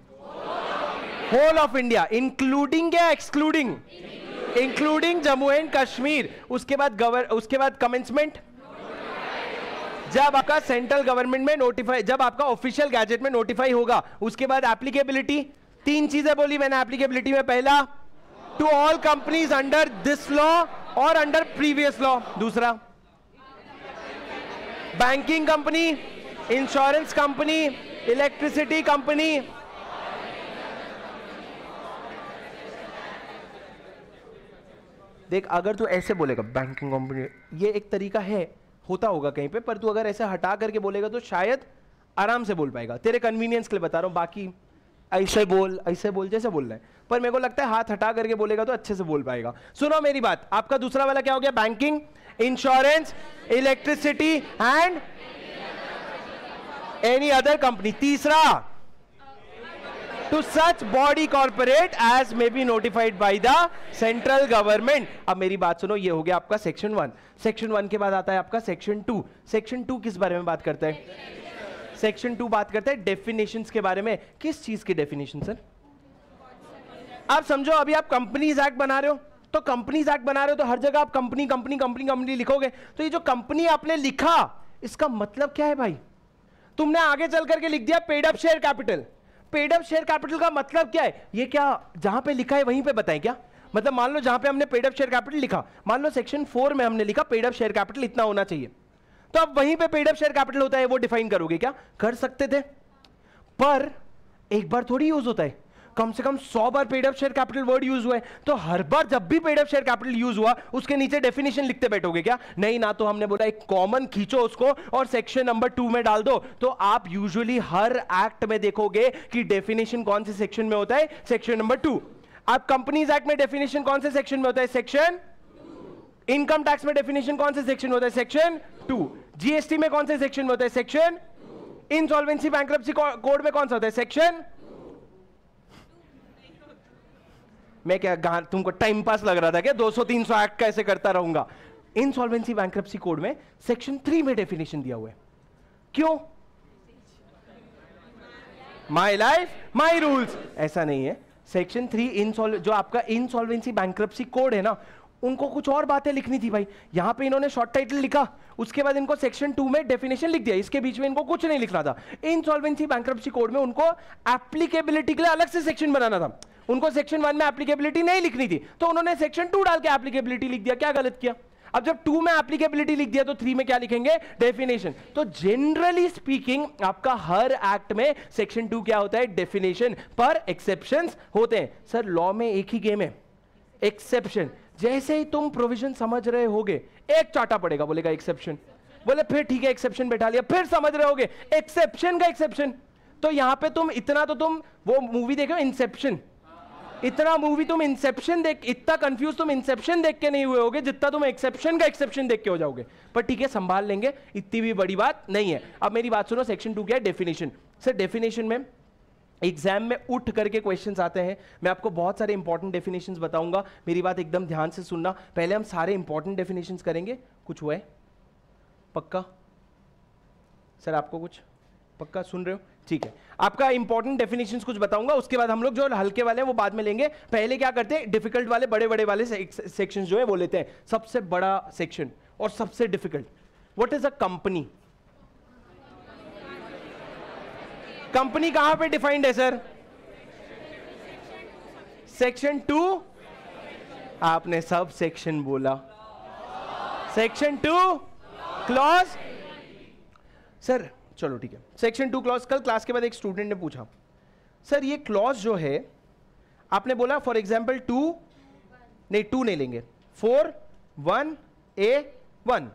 whole of India, including या excluding? Including Jammu and Kashmir. उसके बाद कमेंसमेंट, जब आपका सेंट्रल गवर्नमेंट में नोटिफाई, जब आपका ऑफिशियल गैजेट में नोटिफाई होगा। उसके बाद एप्लीकेबिलिटी। 3 चीजें बोली मैंने एप्लीकेबिलिटी में, पहला to all companies under this law और अंडर प्रीवियस लॉ, दूसरा banking company, insurance company, electricity company, देख अगर तू ऐसे बोलेगा बैंकिंग कंपनी, ये एक तरीका है, होता होगा कहीं पे, पर तू अगर ऐसे हटा करके बोलेगा तो शायद आराम से बोल पाएगा, तेरे कन्वीनियंस के लिए बता रहा हूँ। बाकी ऐसे बोल जैसे बोलना है, पर मेरे को लगता है हाथ हटा करके बोलेगा तो अच्छे से बोल पाएगा। सुनो मेरी बात, आपका दूसरा वाला क्या हो गया? Banking, insurance, electricity and any other company. तीसरा, to such बॉडी कॉर्पोरेट as may be notified by the central government. अब मेरी बात सुनो, ये हो गया आपका सेक्शन वन। सेक्शन वन के बाद आता है आपका सेक्शन टू। सेक्शन टू किस बारे में बात करता है? सेक्शन टू बात करता है डेफिनेशंस के बारे में। किस चीज की डेफिनेशन सर? आप समझो, अभी आप कंपनीज एक्ट बना रहे हो, तो कंपनीज एक्ट बना रहे हो तो हर जगह आप कंपनी कंपनी कंपनी कंपनी लिखोगे। तो ये जो कंपनी आपने लिखा, इसका मतलब क्या है भाई? तुमने आगे चल करके लिख दिया paid up share capital. Paid up share capital का मतलब क्या है? ये क्या जहां पे लिखा है वहीं पे बताएं क्या? मतलब मान लो जहां पे हमने पेड अप शेयर कैपिटल लिखा, मान लो सेक्शन 4 में हमने लिखा पेड अप शेयर कैपिटल इतना होना चाहिए, तो अब वहीं पे पेड अप शेयर कैपिटल होता है वो डिफाइन करोगे क्या? कर सकते थे, पर एक बार थोड़ी यूज होता है। कम से कम 100 बार paid up share capital word use हुआ है, तो हर बार जब भी paid up share capital use हुआ उसके नीचे डेफिनेशन लिखते बैठोगे क्या? नहीं ना, तो हमने बोला एक कॉमन खींचो उसको और सेक्शन नंबर 2 में डाल दो। तो आप यूजुअली हर एक्ट में देखोगे कि डेफिनेशन कौन से सेक्शन में होता है, सेक्शन नंबर 2। आप कंपनीज एक्ट में डेफिनेशन कौन से सेक्शन में होता है, सेक्शन 2। इनकम टैक्स में डेफिनेशन कौन से सेक्शन में होता है, सेक्शन 2। जीएसटी में कौन से सेक्शन में होता है, सेक्शन 2। इंसॉल्वेंसी बैंक्रप्सी कोड में कौन सा होता है, सेक्शन 2। मैं क्या तुमको टाइम पास लग रहा था क्या? 200-300 एक्ट कैसे करता रहूंगा। इंसॉल्वेंसी बैंक्रप्सी कोड में सेक्शन 3 में डेफिनेशन दिया हुआ है। क्यों? माई लाइफ माई रूल्स, ऐसा नहीं है। सेक्शन 3 जो आपका इंसॉल्वेंसी बैंक्रप्सी कोड है ना, उनको कुछ और बातें लिखनी थी भाई। यहां पे इन्होंने शॉर्ट टाइटल लिखा, उसके बाद इनको सेक्शन 2 में डेफिनेशन लिख दिया, इसके बीच में इनको कुछ नहीं लिखना था। इंसॉल्वेंसी बैंक्रप्सी कोड में उनको एप्लीकेबिलिटी के लिए अलग से सेक्शन बनाना था, उनको सेक्शन 1 में एप्लीकेबिलिटी नहीं लिखनी थी, तो उन्होंने सेक्शन 2 डाल के एप्लीकेबिलिटी लिख दिया। क्या गलत किया? अब जब 2 में एप्लीकेबिलिटी लिख दिया तो 3 में क्या लिखेंगे, डेफिनेशन। तो जनरली स्पीकिंग आपका हर एक्ट में सेक्शन 2 क्या होता है, डेफिनेशन, पर एक्सेप्शंस होते हैं। सर लॉ में एक ही गेम है, एक्सेप्शन। जैसे ही तुम प्रोविजन समझ रहे होगे एक चाटा पड़ेगा, बोलेगा एक्सेप्शन, बोले फिर ठीक है एक्सेप्शन बैठा लिया, फिर समझ रहे होगे एक्सेप्शन का एक्सेप्शन। तो यहां पे तुम इतना, तो तुम वो मूवी देखो इंसेप्शन, इतना मूवी तुम इंसेप्शन देख, इतना कंफ्यूज तुम इंसेप्शन देख के नहीं हुए होगे जितना तुम एक्सेप्शन का एक्सेप्शन देख के हो जाओगे। पर ठीक है, संभाल लेंगे, इतनी भी बड़ी बात नहीं है। अब मेरी बात सुनो, सेक्शन 2 क्या है, डेफिनेशन। सर डेफिनेशन में एग्जाम में उठ करके क्वेश्चंस आते हैं। मैं आपको बहुत सारे इंपॉर्टेंट डेफिनेशंस बताऊंगा, मेरी बात एकदम ध्यान से सुनना। पहले हम सारे इंपॉर्टेंट डेफिनेशंस करेंगे। कुछ हुआ है पक्का? सर आपको कुछ पक्का सुन रहे हो? ठीक है, आपका इंपॉर्टेंट डेफिनेशंस कुछ बताऊंगा, उसके बाद हम लोग जो हल्के वाले हैं वो बाद में लेंगे। पहले क्या करते हैं, डिफिकल्ट वाले बड़े वाले सेक्शंस जो है वो लेते हैं। सबसे बड़ा सेक्शन और सबसे difficult, what is a company? Company कहां पे डिफाइंड है सर? सेक्शन 2। आपने सब सेक्शन बोला, सेक्शन 2 क्लॉज। सर चलो ठीक है, सेक्शन 2 क्लॉज। कल क्लास के बाद एक स्टूडेंट ने पूछा, सर ये क्लॉज जो है आपने बोला, फॉर एग्जांपल 2 नहीं लेंगे, 4(1)(a)(1)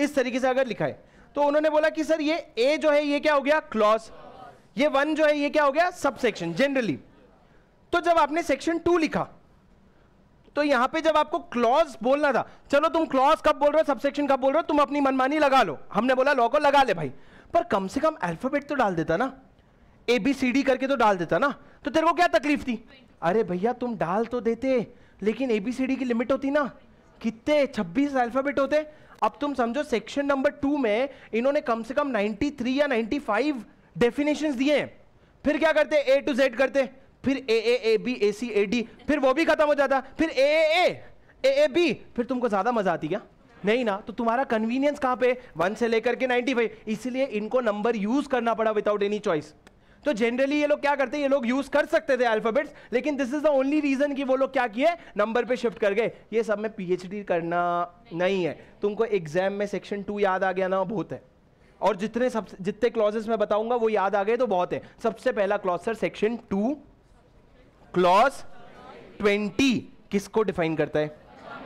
इस तरीके से अगर लिखा है, तो उन्होंने बोला कि सर ये a जो है ये क्या हो गया, क्लॉज, ये 1 जो है ये क्या हो गया, सब सेक्शन जनरली। तो जब आपने सेक्शन 2 लिखा, तो यहां पे जब आपको क्लॉज बोलना था, चलो तुम क्लॉज कब बोल रहे हो, सबसेक्शन कब बोल रहे हो, तुम अपनी मनमानी लगा लो, हमने बोला लॉ को लगा ले भाई, पर कम से कम अल्फाबेट तो डाल देता ना, ABCD करके तो डाल देता ना, तो तेरे को क्या तकलीफ थी? अरे भैया तुम डाल तो देते, लेकिन ABCD की लिमिट होती ना, कितने 26 अल्फाबेट होते। अब तुम समझो सेक्शन नंबर 2 में इन्होंने कम से कम 93 या 95 डेफिनेशंस दिए, फिर क्या करते, A to Z करते, फिर A, A, B, A, C, A, D, फिर वो भी खत्म हो जाता, फिर A, A, B। फिर तुमको ज्यादा मजा आती क्या? नहीं ना। तो तुम्हारा कन्वीनियंस कहां पे, 1 से लेकर के 95, इसलिए इनको नंबर यूज करना पड़ा विदाउट एनी चॉइस। तो जनरली ये लोग क्या करते हैं, ये लोग यूज कर सकते थे अल्फाबेट्स, लेकिन this is the only reason कि वो लोग क्या किए, नंबर पे शिफ्ट कर गए। ये सब में PhD करना नहीं है, तुमको एग्जाम में सेक्शन 2 याद आ गया ना बहुत है, और जितने क्लॉजेस में बताऊंगा वो याद आ गए तो बहुत है। सबसे पहला क्लॉज सर, सेक्शन 2 क्लॉज 20 किसको डिफाइन करता है?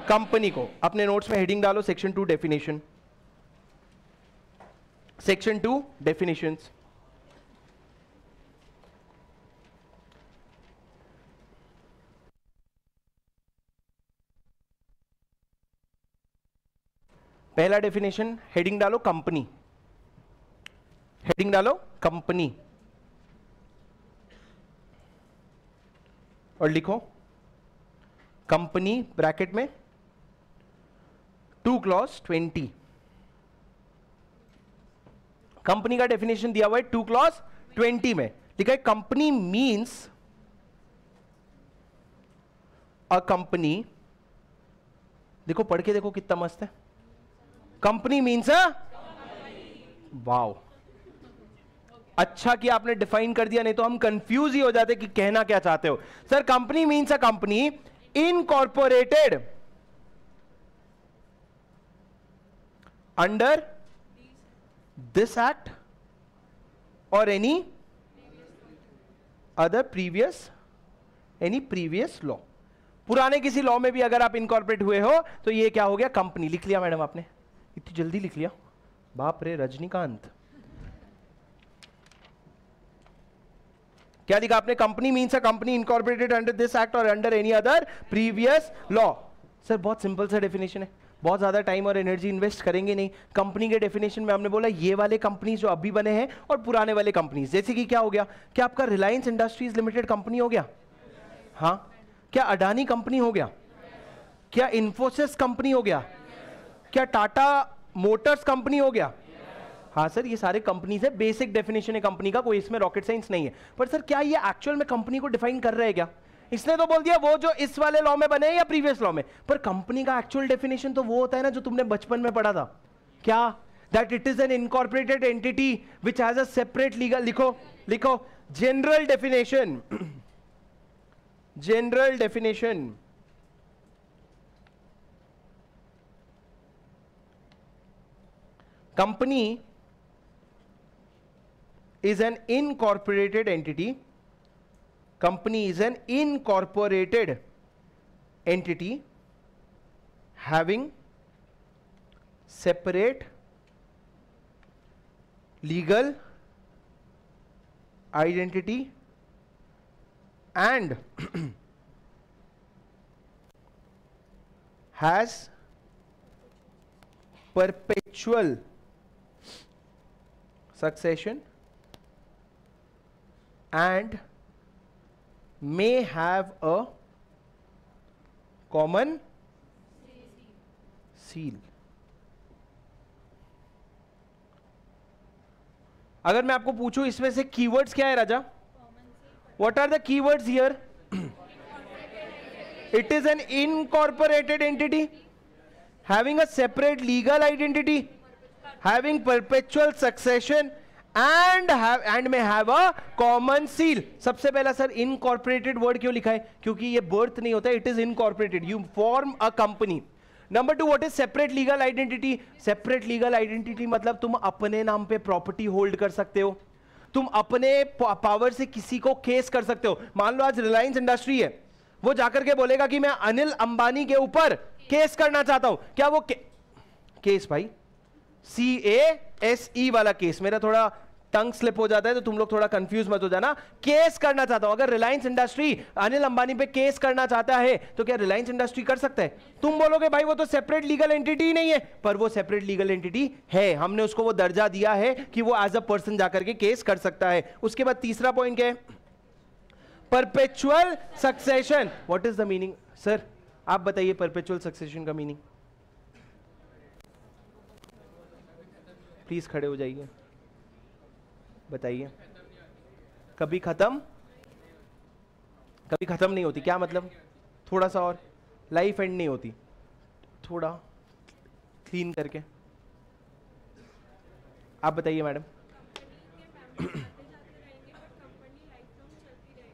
कंपनी को। अपने नोट्स में हेडिंग डालो, सेक्शन 2 डेफिनेशन, सेक्शन 2 डेफिनेशंस। पहला डेफिनेशन, हेडिंग डालो कंपनी, हेडिंग डालो कंपनी, और लिखो कंपनी ब्रैकेट में 2 क्लॉज 20। कंपनी का डेफिनेशन दिया हुआ है 2 क्लॉज 20 में, लिखा है कंपनी मींस अ कंपनी, देखो पढ़ के देखो कितना मस्त है, कंपनी मींस अ, वाओ अच्छा कि आपने डिफाइन कर दिया, नहीं तो हम कंफ्यूज ही हो जाते कि कहना क्या चाहते हो। Sir company means a company incorporated under this act और any other previous any previous law, पुराने किसी लॉ में भी अगर आप इनकॉर्पोरेट हुए हो तो ये क्या हो गया, कंपनी। लिख लिया मैडम आपने, इतनी जल्दी लिख लिया, बाप रे रजनीकांत। क्या लिखा आपने? Company means a company incorporated under this act और under any other previous law. Sir बहुत सिंपल सा डेफिनेशन है, बहुत ज़्यादा टाइम और एनर्जी इन्वेस्ट करेंगे नहीं। कंपनी के डेफिनेशन में हमने बोला ये वाले कंपनीज जो अभी बने हैं और पुराने वाले कंपनीज, जैसे कि क्या हो गया, क्या आपका रिलायंस इंडस्ट्रीज लिमिटेड कंपनी हो गया? हाँ। क्या अडानी कंपनी हो गया? क्या इन्फोसिस कंपनी हो गया? क्या टाटा मोटर्स कंपनी हो गया? हाँ सर, ये सारे कंपनीज है, बेसिक डेफिनेशन है कंपनी का, कोई इसमें रॉकेट साइंस नहीं है। पर सर क्या ये एक्चुअल में कंपनी को डिफाइन कर रहे हैं क्या? इसने तो बोल दिया वो जो इस वाले लॉ में बने हैं या प्रीवियस लॉ में, पर कंपनी का एक्चुअल डेफिनेशन तो वो होता है ना जो तुमने बचपन में पढ़ा था, क्या, that it is an incorporated entity which has a separate legal, लिखो लिखो general definition, general definition, company is an incorporated entity, company is an incorporated entity having separate legal identity and has perpetual succession and may have a common seal. अगर मैं आपको पूछूं इसमें से keywords क्या है राजा? What are the keywords here? It is an incorporated entity, having a separate legal identity, having perpetual succession. And may have a common seal. सबसे पहला सर इनकॉर्पोरेटेड वर्ड क्यों लिखा है? क्योंकि ये बर्थ नहीं होता है, it is incorporated, you form a company. Number two, what is separate legal identity? Separate legal identity मतलब तुम अपने नाम पे प्रॉपर्टी होल्ड कर सकते हो, तुम अपने पावर से किसी को केस कर सकते हो। मान लो आज रिलायंस इंडस्ट्री है, वो जाकर के बोलेगा कि मैं अनिल अंबानी के ऊपर केस करना चाहता हूं, क्या वो केस भाई CASE वाला केस, मेरा थोड़ा टंग स्लिप हो जाता है तो तुम लोग थोड़ा कंफ्यूज मत हो जाना, केस करना चाहता हूं, अगर रिलायंस इंडस्ट्री अनिल अंबानी पे केस करना चाहता है तो क्या रिलायंस इंडस्ट्री कर सकता है? तुम बोलोगे भाई वो तो सेपरेट लीगल एंटिटी नहीं है, पर वो सेपरेट लीगल एंटिटी है, हमने उसको वो दर्जा दिया है कि वो एज अ पर्सन जाकर के केस कर सकता है। उसके बाद तीसरा पॉइंट क्या है? परपेचुअल सक्सेशन। What is the meaning sir, आप बताइए परपेचुअल सक्सेशन का मीनिंग। प्लीज खड़े हो जाइए, बताइए। कभी खत्म नहीं होती, क्या मतलब? थोड़ा सा और, लाइफ एंड नहीं होती, थोड़ा क्लीन करके आप बताइए मैडम।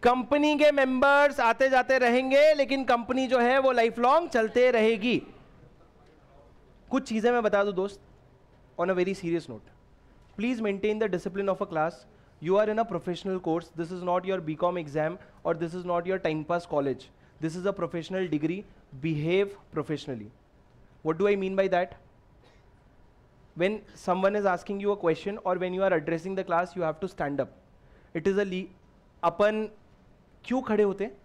कंपनी के मेंबर्स आते जाते रहेंगे लेकिन कंपनी जो है वो लाइफ लॉन्ग चलते रहेगी। कुछ चीजें मैं बता दूं दोस्त, on a very serious note, please maintain the discipline of a class. You are in a professional course. This is not your BCom exam or this is not your time pass college. This is a professional degree. Behave professionally. What do I mean by that? When someone is asking you a question or when you are addressing the class, you have to stand up. It is a अपन क्यों खड़े होते हैं?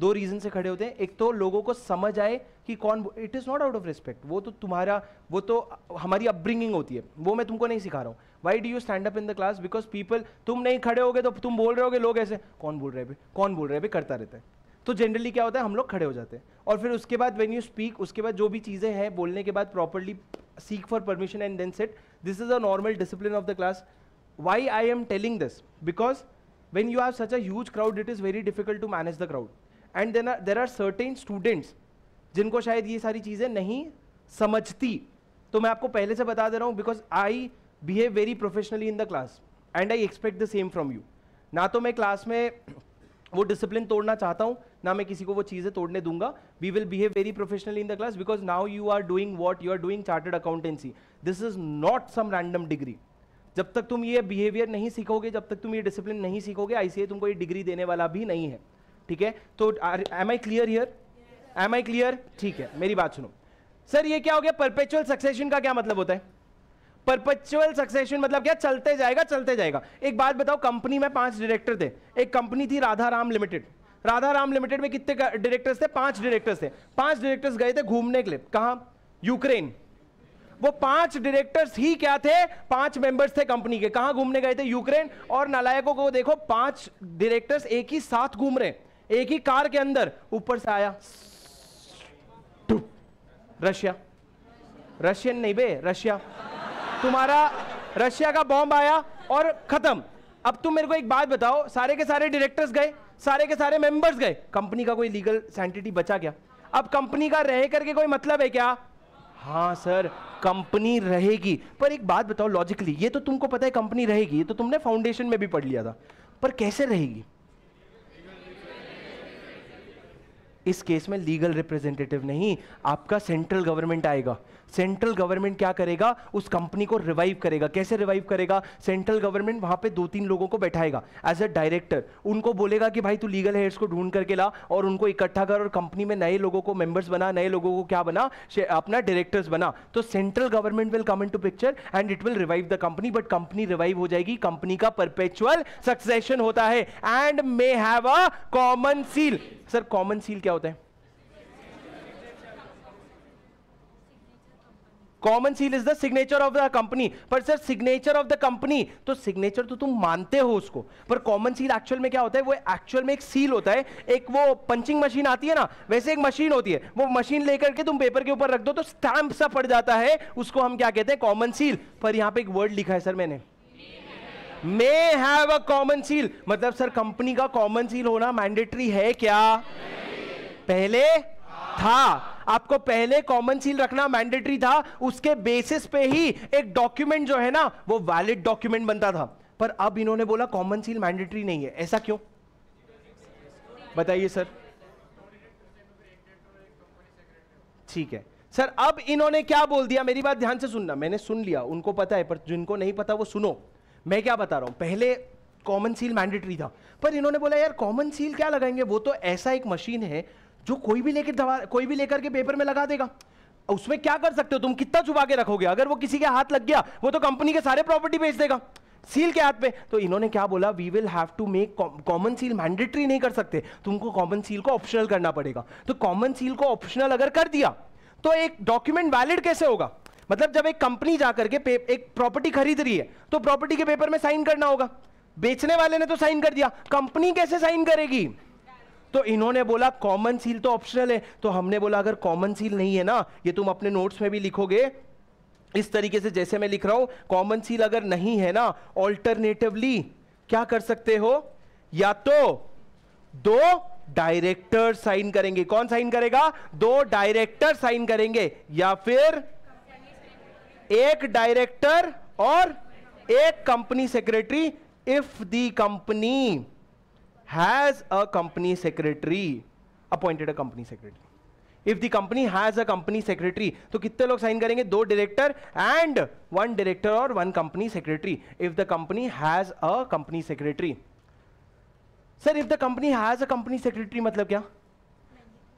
दो रीजन से खड़े होते हैं, एक तो लोगों को समझ आए कि कौन, it is not out of respect, वो तो तुम्हारा, वो तो हमारी अपब्रिंगिंग होती है, वो मैं तुमको नहीं सिखा रहा हूँ। Why do you stand up in the class? Because people, तुम नहीं खड़े होगे तो तुम बोल रहे होगे, लोग ऐसे कौन बोल रहे हैं भाई, कौन बोल रहे हैं भाई करता रहता है, तो जनरली क्या होता है हम लोग खड़े हो जाते हैं। और फिर उसके बाद व्हेन यू स्पीक, उसके बाद जो भी चीज़ें हैं बोलने के बाद properly seek for permission and then sit. This is a normal discipline of the class. Why I am telling this? Because when you have such a huge crowd it is very difficult to manage the crowd and there are certain students जिनको शायद ये सारी चीज़ें नहीं समझती, तो मैं आपको पहले से बता दे रहा हूँ because I behave very professionally in the class and I expect the same from you. ना तो मैं क्लास में वो डिसिप्लिन तोड़ना चाहता हूँ, ना मैं किसी को वो चीज़ें तोड़ने दूंगा। We will behave very professionally in the class because now you are doing what you are doing chartered accountancy. This is not some random degree. जब तक तुम ये बिहेवियर नहीं सीखोगे, जब तक तुम ये डिसिप्लिन नहीं सीखोगे, ICAI तुमको ये डिग्री देने वाला भी नहीं है। ठीक है। तो am I clear here, am I clear? ठीक है, मेरी बात सुनो सर, ये क्या हो गया परपेचुअल सक्सेशन का क्या मतलब होता है? परपेचुअल सक्सेशन मतलब क्या? चलते जाएगा चलते जाएगा। एक बात बताओ, कंपनी में 5 डायरेक्टर थे, एक कंपनी थी राधाराम लिमिटेड। राधाराम लिमिटेड में कितने डायरेक्टर्स थे? 5 डायरेक्टर्स थे। 5 डायरेक्टर्स गए थे घूमने के लिए, कहाँ? यूक्रेन। वो 5 डायरेक्टर्स ही क्या थे? 5 मेंबर्स थे कंपनी के। कहाँ घूमने गए थे? यूक्रेन। और नालायकों को देखो, 5 डायरेक्टर्स एक ही साथ घूम रहे, एक ही कार के अंदर। ऊपर से आया रशिया, रशियन नहीं बे, रशिया, तुम्हारा रशिया का बॉम्ब आया और खत्म। अब तुम मेरे को एक बात बताओ, सारे के सारे डायरेक्टर्स गए, सारे के सारे मेंबर्स गए, कंपनी का कोई लीगल सेंटिटी बचा क्या? अब कंपनी का रह करके कोई मतलब है क्या? हाँ सर, कंपनी रहेगी। पर एक बात बताओ लॉजिकली, ये तो तुमको पता है कंपनी रहेगी, ये तो तुमने फाउंडेशन में भी पढ़ लिया था, पर कैसे रहेगी? इस केस में लीगल रिप्रेजेंटेटिव नहीं, आपका सेंट्रल गवर्नमेंट आएगा। सेंट्रल गवर्नमेंट क्या करेगा? उस कंपनी को रिवाइव करेगा। कैसे रिवाइव करेगा? सेंट्रल गवर्नमेंट वहां पे 2-3 लोगों को बैठाएगा एज अ डायरेक्टर। उनको बोलेगा कि भाई तू लीगल हेड्स को ढूंढ करके ला और उनको इकट्ठा कर, और कंपनी में नए लोगों को मेंबर्स बना, नए लोगों को क्या बना, अपना डायरेक्टर्स बना। तो central government will come into picture and it will revive the company. But company revive हो जाएगी, कंपनी का परपेचुअल सक्सेशन होता है and may have a कॉमन सील। Sir कॉमन सील क्या होता है? कॉमन सील is the signature of the company. पर sir signature of the company, तो सिग्नेचर तो तुम मानते हो उसको, पर कॉमन सील एक्चुअल में क्या होता है? वो एक्चुअल में एक सील होता है, एक वो पंचिंग मशीन आती है ना, वैसे एक मशीन होती है, वो मशीन लेकर के तुम पेपर के ऊपर रख दो तो स्टैंप सा पड़ जाता है, उसको हम क्या कहते हैं? कॉमन सील। पर यहां पे एक वर्ड लिखा है सर मैंने, may have a कॉमन सील। मतलब सर कंपनी का कॉमन सील होना मैंडेटरी है क्या? पहले था, आपको पहले कॉमन सील रखना मैंडेटरी था, उसके बेसिस पे ही एक डॉक्यूमेंट जो है ना वो वैलिड डॉक्यूमेंट बनता था। पर अब इन्होंने बोला कॉमन सील मैंडेटरी नहीं है, ऐसा क्यों? बताइए सर। ठीक है सर, अब इन्होंने क्या बोल दिया, मेरी बात ध्यान से सुनना, मैंने सुन लिया, उनको पता है, पर जिनको नहीं पता वो सुनो मैं क्या बता रहा हूं। पहले कॉमन सील मैंडेटरी था, पर इन्होंने बोला यार कॉमन सील क्या लगाएंगे, वो तो ऐसा एक मशीन है जो कोई भी लेकर के पेपर में लगा देगा, उसमें क्या कर सकते हो तुम, कितना छुपा के रखोगे? अगर वो किसी के हाथ लग गया वो तो कंपनी के सारे प्रॉपर्टी बेच देगा, सील के हाथ पे। तो इन्होंने क्या बोला, we will have to make कॉमन सील mandatory, नहीं कर सकते, तुमको कॉमन सील को ऑप्शनल करना पड़ेगा। तो कॉमन सील को ऑप्शनल अगर कर दिया तो एक डॉक्यूमेंट वैलिड कैसे होगा? मतलब जब एक कंपनी जाकर के एक प्रॉपर्टी खरीद रही है तो प्रॉपर्टी के पेपर में साइन करना होगा, बेचने वाले ने तो साइन कर दिया, कंपनी कैसे साइन करेगी? तो इन्होंने बोला कॉमन सील तो ऑप्शनल है। तो हमने बोला अगर कॉमन सील नहीं है ना, ये तुम अपने नोट्स में भी लिखोगे इस तरीके से जैसे मैं लिख रहा हूं, कॉमन सील अगर नहीं है ना, ऑल्टरनेटिवली क्या कर सकते हो, या तो 2 डायरेक्टर साइन करेंगे, कौन साइन करेगा? 2 डायरेक्टर साइन करेंगे, या फिर एक डायरेक्टर और एक company secretary, if the company has a company secretary appointed a company secretary, if the company has a company secretary. तो कितने लोग साइन करेंगे? 2 डायरेक्टर एंड 1 डायरेक्टर और 1 company secretary, if the company has a company secretary. Sir if the company has a company secretary मतलब क्या?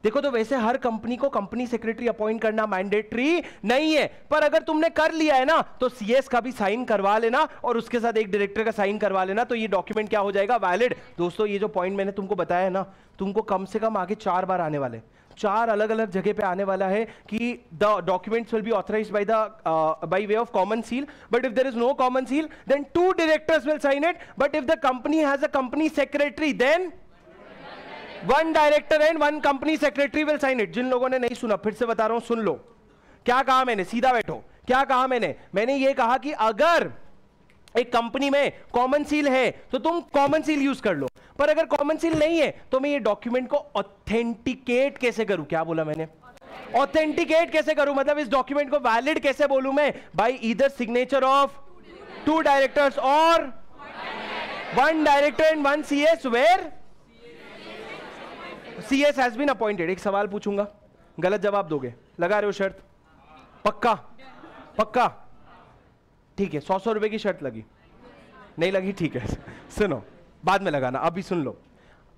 देखो तो वैसे हर कंपनी को कंपनी सेक्रेटरी अपॉइंट करना मैंडेटरी नहीं है, पर अगर तुमने कर लिया है ना तो सीएस का भी साइन करवा लेना और उसके साथ एक डायरेक्टर का साइन करवा लेना, तो ये डॉक्यूमेंट क्या हो जाएगा? वैलिड। दोस्तों ये जो पॉइंट मैंने तुमको बताया है ना, तुमको कम से कम आगे 4 बार आने वाले, 4 अलग अलग जगह पे आने वाला है कि the documents will be authorised by the by way of कॉमन सील, but if there is no कॉमन सील then 2 directors will sign it, but if the company has a company secretary then 1 director and 1 company secretary will sign it. जिन लोगों ने नहीं सुना फिर से बता रहा हूं, सुन लो क्या कहा मैंने, सीधा बैठो, क्या कहा मैंने? मैंने ये कहा कि अगर एक कंपनी में कॉमन सील है तो तुम कॉमन सील यूज कर लो, पर अगर कॉमन सील नहीं है तो मैं ये डॉक्यूमेंट को ऑथेंटिकेट कैसे करूं? क्या बोला मैंने? ऑथेंटिकेट कैसे करूं, मतलब इस डॉक्यूमेंट को वैलिड कैसे बोलूं मैं? By either signature of 2 directors और 1 director and 1 CS where CS has been appointed। एक सवाल पूछूंगा, गलत जवाब दोगे, लगा रहे हो शर्त? पक्का पक्का? ठीक है, 100 रुपए की शर्त लगी, नहीं लगी ठीक है, सुनो बाद में लगाना, अभी सुन लो।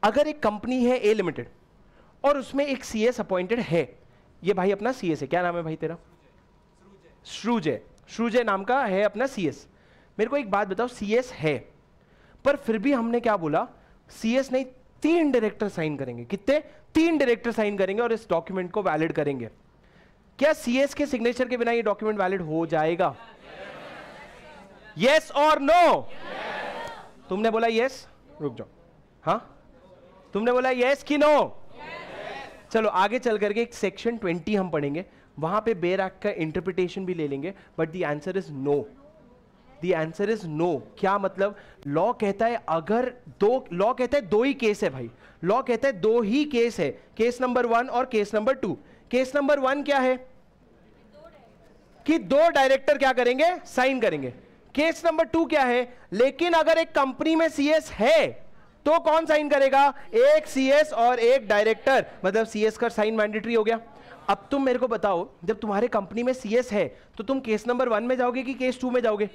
अगर एक कंपनी है ए लिमिटेड और उसमें एक सीएस अपॉइंटेड है, ये भाई अपना सीएस है, क्या नाम है भाई तेरा? श्रुजय, श्रुजय नाम का है अपना सीएस। मेरे को एक बात बताओ, सीएस है पर फिर भी हमने क्या बोला, सीएस नहीं, 3 डायरेक्टर साइन करेंगे। कितने? 3 डायरेक्टर साइन करेंगे और इस डॉक्यूमेंट को वैलिड करेंगे। क्या सीएस के सिग्नेचर के बिना ये डॉक्यूमेंट वैलिड हो जाएगा? यस और नो? तुमने बोला यस, रुक जाओ, हाँ तुमने बोला यस कि नो? चलो आगे चल करके एक सेक्शन 20 हम पढ़ेंगे, वहां पे बेयर एक्ट का इंटरप्रिटेशन भी ले लेंगे, but the answer is no. The answer is no. क्या मतलब? लॉ कहता है अगर दो, लॉ कहता है दो ही केस है भाई, लॉ कहता है दो ही केस है, केस नंबर 1 और केस नंबर 2। केस नंबर 1 क्या है कि दो डायरेक्टर क्या करेंगे, साइन करेंगे। केस नंबर 2 क्या है, लेकिन अगर एक कंपनी में सीएस है तो कौन साइन करेगा, एक सीएस और एक डायरेक्टर, मतलब सीएस का साइन मैंडेटरी हो गया। अब तुम मेरे को बताओ, जब तुम्हारे कंपनी में सीएस है तो तुम केस नंबर 1 में जाओगे कि केस 2 में जाओगे?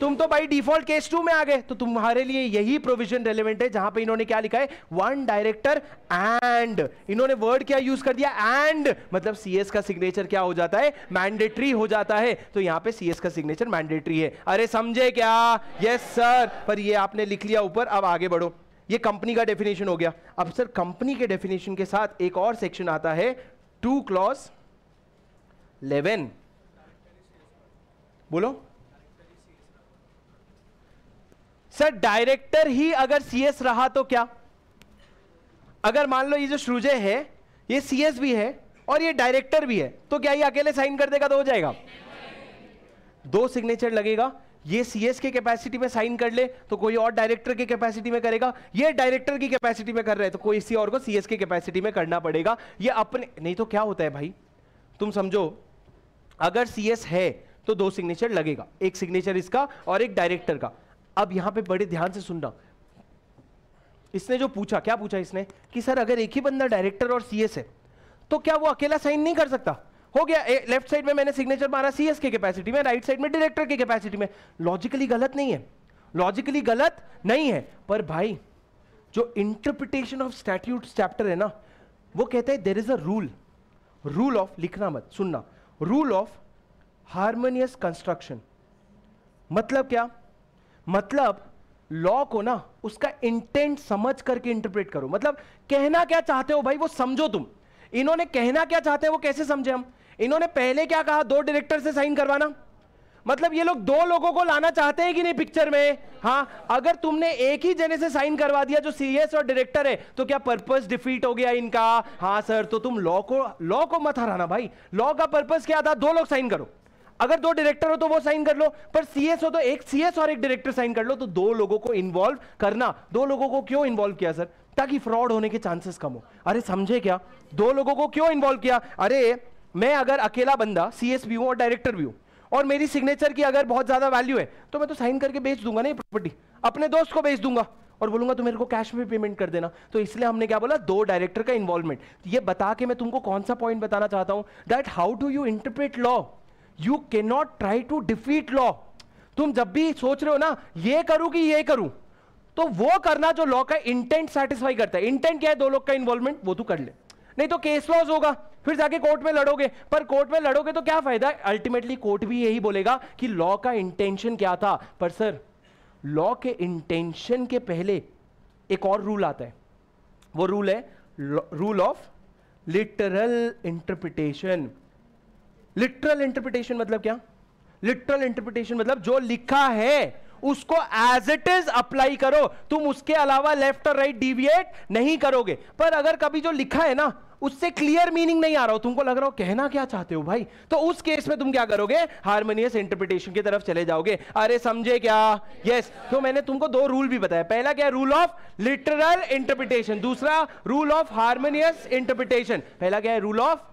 तुम तो भाई डिफॉल्ट केस 2 में आ गए, तो तुम्हारे लिए यही प्रोविजन रेलेवेंट है जहां पे इन्होंने क्या लिखा है, वन डायरेक्टर एंड, इन्होंने वर्ड क्या यूज कर दिया, एंड, मतलब सीएस का सिग्नेचर क्या हो जाता है, मैंडेटरी हो जाता है। तो यहां पे सीएस का सिग्नेचर मैंडेटरी है। अरे समझे क्या? Yes sir. पर ये आपने लिख लिया ऊपर, अब आगे बढ़ो। ये कंपनी का डेफिनेशन हो गया। अब सर कंपनी के डेफिनेशन के साथ एक और सेक्शन आता है 2 क्लॉज 11, बोलो सर। डायरेक्टर ही अगर सीएस रहा तो क्या, अगर मान लो ये जो श्रुजय है ये सीएस भी है और ये डायरेक्टर भी है, तो क्या ये अकेले साइन कर देगा तो हो जाएगा? दो सिग्नेचर लगेगा, ये सीएस के कैपेसिटी में साइन कर ले तो कोई और डायरेक्टर के कैपेसिटी में करेगा, ये डायरेक्टर की कैपेसिटी में कर रहे हैं तो कोई इसी और को सीएस के कैपेसिटी में करना पड़ेगा, ये अपने नहीं। तो क्या होता है भाई, तुम समझो, अगर सीएस है तो 2 सिग्नेचर लगेगा, एक सिग्नेचर इसका और एक डायरेक्टर का। अब यहां पे बड़े ध्यान से सुनना, इसने जो पूछा, क्या पूछा इसने कि सर अगर एक ही बंदा डायरेक्टर और सीएस है तो क्या वो अकेला साइन नहीं कर सकता? हो गया, लेफ्ट साइड में मैंने सिग्नेचर मारा सीएस के कैपेसिटी में, राइट साइड में डायरेक्टर के कैपेसिटी में। लॉजिकली गलत नहीं है, लॉजिकली गलत नहीं है, पर भाई जो इंटरप्रिटेशन ऑफ स्टैट्यूट चैप्टर है ना, वो कहते हैं there is a rule, rule of, लिखना मत सुनना, रूल ऑफ हार्मोनियस कंस्ट्रक्शन। मतलब क्या? मतलब लॉ को ना उसका इंटेंट समझ करके इंटरप्रेट करो। मतलब कहना क्या चाहते हो भाई वो समझो तुम। इन्होंने कहना क्या चाहते हैं वो कैसे समझे हम? इन्होंने पहले क्या कहा, 2 डायरेक्टर से साइन करवाना, मतलब ये लोग 2 लोगों को लाना चाहते हैं कि नहीं पिक्चर में? हाँ, अगर तुमने एक ही जने से साइन करवा दिया जो सीएस और डायरेक्टर है तो क्या पर्पस डिफीट हो गया इनका? हाँ सर। तो तुम लॉ को मत हराना भाई। लॉ का पर्पस क्या था, 2 लोग साइन करो, अगर 2 डायरेक्टर हो तो वो साइन कर लो, पर सीएस हो तो एक सीएस और एक डायरेक्टर साइन कर लो। तो 2 लोगों को इन्वॉल्व करना। 2 लोगों को क्यों इन्वॉल्व किया सर? ताकि फ्रॉड होने के चांसेस कम हो। अरे समझे क्या, 2 लोगों को क्यों इन्वॉल्व किया? अरे मैं अगर अकेला बंदा सीएस भी हूं और डायरेक्टर भी हूं और मेरी सिग्नेचर की अगर बहुत ज्यादा वैल्यू है तो मैं तो साइन करके बेच दूंगा नहीं, प्रॉपर्टी अपने दोस्त को बेच दूंगा और बोलूंगा तो मेरे को कैश में पेमेंट कर देना। तो इसलिए हमने क्या बोला, 2 डायरेक्टर का इन्वॉल्वमेंट। ये बता के मैं तुमको कौन सा पॉइंट बताना चाहता हूं, that how do you interpret law, you can not try to defeat law. तुम जब भी सोच रहे हो ना ये करूं कि ये करूं, तो वो करना जो लॉ का इंटेंट सैटिस्फाई करता है। इंटेंट क्या है, 2 लोग का इन्वॉल्वमेंट, वो तू कर ले, नहीं तो केस लॉस होगा, फिर जाके कोर्ट में लड़ोगे। पर कोर्ट में लड़ोगे तो क्या फायदा, अल्टीमेटली कोर्ट भी यही बोलेगा कि लॉ का इंटेंशन क्या था। पर सर लॉ के इंटेंशन के पहले एक और रूल आता है, वो रूल है rule of literal interpretation. Literal interpretation मतलब क्या? लिटरल इंटरप्रिटेशन मतलब जो लिखा है उसको एज इट इज अप्लाई करो, तुम उसके अलावा लेफ्ट और राइट डिविएट नहीं करोगे। पर अगर कभी जो लिखा है ना उससे क्लियर मीनिंग नहीं आ रहा हो, तुमको लग रहा हो कहना क्या चाहते हो भाई, तो उस केस में तुम क्या करोगे, हार्मोनियस इंटरप्रिटेशन की तरफ चले जाओगे। अरे समझे क्या? यस। तो मैंने तुमको 2 रूल भी बताया, पहला क्या है, रूल ऑफ लिटरल इंटरप्रिटेशन, दूसरा रूल ऑफ हार्मोनियस इंटरप्रिटेशन। पहला क्या है, रूल ऑफ,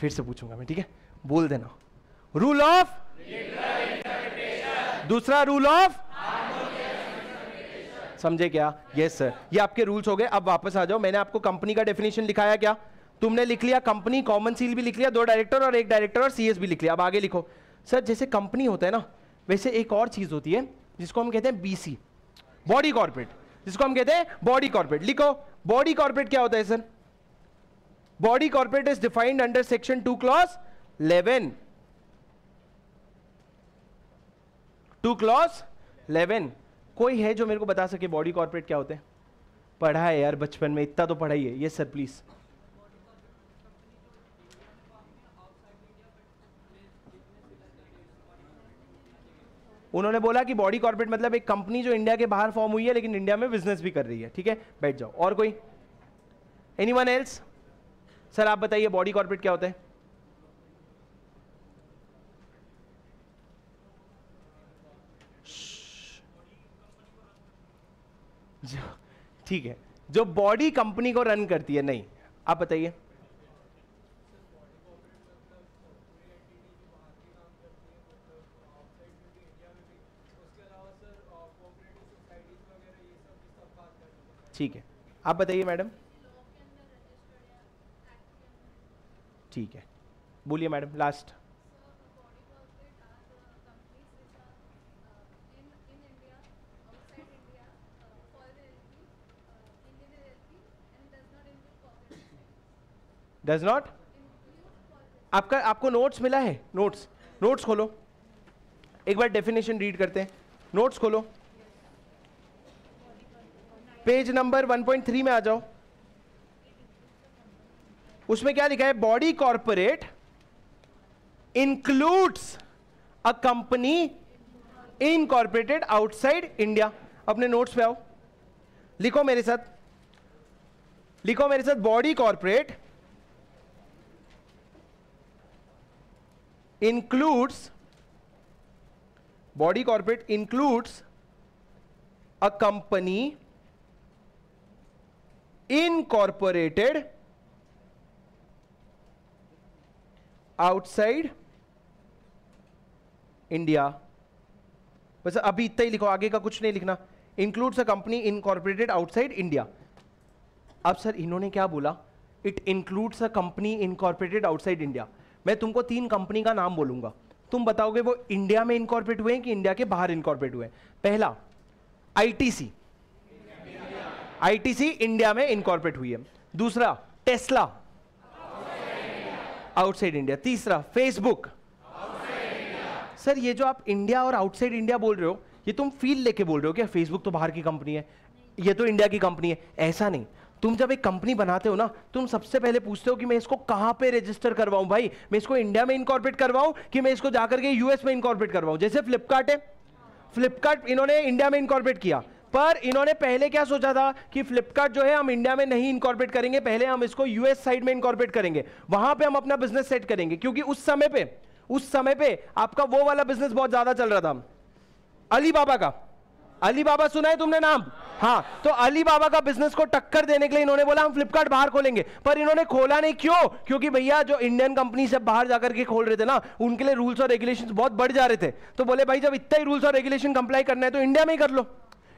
फिर से पूछूंगा मैं, ठीक है, बोल देना, रूल ऑफ लिटरल इंटरप्रिटेशन, दूसरा रूल ऑफ, समझे क्या? Yes sir. ये आपके रूल्स हो गए। अब वापस आ जाओ, मैंने आपको कंपनी का डेफिनेशन लिखाया, क्या तुमने लिख लिया कंपनी, कॉमन सील भी लिख लिया, 2 डायरेक्टर और एक डायरेक्टर और सीएस भी लिख लिया। अब आगे लिखो सर, जैसे कंपनी होता है ना वैसे एक और चीज होती है जिसको हम कहते हैं बीसी। बॉडी कॉर्पोरेट, जिसको हम कहते हैं बॉडी कॉर्पोरेट। लिखो बॉडी कॉर्पोरेट क्या होता है sir? बॉडी कॉर्पोरेट is defined under section 2 clause 11 2 clause 11। कोई है जो मेरे को बता सके बॉडी कॉर्पोरेट क्या होते हैं? पढ़ा है यार बचपन में, इतना तो पढ़ा ही है। Yes sir please. उन्होंने बोला कि बॉडी कॉर्पोरेट मतलब एक कंपनी जो इंडिया के बाहर फॉर्म हुई है लेकिन इंडिया में बिजनेस भी कर रही है। ठीक है, बैठ जाओ। और कोई? Anyone else? सर आप बताइए बॉडी कॉर्पोरेट क्या होता है? ठीक है, जो बॉडी कंपनी को रन करती है। नहीं, आप बताइए। ठीक है, आप बताइए मैडम। ठीक है, बोलिए मैडम लास्ट। डज नॉट, आपका आपको नोट्स मिला है? नोट्स, नोट्स खोलो एक बार, डेफिनेशन रीड करते हैं। नोट्स खोलो, पेज नंबर 1.3 में आ जाओ। उसमें क्या लिखा है? बॉडी कॉर्पोरेट includes a company incorporated outside India. अपने नोट्स पे आओ, लिखो मेरे साथ, लिखो मेरे साथ। बॉडी कॉर्पोरेट includes, body corporate includes a company incorporated outside India। बस अभी इतना ही लिखो, आगे का कुछ नहीं लिखना। includes a company incorporated outside India। अब सर इन्होंने क्या बोला? it includes a company incorporated outside India। मैं तुमको 3 कंपनी का नाम बोलूंगा, तुम बताओगे वो इंडिया में इनकॉर्पोरेट हुए हैं कि इंडिया के बाहर इनकॉर्पोरेट हुए हैं। पहला आईटीसी, आईटीसी इंडिया में इनकॉर्पोरेट हुई है। दूसरा टेस्ला, आउटसाइड इंडिया। तीसरा फेसबुक। सर ये जो आप इंडिया और आउटसाइड इंडिया बोल रहे हो, ये तुम फील लेके बोल रहे हो क्या फेसबुक तो बाहर की कंपनी है, ये तो इंडिया की कंपनी है? ऐसा नहीं। तुम जब एक कंपनी बनाते हो ना, तुम सबसे पहले पूछते हो कि मैं इसको कहां पे रजिस्टर करवाऊं भाई, मैं इसको इंडिया में इनकॉर्पोरेट करवाऊं कि मैं इसको जाकर के यूएस में इनकॉर्पोरेट करवाऊं। जैसे फ्लिपकार्ट है, फ्लिपकार्ट इन्होंने इंडिया में इनकॉर्पोरेट किया, पर इन्होंने पहले क्या सोचा था कि फ्लिपकार्ट जो है हम इंडिया में नहीं इनकॉर्पोरेट करेंगे, पहले हम इसको यूएस साइड में इनकॉर्पोरेट करेंगे, वहां पर हम अपना बिजनेस सेट करेंगे। क्योंकि उस समय पे आपका वो वाला बिजनेस बहुत ज्यादा चल रहा था अलीबाबा का। अलीबाबा सुना है तुमने नाम? हाँ, तो अलीबाबा का बिजनेस को टक्कर देने के लिए इन्होंने बोला हम फ्लिपकार्ट बाहर खोलेंगे, पर इन्होंने खोला नहीं। क्यों? क्योंकि भैया जो इंडियन कंपनी सब बाहर जाकर के खोल रहे थे ना, उनके लिए रूल्स और रेगुलेशंस बहुत बढ़ जा रहे थे। तो बोले भाई जब इतना ही रूल्स और रेगुलेशन कंप्लाई करना है तो इंडिया में ही कर लो,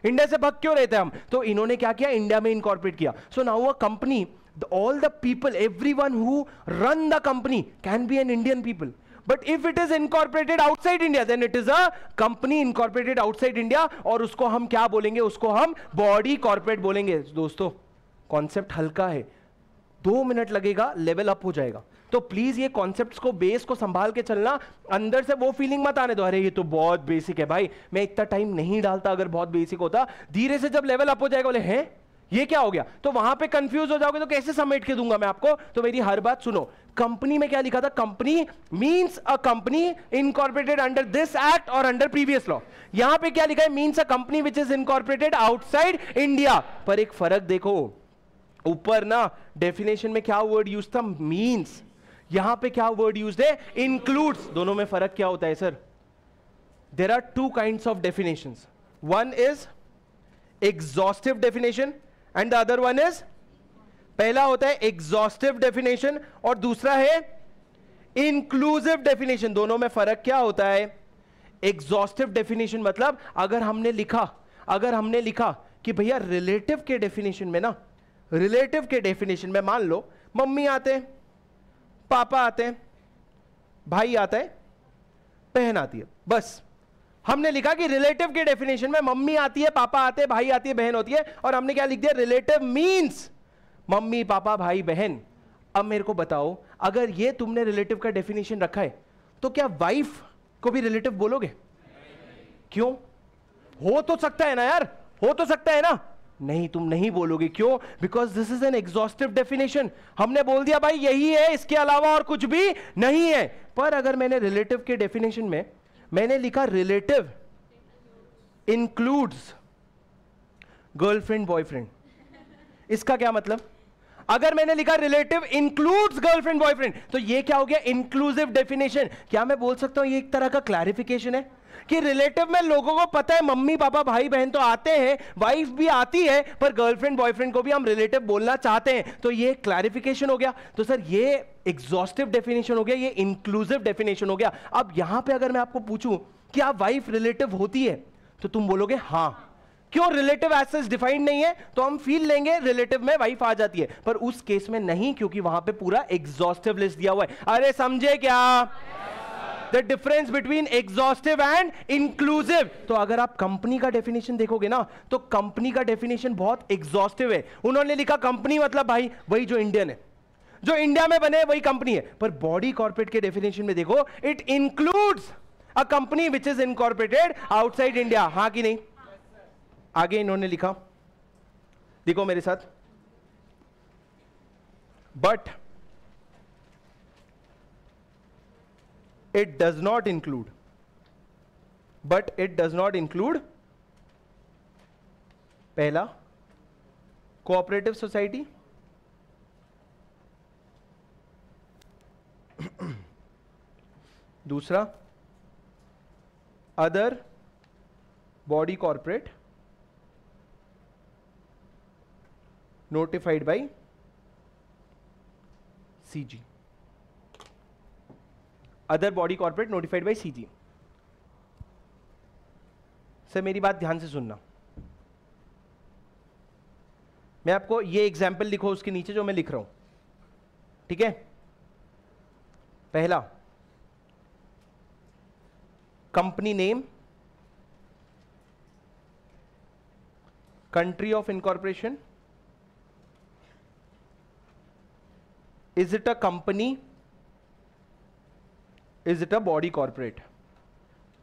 इंडिया से भाग क्यों रहे थे हम? तो इन्होंने क्या किया? इंडिया में इनकॉर्पोरेट किया। So now a company, all the people, everyone who run the company can be an Indian people. But if it is incorporated outside India, then it is a company incorporated outside India, और उसको हम क्या बोलेंगे? उसको हम बॉडी कॉर्पोरेट बोलेंगे। दोस्तों कॉन्सेप्ट हल्का है, 2 मिनट लगेगा, लेवल अप हो जाएगा। तो प्लीज ये कॉन्सेप्ट्स को, बेस को संभाल के चलना। अंदर से वो फीलिंग मत आने दो अरे ये तो बहुत बेसिक है भाई, मैं इतना टाइम नहीं डालता अगर बहुत बेसिक होता। धीरे से जब लेवल अप हो जाएगा बोले हैं ये क्या हो गया, तो वहां पे कंफ्यूज हो जाओगे तो कैसे समेट के दूंगा मैं आपको। तो मेरी हर बात सुनो। कंपनी में क्या लिखा था? Company means a company incorporated under this act और अंडर प्रीवियस लॉ। यहां पे क्या लिखा है? Means a company which is incorporated outside India. पर एक फर्क देखो, ऊपर ना डेफिनेशन में क्या वर्ड यूज था? मींस। यहां पे क्या वर्ड यूज है? इंक्लूड्स। दोनों में फर्क क्या होता है sir? There are 2 kinds of definitions, one is exhaustive definition and the other one is, पहला होता है एग्जॉस्टिव डेफिनेशन और दूसरा है इंक्लूसिव डेफिनेशन। दोनों में फर्क क्या होता है? एग्जॉस्टिव डेफिनेशन मतलब अगर हमने लिखा कि भैया रिलेटिव के डेफिनेशन में मान लो मम्मी आते हैं, पापा आते हैं, भाई आता है, बहन आती है, बस हमने लिखा कि रिलेटिव के डेफिनेशन में मम्मी आती है, पापा आते हैं, भाई आती है, बहन होती है, और हमने क्या लिख दिया, रिलेटिव मींस मम्मी, पापा, भाई, बहन। अब मेरे को बताओ, अगर ये तुमने रिलेटिव का डेफिनेशन रखा है तो क्या वाइफ को भी रिलेटिव बोलोगे? क्यों? हो तो सकता है ना यार, हो तो सकता है ना। नहीं, तुम नहीं बोलोगे। क्यों? Because this is an exhaustive definition. हमने बोल दिया भाई यही है, इसके अलावा और कुछ भी नहीं है। पर अगर मैंने रिलेटिव के डेफिनेशन में मैंने लिखा रिलेटिव इंक्लूड्स गर्लफ्रेंड बॉयफ्रेंड, इसका क्या मतलब? अगर मैंने लिखा रिलेटिव इंक्लूड्स गर्लफ्रेंड बॉयफ्रेंड तो ये क्या हो गया, इंक्लूसिव डेफिनेशन। क्या मैं बोल सकता हूं ये एक तरह का क्लैरिफिकेशन है कि रिलेटिव में लोगों को पता है मम्मी पापा भाई बहन तो आते हैं, वाइफ भी आती है, पर गर्लफ्रेंड बॉयफ्रेंड को भी हम रिलेटिव बोलना चाहते हैं, तो ये क्लैरिफिकेशन हो गया। तो सर ये एग्जॉस्टिव डेफिनेशन हो गया, ये इंक्लूसिव डेफिनेशन हो गया। अब यहां पे अगर मैं आपको पूछूं कि आप वाइफ रिलेटिव होती है तो तुम बोलोगे हां। क्यों? रिलेटिव एज सच डिफाइंड नहीं है तो हम फील लेंगे रिलेटिव में वाइफ आ जाती है, पर उस केस में नहीं, क्योंकि वहां पे पूरा एग्जॉस्टिव लिस्ट दिया हुआ है। अरे समझे क्या the difference between exhaustive and inclusive? तो अगर आप कंपनी का डेफिनेशन देखोगे ना तो कंपनी का डेफिनेशन बहुत एग्जॉस्टिव है। उन्होंने लिखा कंपनी मतलब भाई वही जो इंडियन है, जो इंडिया में बने वही कंपनी है। पर बॉडी कॉर्पोरेट के डेफिनेशन में देखो, it includes a company which is incorporated outside India. हाँ कि नहीं? आगे इन्होंने लिखा, देखो मेरे साथ, but it does not include, पहला कोऑपरेटिव सोसाइटी, दूसरा other बॉडी कॉर्पोरेट notified by CG, other बॉडी कॉर्पोरेट notified by CG. Sir मेरी बात ध्यान से सुनना, मैं आपको ये एग्जाम्पल लिखो उसके नीचे जो मैं लिख रहा हूं, ठीक है? पहला company name, country of incorporation, is it a company, is it a बॉडी कॉर्पोरेट,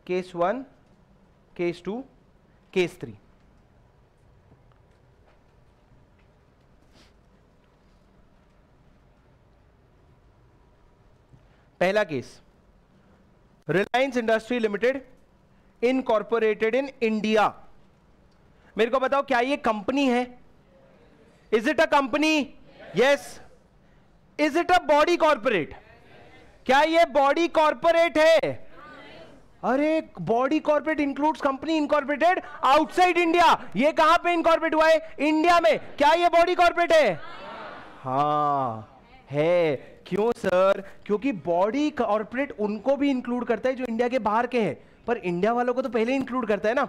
case 1, case 2, case 3। पहला case, Reliance industry limited incorporated in India. मेरे को बताओ क्या ये कंपनी है? Is it a company? Yes. Is it a बॉडी कॉर्पोरेट? क्या ये बॉडी कॉर्पोरेट है? अरे बॉडी कॉर्पोरेट includes company incorporated outside India. ये कहां पे इनकॉर्पोरेट हुआ है? इंडिया में। क्या ये बॉडी कॉर्पोरेट है? हाँ है। क्यों सर? क्योंकि बॉडी कॉर्पोरेट उनको भी इंक्लूड करता है जो इंडिया के बाहर के हैं, पर इंडिया वालों को तो पहले इंक्लूड करता है ना।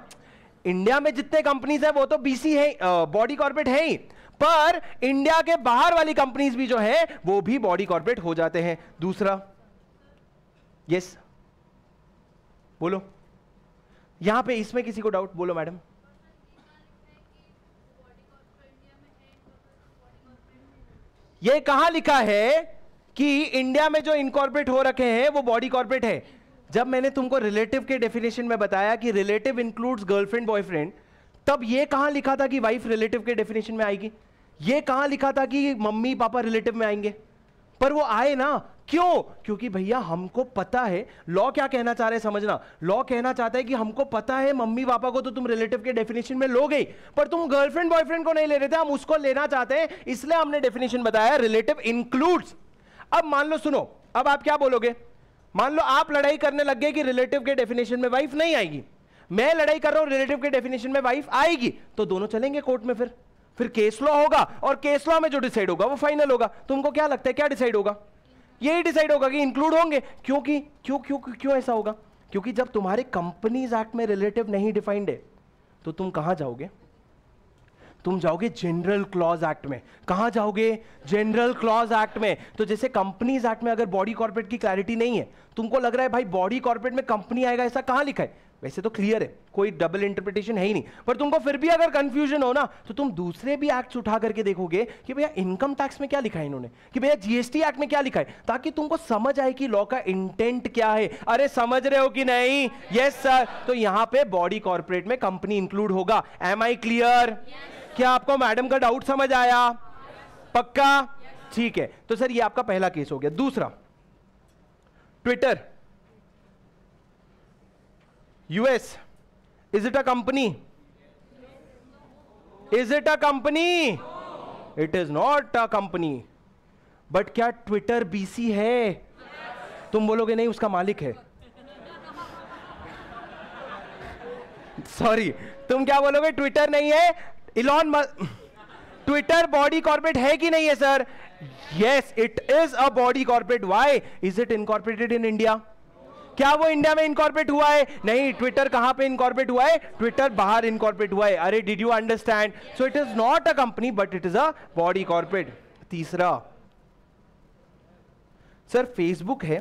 इंडिया में जितने कंपनीज है वो तो बीसी है, बॉडी कॉर्पोरेट है ही, पर इंडिया के बाहर वाली कंपनीज भी जो है वो भी बॉडी कॉर्पोरेट हो जाते हैं। दूसरा, यस बोलो, यहां पे इसमें किसी को डाउट? बोलो मैडम। ये कहां लिखा है कि इंडिया में जो इनकॉर्पोरेट हो रखे हैं वो बॉडी कॉर्पोरेट है? जब मैंने तुमको रिलेटिव के डेफिनेशन में बताया कि रिलेटिव इंक्लूड्स गर्लफ्रेंड बॉयफ्रेंड, तब ये कहां लिखा था कि वाइफ रिलेटिव के डेफिनेशन में आएगी? ये कहां लिखा था कि मम्मी पापा रिलेटिव में आएंगे? पर वो आए ना। क्यों? क्योंकि भैया हमको पता है, लॉ क्या कहना चाह रहे हैं समझना, लॉ कहना चाहता है कि हमको पता है मम्मी पापा को तो तुम रिलेटिव के डेफिनेशन में लो गई, पर तुम गर्लफ्रेंड बॉयफ्रेंड को नहीं ले रहे थे, हम उसको लेना चाहते हैं, इसलिए हमने डेफिनेशन बताया रिलेटिव इंक्लूड्स। अब मान लो, सुनो, अब आप क्या बोलोगे? मान लो आप लड़ाई करने लग गए कि रिलेटिव के डेफिनेशन में वाइफ नहीं आएगी, मैं लड़ाई कर रहा हूं रिलेटिव के डेफिनेशन में वाइफ आएगी, तो दोनों चलेंगे कोर्ट में, फिर केस लॉ होगा, और केस लॉ में जो डिसाइड होगा वो फाइनल होगा। तुमको क्या लगता है क्या डिसाइड होगा? यही डिसाइड होगा कि इंक्लूड होंगे। क्योंकि क्यों ऐसा होगा? क्योंकि जब तुम्हारे कंपनीज एक्ट में रिलेटिव नहीं डिफाइंड है तो तुम कहां जाओगे? तुम जाओगे जनरल क्लॉज एक्ट में। कहाँ जाओगे? जनरल क्लॉज एक्ट में। तो जैसे कंपनीज एक्ट में अगर बॉडी कॉर्पोरेट की क्लैरिटी नहीं है, तुमको लग रहा है भाई बॉडी कॉर्पोरेट में कंपनी आएगा, ऐसा कहाँ लिखा है? वैसे तो क्लियर है, कोई डबल इंटरप्रिटेशन है ही नहीं, पर तुमको फिर भी अगर कंफ्यूजन हो ना तो तुम दूसरे भी एक्ट्स उठा करके देखोगे कि भैया इनकम टैक्स में क्या लिखा है इन्होंने, कि भैया जीएसटी एक्ट में क्या लिखा है, ताकि तुमको समझ आए कि लॉ का इंटेंट क्या है। अरे समझ रहे हो कि नहीं? Yes sir. तो यहां पे बॉडी कॉर्पोरेट में कंपनी इंक्लूड होगा। Am I clear? क्या आपको मैडम का डाउट समझ आया? पक्का? ठीक है। तो सर ये आपका पहला केस हो गया। दूसरा, Twitter, US, is it a company? Is it a company? It is not a company. But क्या Twitter BC है? तुम बोलोगे नहीं, उसका मालिक है। Sorry, तुम क्या बोलोगे? Twitter नहीं है, Elon Musk। Twitter body corporate है कि नहीं है sir? Yes, it is a body corporate. Why? Is it incorporated in India? क्या वो इंडिया में इनकॉर्पोरेट हुआ है? नहीं। ट्विटर कहां पे इनकॉर्पोरेट हुआ है? ट्विटर बाहर इनकॉर्पोरेट हुआ है। अरे did you understand? So it is not a company but it is a बॉडी कॉर्पोरेट। तीसरा, सर फेसबुक है,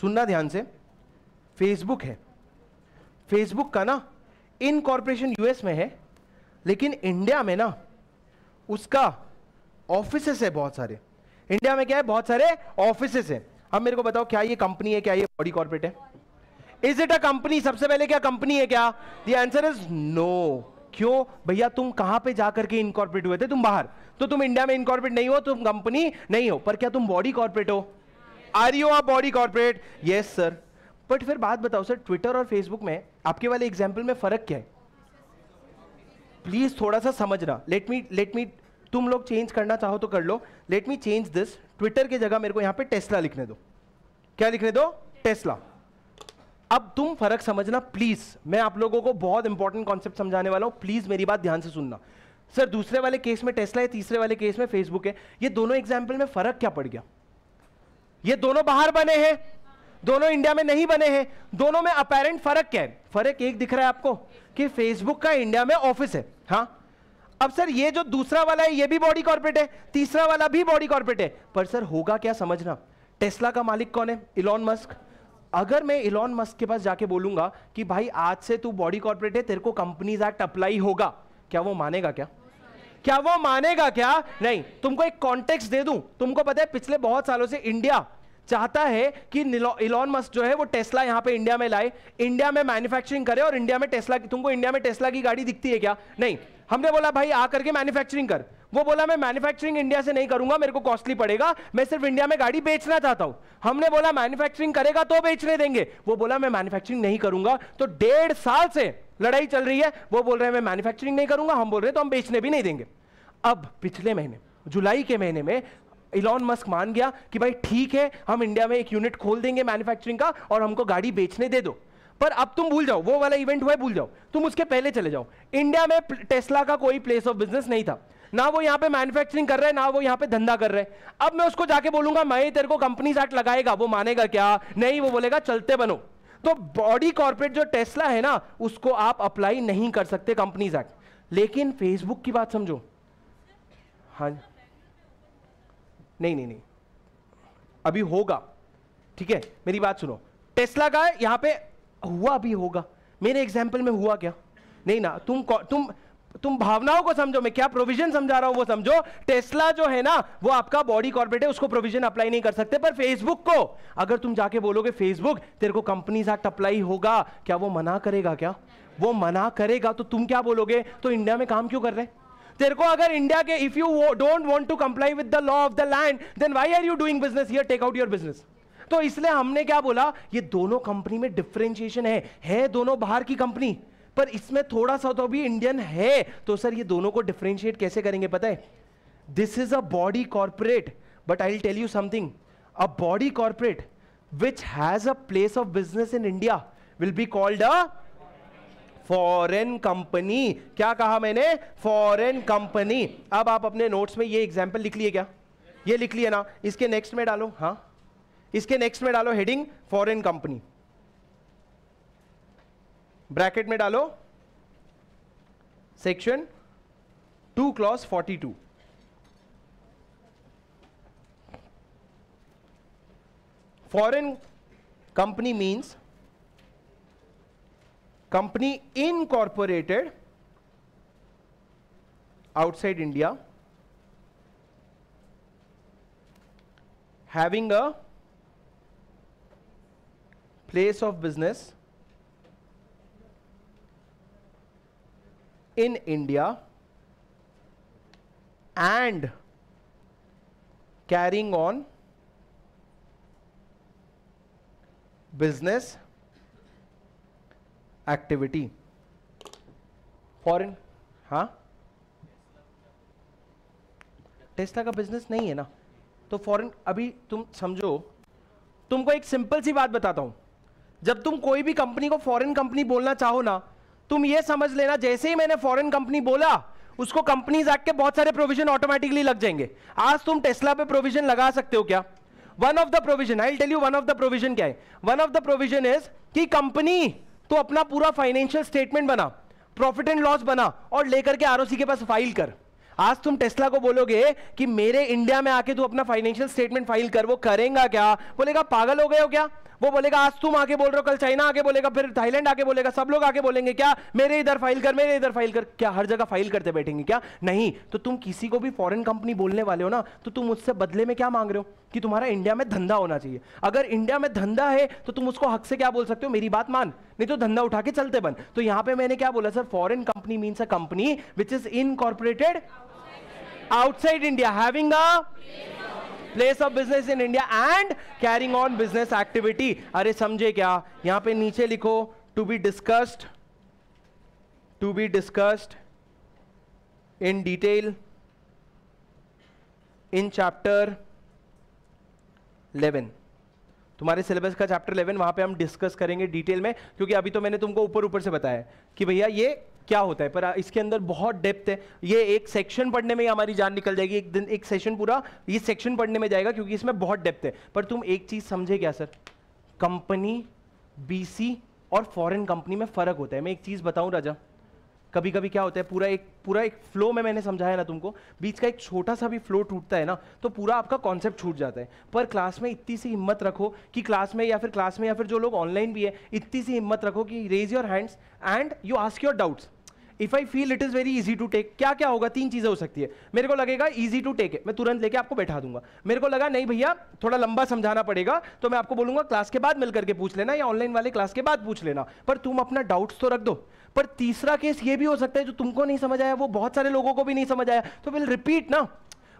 सुनना ध्यान से, फेसबुक है, फेसबुक का ना इनकॉर्पोरेशन यूएस में है, लेकिन इंडिया में ना उसका ऑफिसेस है बहुत सारे। इंडिया में क्या है? बहुत सारे ऑफिसेस है। अब मेरे को बताओ क्या ये कंपनी है, क्या ये बॉडी कॉर्पोरेट है? Is it a company? सबसे पहले क्या कंपनी है क्या? The answer is no. क्यों भैया? तुम कहां पे जाकर के इनकॉर्पोरेट हुए थे? तुम बाहर। तो तुम इंडिया में इनकॉर्पोरेट नहीं हो, तुम कंपनी नहीं हो, पर क्या तुम बॉडी कॉर्पोरेट हो? Are you a बॉडी कॉर्पोरेट? Yes sir. But फिर बात बताओ सर, ट्विटर और फेसबुक में आपके वाले एग्जाम्पल में फर्क क्या है? प्लीज थोड़ा सा समझना। लेट मी तुम लोग चेंज करना चाहो तो कर लो। Let me change this. Twitter की जगह मेरे को यहां पे टेस्ला लिखने दो। क्या लिखने दो? टेस्ला। अब तुम फर्क समझना प्लीज। मैं आप लोगों को बहुत इंपॉर्टेंट कॉन्सेप्ट समझाने वाला हूं, प्लीज मेरी बात ध्यान से सुनना। सर दूसरे वाले केस में टेस्ला है, तीसरे वाले केस में फेसबुक है, ये दोनों एग्जाम्पल में फर्क क्या पड़ गया? ये दोनों बाहर बने हैं, दोनों इंडिया में नहीं बने हैं, दोनों में अपेरेंट फर्क क्या है? फर्क एक दिख रहा है आपको कि फेसबुक का इंडिया में ऑफिस है। हाँ, अब सर ये जो दूसरा वाला है ये भी बॉडी कॉर्पोरेट है, तीसरा वाला भी बॉडी कॉर्पोरेट है, पर सर होगा क्या समझना? टेस्ला का मालिक कौन है? इलॉन मस्क। अगर मैं इलॉन मस्क के पास जाके बोलूंगा कि भाई आज से तू बॉडी कॉर्पोरेट है, तेरे को कंपनीज एक्ट अप्लाई होगा, क्या वो मानेगा? क्या वो मानेगा? क्या नहीं। तुमको एक कॉन्टेक्स्ट दे दूं, तुमको पता है पिछले बहुत सालों से इंडिया चाहता है कि इलॉन मस्क जो है वो टेस्ला यहां पे इंडिया में लाए, इंडिया में मैन्युफैक्चरिंग करे और इंडिया में टेस्ला की, तुमको इंडिया में टेस्ला की गाड़ी दिखती है क्या? नहीं। हमने बोला भाई आ करके मैन्युफैक्चरिंग कर, वो बोला मैं मैन्युफैक्चरिंग इंडिया से नहीं करूंगा, मेरे को कॉस्टली पड़ेगा, मैं सिर्फ इंडिया में गाड़ी बेचना चाहता हूं। हमने बोला मैन्युफैक्चरिंग करेगा तो बेचने देंगे, वो बोला मैं मैन्युफैक्चरिंग नहीं करूंगा। तो 1.5 साल से लड़ाई चल रही है, वो बोल रहे हैं मैं मैन्युफैक्चरिंग नहीं करूंगा, हम बोल रहे हैं तो हम बेचने भी नहीं देंगे। अब पिछले महीने जुलाई के महीने में इलॉन मस्क मान गया कि भाई ठीक है, हम इंडिया में एक यूनिट खोल देंगे मैन्युफैक्चरिंग का और हमको गाड़ी बेचने दे दो। पर अब तुम भूल जाओ, वो वाला इवेंट हुआ है, भूल जाओ, तुम उसके पहले चले जाओ। इंडिया में टेस्ला का कोई प्लेस ऑफ बिजनेस नहीं था, ना वो यहां पे मैन्युफैक्चरिंग कर रहा है, ना वो यहां पे धंधा कर रहे हैं। अब मैं उसको जाके बोलूंगा मैं तेरे को कंपनीज एक्ट लगाएगा, वो मानेगा क्या? नहीं, वो बोलेगा चलते बनो। तो बॉडी कॉर्पोरेट जो टेस्ला है ना, उसको आप अप्लाई नहीं कर सकते कंपनीज एक्ट। लेकिन फेसबुक की बात समझो। हाँ नहीं नहीं नहीं, अभी होगा, ठीक है, मेरी बात सुनो। टेस्ला का यहां पे हुआ भी होगा, मेरे एग्जाम्पल में हुआ क्या? नहीं ना। तुम भावनाओं को समझो, मैं क्या प्रोविजन समझा रहा हूं वो समझो। टेस्ला जो है ना वो आपका बॉडी कॉर्पोरेट है, उसको प्रोविजन अप्लाई नहीं कर सकते, पर फेसबुक को अगर तुम जाके बोलोगे फेसबुक तेरे को कंपनीज एक्ट अप्लाई होगा, क्या वो मना करेगा? क्या वो मना करेगा? तो तुम क्या बोलोगे? तो इंडिया में काम क्यों कर रहे? तेरे को अगर इंडिया के, if you don't want to comply with the law of the land then why are you doing business here, take out your business. तो इसलिए हमने क्या बोला, ये दोनों कंपनी में डिफरेंशिएशन है दोनों बाहर की कंपनी, पर इसमें थोड़ा सा तो भी इंडियन है। तो सर ये दोनों को डिफरेंशिएट कैसे करेंगे पता है? This is a बॉडी कॉर्पोरेट, but I will tell you something, a बॉडी कॉर्पोरेट which has a place of business in India will be called a फॉरेन कंपनी। क्या कहा मैंने? फॉरेन कंपनी। अब आप अपने नोट्स में ये एग्जाम्पल लिख लिए क्या? ये लिख लिए ना, इसके नेक्स्ट में डालो। हाँ, इसके नेक्स्ट में डालो हेडिंग फॉरेन कंपनी, ब्रैकेट में डालो section two clause 42। फॉरेन कंपनी means company incorporated outside India having a place of business in India and carrying on business activity foreign huh? Tesla का बिजनेस नहीं है ना, तो फॉरेन अभी तुम समझो, तुमको एक सिंपल सी बात बताता हूँ। जब तुम कोई भी कंपनी को फॉरेन कंपनी बोलना चाहो ना, तुम ये समझ लेना जैसे ही मैंने फॉरेन कंपनी बोला उसको कंपनीज एक्ट के बहुत सारे प्रोविजन ऑटोमेटिकली लग जाएंगे। आज तुम टेस्ला पे प्रोविजन लगा सकते हो क्या? One of the provision, I will tell you one of the provision क्या है। One of the provision is कि कंपनी तो अपना पूरा फाइनेंशियल स्टेटमेंट बना, प्रॉफिट एंड लॉस बना और लेकर के आरओसी के पास फाइल कर। आज तुम टेस्ला को बोलोगे कि मेरे इंडिया में आके तू अपना फाइनेंशियल स्टेटमेंट फाइल कर, वो करेगा क्या? बोलेगा पागल हो गए हो क्या? वो बोलेगा आज तुम आके बोल रहे हो, कल चाइना आके बोलेगा, फिर थाईलैंड आके बोलेगा, सब लोग आके बोलेंगे क्या मेरे इधर फाइल कर, मेरे इधर फाइल कर। क्या हर जगह फाइल करते बैठेंगे क्या? नहीं। तो तुम किसी को भी फॉरेन कंपनी बोलने वाले हो ना, तो तुम उससे बदले में क्या मांग रहे हो कि तुम्हारा इंडिया में धंधा होना चाहिए। अगर इंडिया में धंधा है तो तुम उसको हक से क्या बोल सकते हो, मेरी बात मान, नहीं तो धंधा उठा के चलते बन। तो यहां पे मैंने क्या बोला sir, फॉरेन कंपनी means a company which is incorporated outside India having a place of business in India and carrying on business activity। अरे समझे क्या? यहां पे नीचे लिखो to be discussed, to be discussed in detail in chapter 11। तुम्हारे सिलेबस का chapter 11 वहां पे हम डिस्कस करेंगे डिटेल में, क्योंकि अभी तो मैंने तुमको ऊपर ऊपर से बताया कि भैया ये क्या होता है, पर इसके अंदर बहुत डेप्थ है। ये एक सेक्शन पढ़ने में ही हमारी जान निकल जाएगी, एक दिन एक सेशन पूरा ये सेक्शन पढ़ने में जाएगा क्योंकि इसमें बहुत डेप्थ है। पर तुम एक चीज समझे क्या सर, कंपनी, बीसी और फॉरेन कंपनी में फर्क होता है। मैं एक चीज बताऊं राजा, कभी कभी क्या होता है, पूरा एक फ्लो में मैंने समझाया ना तुमको, बीच का एक छोटा सा भी फ्लो टूटता है ना तो पूरा आपका कॉन्सेप्ट छूट जाता है। पर क्लास में इतनी सी हिम्मत रखो कि क्लास में या फिर जो लोग ऑनलाइन भी है, इतनी सी हिम्मत रखो कि raise your hands and you ask your doubts. If I feel it is very easy to take, क्या क्या होगा, तीन चीजें हो सकती है। मेरे को लगेगा इजी टू टेक है, मैं तुरंत लेके आपको बैठा दूंगा। मेरे को लगा नहीं भैया थोड़ा लंबा समझाना पड़ेगा, तो मैं आपको बोलूंगा क्लास के बाद मिल करके पूछ लेना या ऑनलाइन वाले क्लास के बाद पूछ लेना, पर तुम अपना डाउट्स तो रख दो। पर तीसरा केस ये भी हो सकता है जो तुमको नहीं समझ आया वो बहुत सारे लोगों को भी नहीं समझ आया, तो विल रिपीट ना।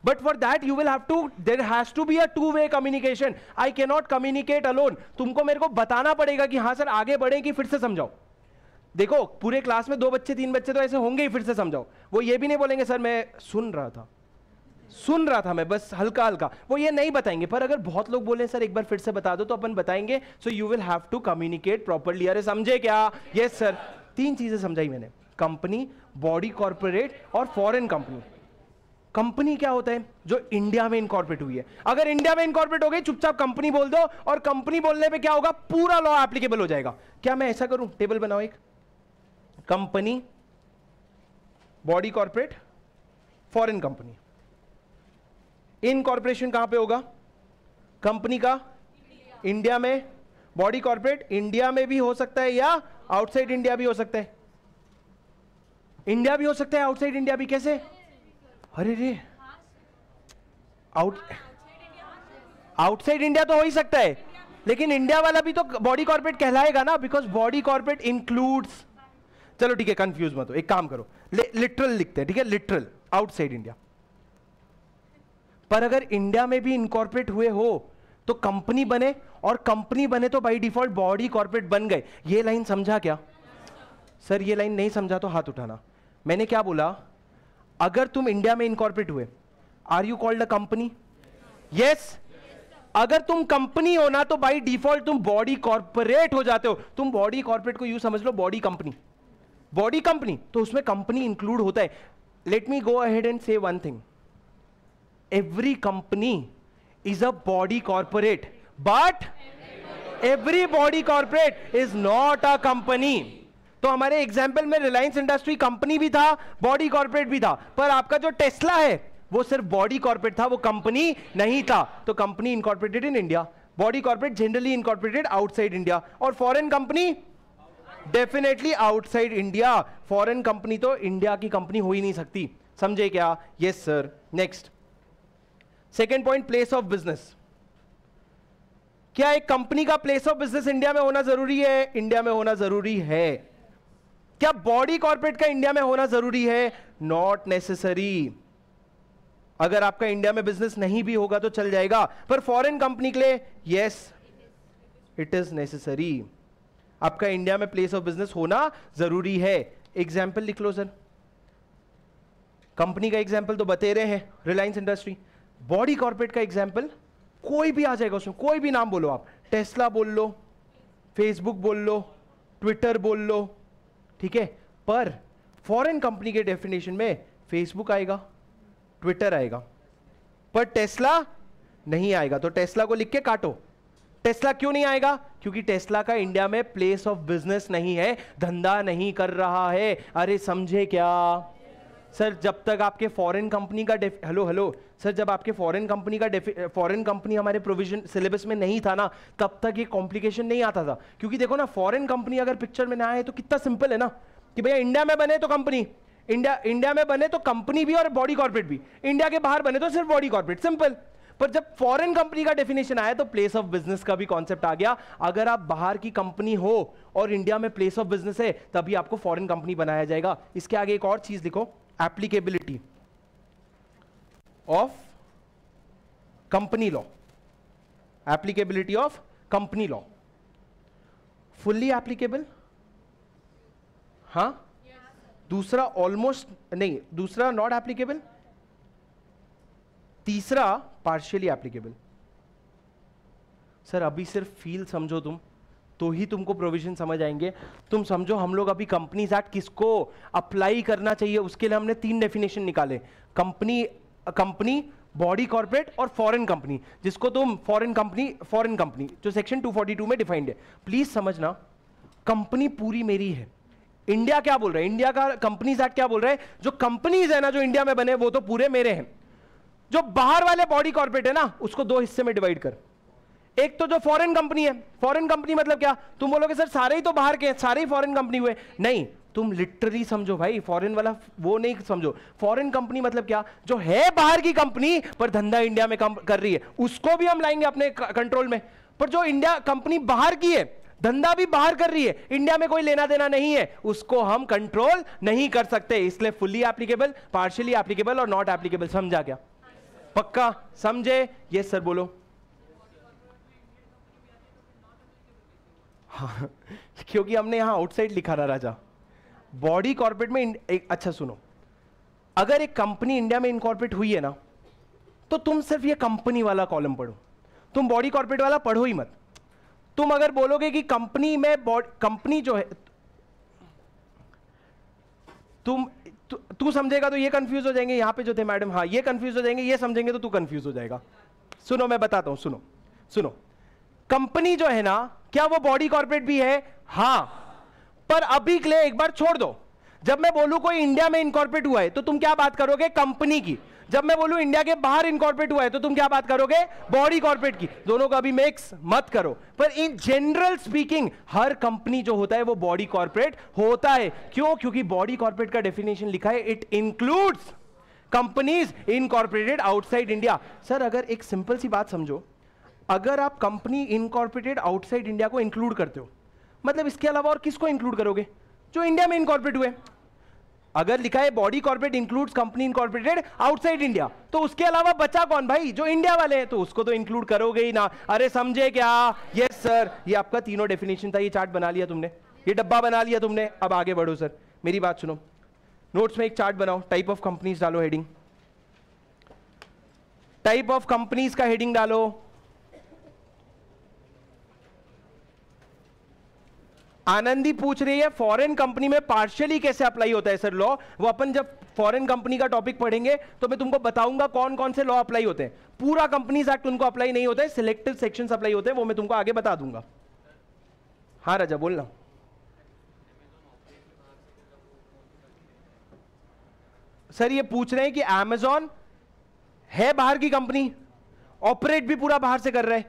But for that you will have to, there has to be a two way communication. I can not communicate alone, तुमको मेरे को बताना पड़ेगा कि हाँ सर आगे बढ़े कि फिर से समझाओ। देखो पूरे क्लास में 2 बच्चे 3 बच्चे तो ऐसे होंगे ही, फिर से समझाओ। वो ये भी नहीं बोलेंगे सर मैं सुन रहा था मैं बस हल्का हल्का, वो ये नहीं बताएंगे। पर अगर बहुत लोग बोले सर एक बार फिर से बता दो तो अपन बताएंगे, so you will have to communicate properly. अरे समझे क्या? Yes sir. तीन चीजें समझाई मैंने, कंपनी, बॉडी कॉर्पोरेट और फॉरेन कंपनी। कंपनी क्या होता है, जो इंडिया में इनकॉर्पोरेट हुई है। अगर इंडिया में इनकॉर्पोरेट हो गई चुपचाप कंपनी बोल दो, और कंपनी बोलने पे क्या होगा, पूरा लॉ एप्लीकेबल हो जाएगा। क्या मैं ऐसा करूं, टेबल बनाओ एक, company, बॉडी कॉर्पोरेट, फॉरेन कंपनी। Incorporation कहां पे होगा, कंपनी का इंडिया में, बॉडी कॉर्पोरेट इंडिया में भी हो सकता है या आउटसाइड इंडिया भी हो सकता है, इंडिया भी हो सकता है आउटसाइड इंडिया भी। कैसे? अरे रे, आउटसाइड इंडिया तो हो ही सकता है, लेकिन इंडिया वाला भी तो बॉडी कॉर्पोरेट कहलाएगा ना, बिकॉज बॉडी कॉर्पोरेट इंक्लूड्स। चलो ठीक है, कंफ्यूज मत हो। एक काम करो, लिटरल लिखते हैं, ठीक है, लिटरल आउटसाइड इंडिया। पर अगर इंडिया में भी इनकॉर्पोरेट हुए हो तो कंपनी बने, और कंपनी बने तो बाय डिफॉल्ट बॉडी कॉर्पोरेट बन गए। ये लाइन समझा क्या सर? ये लाइन नहीं समझा तो हाथ उठाना। मैंने क्या बोला, अगर तुम इंडिया में इनकॉर्पोरेट हुए, are you called a company? Yes. अगर तुम कंपनी हो ना तो बाय डिफॉल्ट तुम बॉडी कॉर्पोरेट हो जाते हो। तुम बॉडी कॉर्पोरेट को यू समझ लो, बॉडी कंपनी, बॉडी कंपनी, तो उसमें कंपनी इंक्लूड होता है। Let me go ahead and say one thing, every company is a body corporate, but every body corporate is not a company। तो हमारे एग्जाम्पल में रिलायंस इंडस्ट्री कंपनी भी था, बॉडी कॉर्पोरेट भी था, पर आपका जो टेस्ला है वो सिर्फ बॉडी कॉर्पोरेट था, वो कंपनी नहीं था। तो company incorporated in India, बॉडी कॉर्पोरेट generally incorporated outside India, और फॉरेन कंपनी definitely outside India. फॉरेन कंपनी तो इंडिया की कंपनी हो ही नहीं सकती, समझे क्या? Yes sir. Next second point, place of business. क्या एक कंपनी का प्लेस ऑफ बिजनेस इंडिया में होना जरूरी है? इंडिया में होना जरूरी है। क्या बॉडी कॉर्पोरेट का इंडिया में होना जरूरी है? Not necessary. अगर आपका इंडिया में बिजनेस नहीं भी होगा तो चल जाएगा, पर फॉरेन कंपनी के लिए यस इट इज नेसेसरी। आपका इंडिया में प्लेस ऑफ बिजनेस होना जरूरी है। एग्जाम्पल लिख लो सर, कंपनी का एग्जाम्पल तो बते रहे हैं, रिलायंस इंडस्ट्री। बॉडी कॉर्पोरेट का एग्जाम्पल कोई भी आ जाएगा, उसमें कोई भी नाम बोलो आप, टेस्ला बोल लो, फेसबुक बोल लो, ट्विटर बोल लो, ठीक है। पर फॉरेन कंपनी के डेफिनेशन में फेसबुक आएगा, ट्विटर आएगा, पर टेस्ला नहीं आएगा। तो टेस्ला को लिख के काटो। टेस्ला क्यों नहीं आएगा? क्योंकि टेस्ला का इंडिया में प्लेस ऑफ बिजनेस नहीं है, धंधा नहीं कर रहा है। अरे समझे क्या सर? जब तक आपके फॉरेन कंपनी का फॉरेन कंपनी हमारे प्रोविजन सिलेबस में नहीं था ना, तब तक ये कॉम्प्लिकेशन नहीं आता था। क्योंकि देखो ना, फॉरेन कंपनी अगर पिक्चर में ना आए तो कितना सिंपल है ना कि भैया इंडिया में बने तो कंपनी, इंडिया में बने तो कंपनी भी और बॉडी कॉर्पोरेट भी, इंडिया के बाहर बने तो सिर्फ बॉडी कॉर्पोरेट, सिंपल। पर जब फॉरेन कंपनी का डेफिनेशन आया तो प्लेस ऑफ बिजनेस का भी कॉन्सेप्ट आ गया। अगर आप बाहर की कंपनी हो और इंडिया में प्लेस ऑफ बिजनेस है, तभी आपको फॉरेन कंपनी बनाया जाएगा। इसके आगे एक और चीज लिखो, applicability of company law. Applicability of company law, fully applicable? हाँ, दूसरा ऑलमोस्ट नहीं, दूसरा नॉट एप्लीकेबल, तीसरा पार्शियली एप्लीकेबल। सर अभी सिर्फ फील समझो तुम, तो ही तुमको प्रोविजन समझ आएंगे। तुम समझो हम लोग अभी कंपनीज एक्ट किसको अप्लाई करना चाहिए, उसके लिए हमने तीन डेफिनेशन निकाले, कंपनी, बॉडी कॉर्पोरेट और फॉरेन कंपनी, जिसको तुम फॉरेन कंपनी जो सेक्शन 242 में डिफाइंड है। प्लीज समझना, कंपनी पूरी मेरी है। इंडिया क्या बोल रहा है? इंडिया का कंपनीज एक्ट क्या बोल रहा है? जो कंपनीज है ना, जो इंडिया में बने वो तो पूरे मेरे हैं। जो बाहर वाले बॉडी कॉर्पोरेट है ना, उसको दो हिस्से में डिवाइड कर। एक तो जो फॉरेन कंपनी है, फॉरेन कंपनी मतलब क्या? तुम बोलोगे सर सारे ही तो बाहर के हैं, सारे ही फॉरेन कंपनी हुए। नहीं, तुम लिटरली समझो भाई, फॉरेन वाला वो नहीं समझो। फॉरेन कंपनी मतलब क्या? जो है बाहर की कंपनी पर धंधा इंडिया में कर रही है, उसको भी हम लाएंगे अपने कंट्रोल में। पर जो इंडिया कंपनी बाहर की है, धंधा भी बाहर कर रही है, इंडिया में कोई लेना देना नहीं है, उसको हम कंट्रोल नहीं कर सकते। इसलिए फुल्ली एप्लीकेबल, पार्शियली एप्लीकेबल और नॉट एप्लीकेबल। समझा क्या? पक्का समझे? यस सर बोलो। हाँ, क्योंकि हमने यहां आउटसाइड लिखा रहा राजा। बॉडी कॉर्पोरेट में अच्छा सुनो, अगर एक कंपनी इंडिया में इनकॉर्पोरेट हुई है ना, तो तुम सिर्फ ये कंपनी वाला कॉलम पढ़ो, तुम बॉडी कॉर्पोरेट वाला पढ़ो ही मत। तुम अगर बोलोगे कि कंपनी में कंपनी जो है, तू समझेगा तो ये कंफ्यूज हो जाएंगे, यहाँ पे जो थे मैडम, हाँ ये कंफ्यूज हो जाएंगे, ये समझेंगे तो तू कंफ्यूज हो जाएगा। सुनो मैं बताता हूँ, सुनो कंपनी जो है ना, क्या वो बॉडी कॉर्पोरेट भी है? हाँ, पर अभी के लिए एक बार छोड़ दो। जब मैं बोलूँ कोई इंडिया में इनकॉर्पोरेट हुआ है तो तुम क्या बात करोगे? कंपनी की। जब मैं बोलूं इंडिया के बाहर इनकॉर्पोरेट हुआ है तो तुम क्या बात करोगे? बॉडी कॉर्पोरेट की। दोनों का अभी मिक्स मत करो, पर इन जनरल स्पीकिंग हर कंपनी जो होता है वो बॉडी कॉर्पोरेट होता है। क्यों? क्योंकि बॉडी कॉर्पोरेट का डेफिनेशन लिखा है, it includes companies incorporated outside India. Sir अगर एक सिंपल सी बात समझो, अगर आप कंपनी इनकॉर्पोरेटेड आउटसाइड इंडिया को इंक्लूड करते हो, मतलब इसके अलावा और किसको इंक्लूड करोगे? जो इंडिया में इनकॉर्पोरेट हुए। अगर लिखा है बॉडी कॉर्पोरेट includes company incorporated outside India, तो उसके अलावा बचा कौन भाई? जो इंडिया वाले हैं, तो उसको तो इंक्लूड करोगे ही ना। अरे समझे क्या? Yes sir. ये आपका तीनों डेफिनेशन था, ये चार्ट बना लिया तुमने, ये डब्बा बना लिया तुमने। अब आगे बढ़ो सर, मेरी बात सुनो, नोट्स में एक चार्ट बनाओ, टाइप ऑफ कंपनीज डालो हेडिंग, टाइप ऑफ कंपनीज का हेडिंग डालो। आनंदी पूछ रही है फॉरेन कंपनी में पार्शियली कैसे अप्लाई होता है सर लॉ? वो अपन जब फॉरेन कंपनी का टॉपिक पढ़ेंगे तो मैं तुमको बताऊंगा कौन कौन से लॉ अप्लाई होते हैं। पूरा कंपनीज एक्ट उनको अप्लाई नहीं होता है, सिलेक्टिव सेक्शंस अप्लाई होते हैं, वो मैं तुमको आगे बता दूंगा। हाँ राजा बोलना। सर ये पूछ रहे हैं कि Amazon है बाहर की कंपनी, ऑपरेट भी पूरा बाहर से कर रहा है,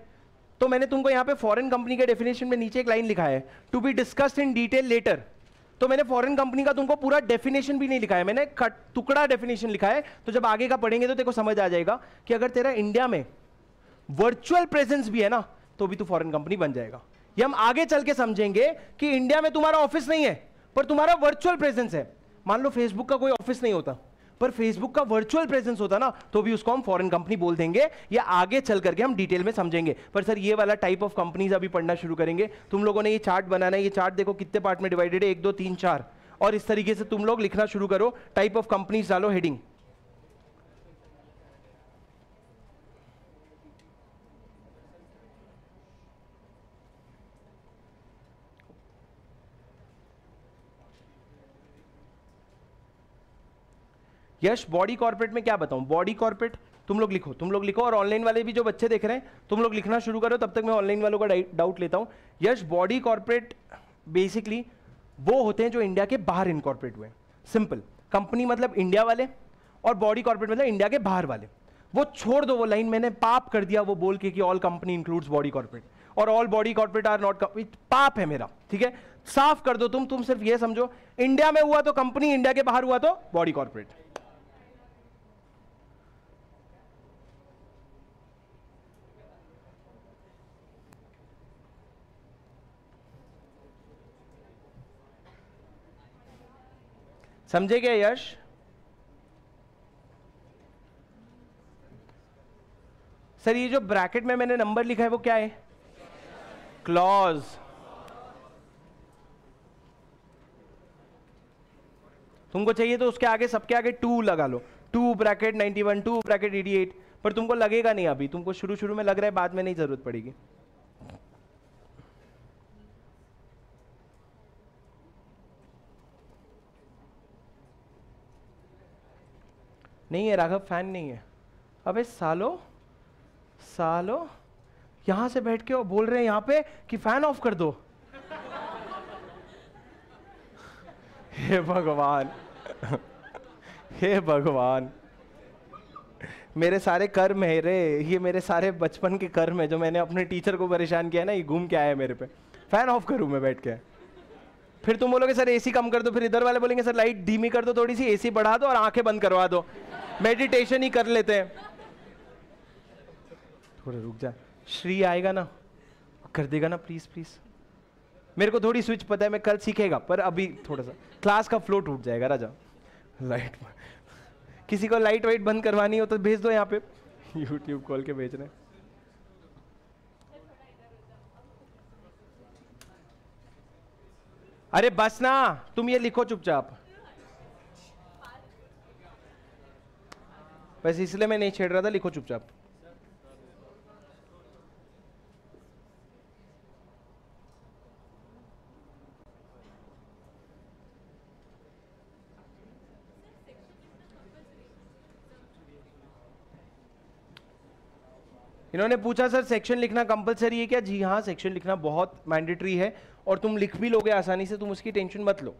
तो मैंने तुमको यहाँ पे फॉरेन कंपनी के डेफिनेशन में नीचे एक लाइन लिखा है to be discussed in detail later. तो मैंने फॉरेन कंपनी का तुमको पूरा डेफिनेशन भी नहीं लिखा है, मैंने टुकड़ा डेफिनेशन लिखा है। तो जब आगे का पढ़ेंगे तो तेरे को समझ आ जाएगा कि अगर तेरा इंडिया में वर्चुअल प्रेजेंस भी है ना तो भी तू फॉरेन कंपनी बन जाएगा। ये हम आगे चल के समझेंगे कि इंडिया में तुम्हारा ऑफिस नहीं है पर तुम्हारा वर्चुअल प्रेजेंस है। मान लो फेसबुक का कोई ऑफिस नहीं होता पर फेसबुक का वर्चुअल प्रेजेंस होता ना तो भी उसको हम फॉरेन कंपनी बोल देंगे। ये आगे चल करके हम डिटेल में समझेंगे। पर सर ये वाला टाइप ऑफ कंपनीज अभी पढ़ना शुरू करेंगे। तुम लोगों ने ये चार्ट बनाना है, ये चार्ट देखो कितने पार्ट में डिवाइडेड है, 1 2 3 4, और इस तरीके से तुम लोग लिखना शुरू करो। टाइप ऑफ कंपनीज डालो हेडिंग। यश बॉडी कॉर्पोरेट में क्या बताऊं, बॉडी कॉर्पोरेट तुम लोग लिखो और ऑनलाइन वाले भी जो बच्चे देख रहे हैं तुम लोग लिखना शुरू करो, तब तक मैं ऑनलाइन वालों का डाउट लेता हूं। यश बॉडी कॉर्पोरेट बेसिकली वो होते हैं जो इंडिया के बाहर इनकॉर्पोरेट हुए हैं। सिंपल, कंपनी मतलब इंडिया वाले और बॉडी कॉर्पोरेट मतलब इंडिया के बाहर वाले। वो छोड़ दो, वो लाइन मैंने पाप कर दिया वो बोल के कि all company includes बॉडी कॉर्पोरेट और all बॉडी कॉर्पोरेट are not company, पाप है मेरा, ठीक है, साफ कर दो। तुम सिर्फ ये समझो इंडिया में हुआ तो कंपनी, इंडिया के बाहर हुआ तो बॉडी कॉर्पोरेट। समझे क्या यश? सर ये जो ब्रैकेट में मैंने नंबर लिखा है वो क्या है? क्लॉज। तुमको चाहिए तो उसके आगे, सबके आगे 2 लगा लो, 2 ब्रैकेट 91, 2 ब्रैकेट 88, पर तुमको लगेगा नहीं अभी, तुमको शुरू में लग रहा है, बाद में नहीं जरूरत पड़ेगी। नहीं है राघव, फैन नहीं है। अबे सालो यहां से बैठ के बोल रहे हैं यहां पे कि फैन ऑफ कर दो। हे भगवान, हे भगवान, मेरे सारे कर्म है रे, ये मेरे सारे बचपन के कर्म है जो मैंने अपने टीचर को परेशान किया ना, ये घूम के आया मेरे पे। फैन ऑफ करूं मैं बैठ के? फिर तुम बोलोगे सर एसी कम कर दो, फिर इधर वाले बोलेंगे सर लाइट धीमी कर दो थोड़ी सी, एसी बढ़ा दो और आंखें बंद करवा दो, मेडिटेशन ही कर लेते हैं। थोड़ा रुक जा, श्री आएगा ना कर देगा ना, प्लीज। मेरे को थोड़ी स्विच पता है, मैं कल सीखेगा, पर अभी थोड़ा सा क्लास का फ्लो टूट जाएगा। राजा लाइट, किसी को लाइट वाइट बंद करवानी हो तो भेज दो यहाँ पे, यूट्यूब खोल के भेज रहे। अरे बस ना, तुम ये लिखो चुपचाप, बस इसलिए मैं नहीं छेड़ रहा था, लिखो चुपचाप। इन्होंने पूछा सर सेक्शन लिखना कंपलसरी है क्या? जी हाँ, सेक्शन लिखना बहुत मैंडेटरी है और तुम लिख भी लोगे आसानी से, तुम उसकी टेंशन मत लो।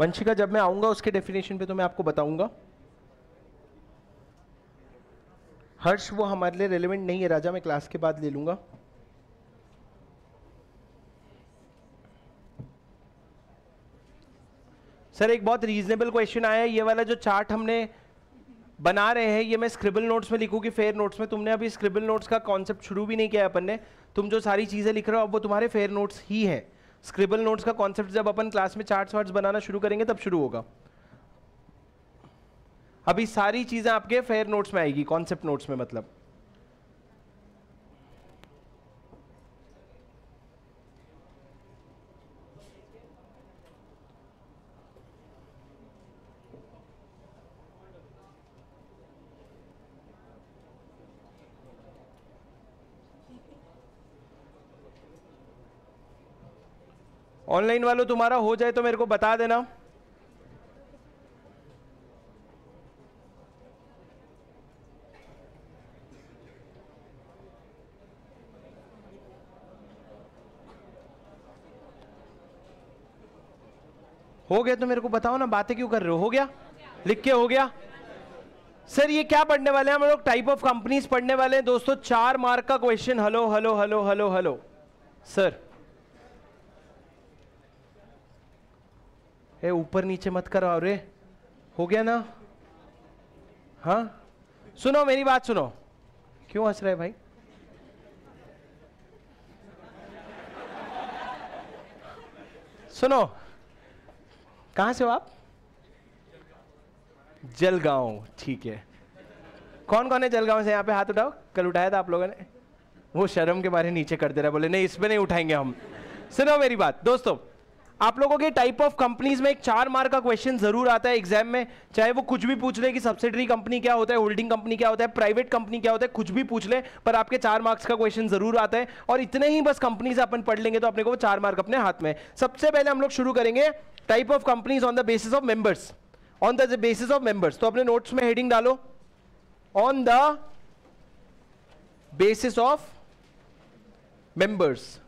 वंशिका, जब मैं आऊंगा उसके डेफिनेशन पे तो मैं आपको बताऊंगा। हर्ष, वो हमारे लिए रेलेवेंट नहीं है राजा, मैं क्लास के बाद ले लूंगा। सर एक बहुत रीजनेबल क्वेश्चन आया है, ये वाला जो चार्ट हमने बना रहे हैं ये मैं स्क्रिबल नोट्स में लिखूं कि फेयर नोट्स में? तुमने अभी स्क्रिबल नोट्स का कॉन्सेप्ट शुरू भी नहीं किया है अपन ने। तुम जो सारी चीज़ें लिख रहे हो अब वो तुम्हारे फेयर नोट्स ही है। स्क्रिबल नोट्स का कॉन्सेप्ट जब अपन क्लास में चार्ट्स वार्ट्स बनाना शुरू करेंगे तब शुरू होगा। अभी सारी चीजें आपके फेयर नोट्स में आएगी, कॉन्सेप्ट नोट्स में मतलब। ऑनलाइन वालों तुम्हारा हो जाए तो मेरे को बता देना। हो गया तो मेरे को बताओ ना, बातें क्यों कर रहे हो गया? लिख के हो गया? सर ये क्या पढ़ने वाले हैं हम लोग? टाइप ऑफ कंपनीज पढ़ने वाले हैं दोस्तों, 4 मार्क का question. Hello hello hello hello hello sir, ए ऊपर नीचे मत करवाओ रे, हो गया ना? हाँ सुनो मेरी बात सुनो, क्यों हंस रहे भाई? सुनो, कहां से हो आप? जलगांव, ठीक है। कौन कौन है जलगांव से यहाँ पे? हाथ उठाओ। कल उठाया था आप लोगों ने, वो शर्म के बारे नीचे कर दे रहा है, बोले नहीं इसमें नहीं उठाएंगे हम। सुनो मेरी बात दोस्तों, आप लोगों के टाइप ऑफ कंपनीज में एक 4 मार्क का क्वेश्चन जरूर आता है एग्जाम में, चाहे वो कुछ भी पूछ ले कि सब्सिडरी कंपनी क्या होता है, होल्डिंग कंपनी क्या होता है, प्राइवेट कंपनी क्या होता है, कुछ भी पूछ ले, पर आपके 4 मार्क्स का क्वेश्चन जरूर आता है। और इतने ही बस कंपनीज अपन पढ़ लेंगे तो अपने को वो 4 मार्क अपने हाथ में। सबसे पहले हम लोग शुरू करेंगे type of companies on the basis of members, on the basis of members. तो अपने नोट्स में हेडिंग डालो, on the basis of members.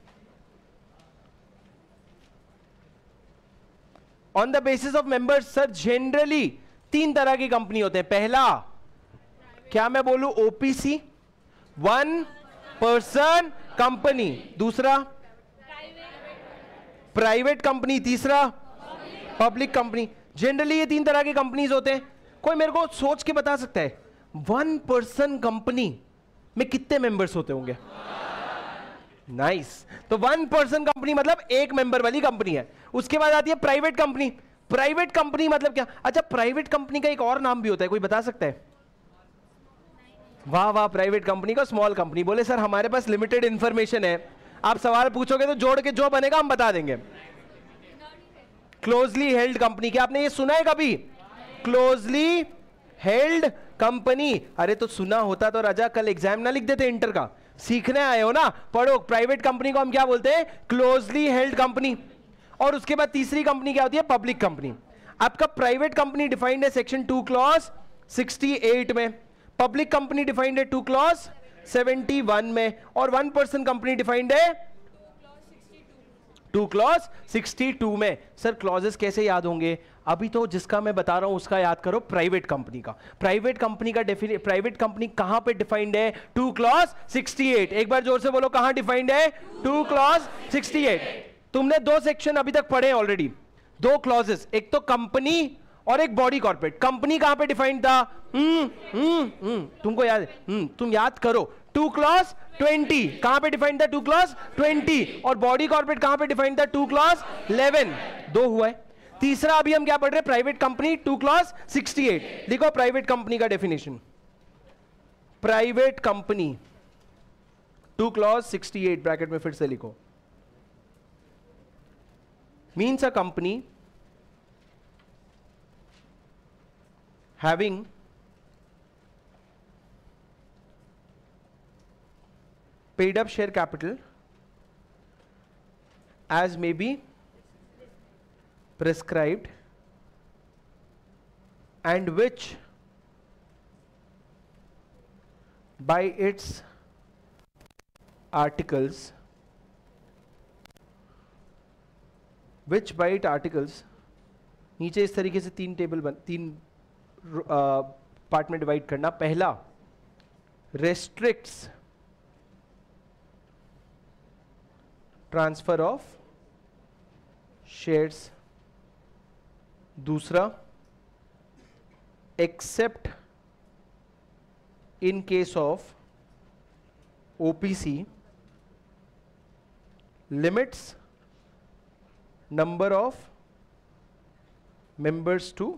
On the basis of members sir generally 3 तरह की कंपनी होते हैं। पहला क्या मैं बोलूं, ओपीसी, 1 पर्सन कंपनी। दूसरा प्राइवेट कंपनी। तीसरा पब्लिक कंपनी। जनरली ये 3 तरह की कंपनीज होते हैं। कोई मेरे को सोच के बता सकता है 1 पर्सन कंपनी में कितने मेंबर्स होते होंगे? नाइस तो 1 पर्सन कंपनी मतलब 1 मेंबर वाली कंपनी है। उसके बाद आती है प्राइवेट कंपनी। प्राइवेट कंपनी मतलब क्या? अच्छा प्राइवेट कंपनी का एक और नाम भी होता है, कोई बता सकता है? वाह वाह, प्राइवेट कंपनी का स्मॉल कंपनी। बोले सर हमारे पास लिमिटेड इंफॉर्मेशन है, आप सवाल पूछोगे तो जोड़ के जो बनेगा हम बता देंगे। क्लोजली हेल्ड कंपनी, क्या आपने ये सुना है कभी? क्लोजली हेल्ड कंपनी, अरे तो सुना होता तो राजा कल एग्जाम ना लिख देते इंटर का। सीखने आए हो ना, पढ़ो। प्राइवेट कंपनी को हम क्या बोलते हैं? Closely held company. और उसके बाद तीसरी कंपनी क्या होती है? Public company. आपका प्राइवेट कंपनी डिफाइंड है सेक्शन 2 क्लॉज 68 में, पब्लिक कंपनी डिफाइंड है 2 क्लॉज 71 में, और 1 पर्सन कंपनी डिफाइंड है 2 क्लॉज 62 में। सर क्लॉजेस कैसे याद होंगे? अभी तो जिसका मैं बता रहा हूं उसका याद करो, प्राइवेट कंपनी का। प्राइवेट कंपनी का प्राइवेट कंपनी कहां पे डिफाइंड है? 2 क्लॉज 68। एक बार जोर से बोलो कहां डिफाइंड है? 2 क्लॉज 68। तुमने 2 सेक्शन अभी तक पढ़े ऑलरेडी, 2 क्लॉजेस, एक तो कंपनी और एक बॉडी कॉर्पोरेट। कंपनी कहां पे डिफाइंड था? तुमको याद है, तुम याद करो। 2 क्लॉज 20 कहां पे डिफाइंड था? 2 क्लॉज 20। और बॉडी कॉर्पोरेट कहां पे डिफाइंड था? 2 क्लॉज 11। 2 हुआ है। तीसरा अभी हम क्या पढ़ रहे हैं? Private company, 2 clause 68। लिखो प्राइवेट कंपनी का definition, private company 2 clause 68, bracket में फिर से लिखो, means a company having paid up share capital as may be prescribed and which by its articles नीचे इस तरीके से 3 पार्ट में डिवाइड करना। पहला रेस्ट्रिक्ट्स ट्रांसफर ऑफ शेयर्स, दूसरा except in case of OPC, limits number of members to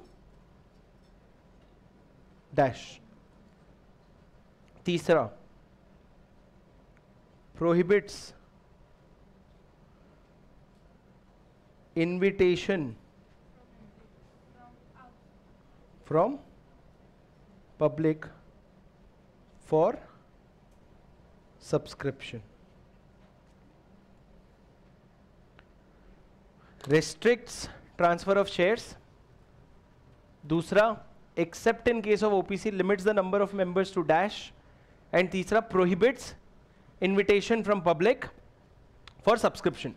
dash, तीसरा prohibits invitation from public for subscription. Restricts transfer of shares, दूसरा except in case of OPC, limits the number of members to dash, and तीसरा prohibits invitation from public for subscription।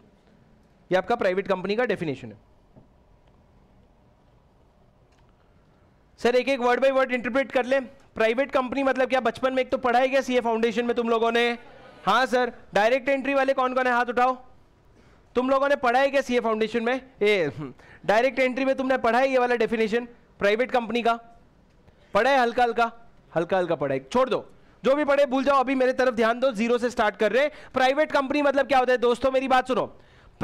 ये आपका प्राइवेट कंपनी का डेफिनेशन है। सर एक एक वर्ड बाय वर्ड इंटरप्रेट कर ले। प्राइवेट कंपनी मतलब क्या? बचपन में एक तो पढ़ा है क्या सीए फाउंडेशन में तुम लोगों ने? हाँ सर। डायरेक्ट एंट्री वाले कौन कौन है, हाथ उठाओ। तुम लोगों ने पढ़ा है क्या सीए फाउंडेशन में? डायरेक्ट एंट्री में तुमने पढ़ा है ये वाला डेफिनेशन प्राइवेट कंपनी का? पढ़ा है? हल्का हल्का पढ़ा है। छोड़ दो, जो भी पढ़े भूल जाओ, अभी मेरे तरफ ध्यान दो, जीरो से स्टार्ट कर रहे। प्राइवेट कंपनी मतलब क्या होता है दोस्तों, मेरी बात सुनो।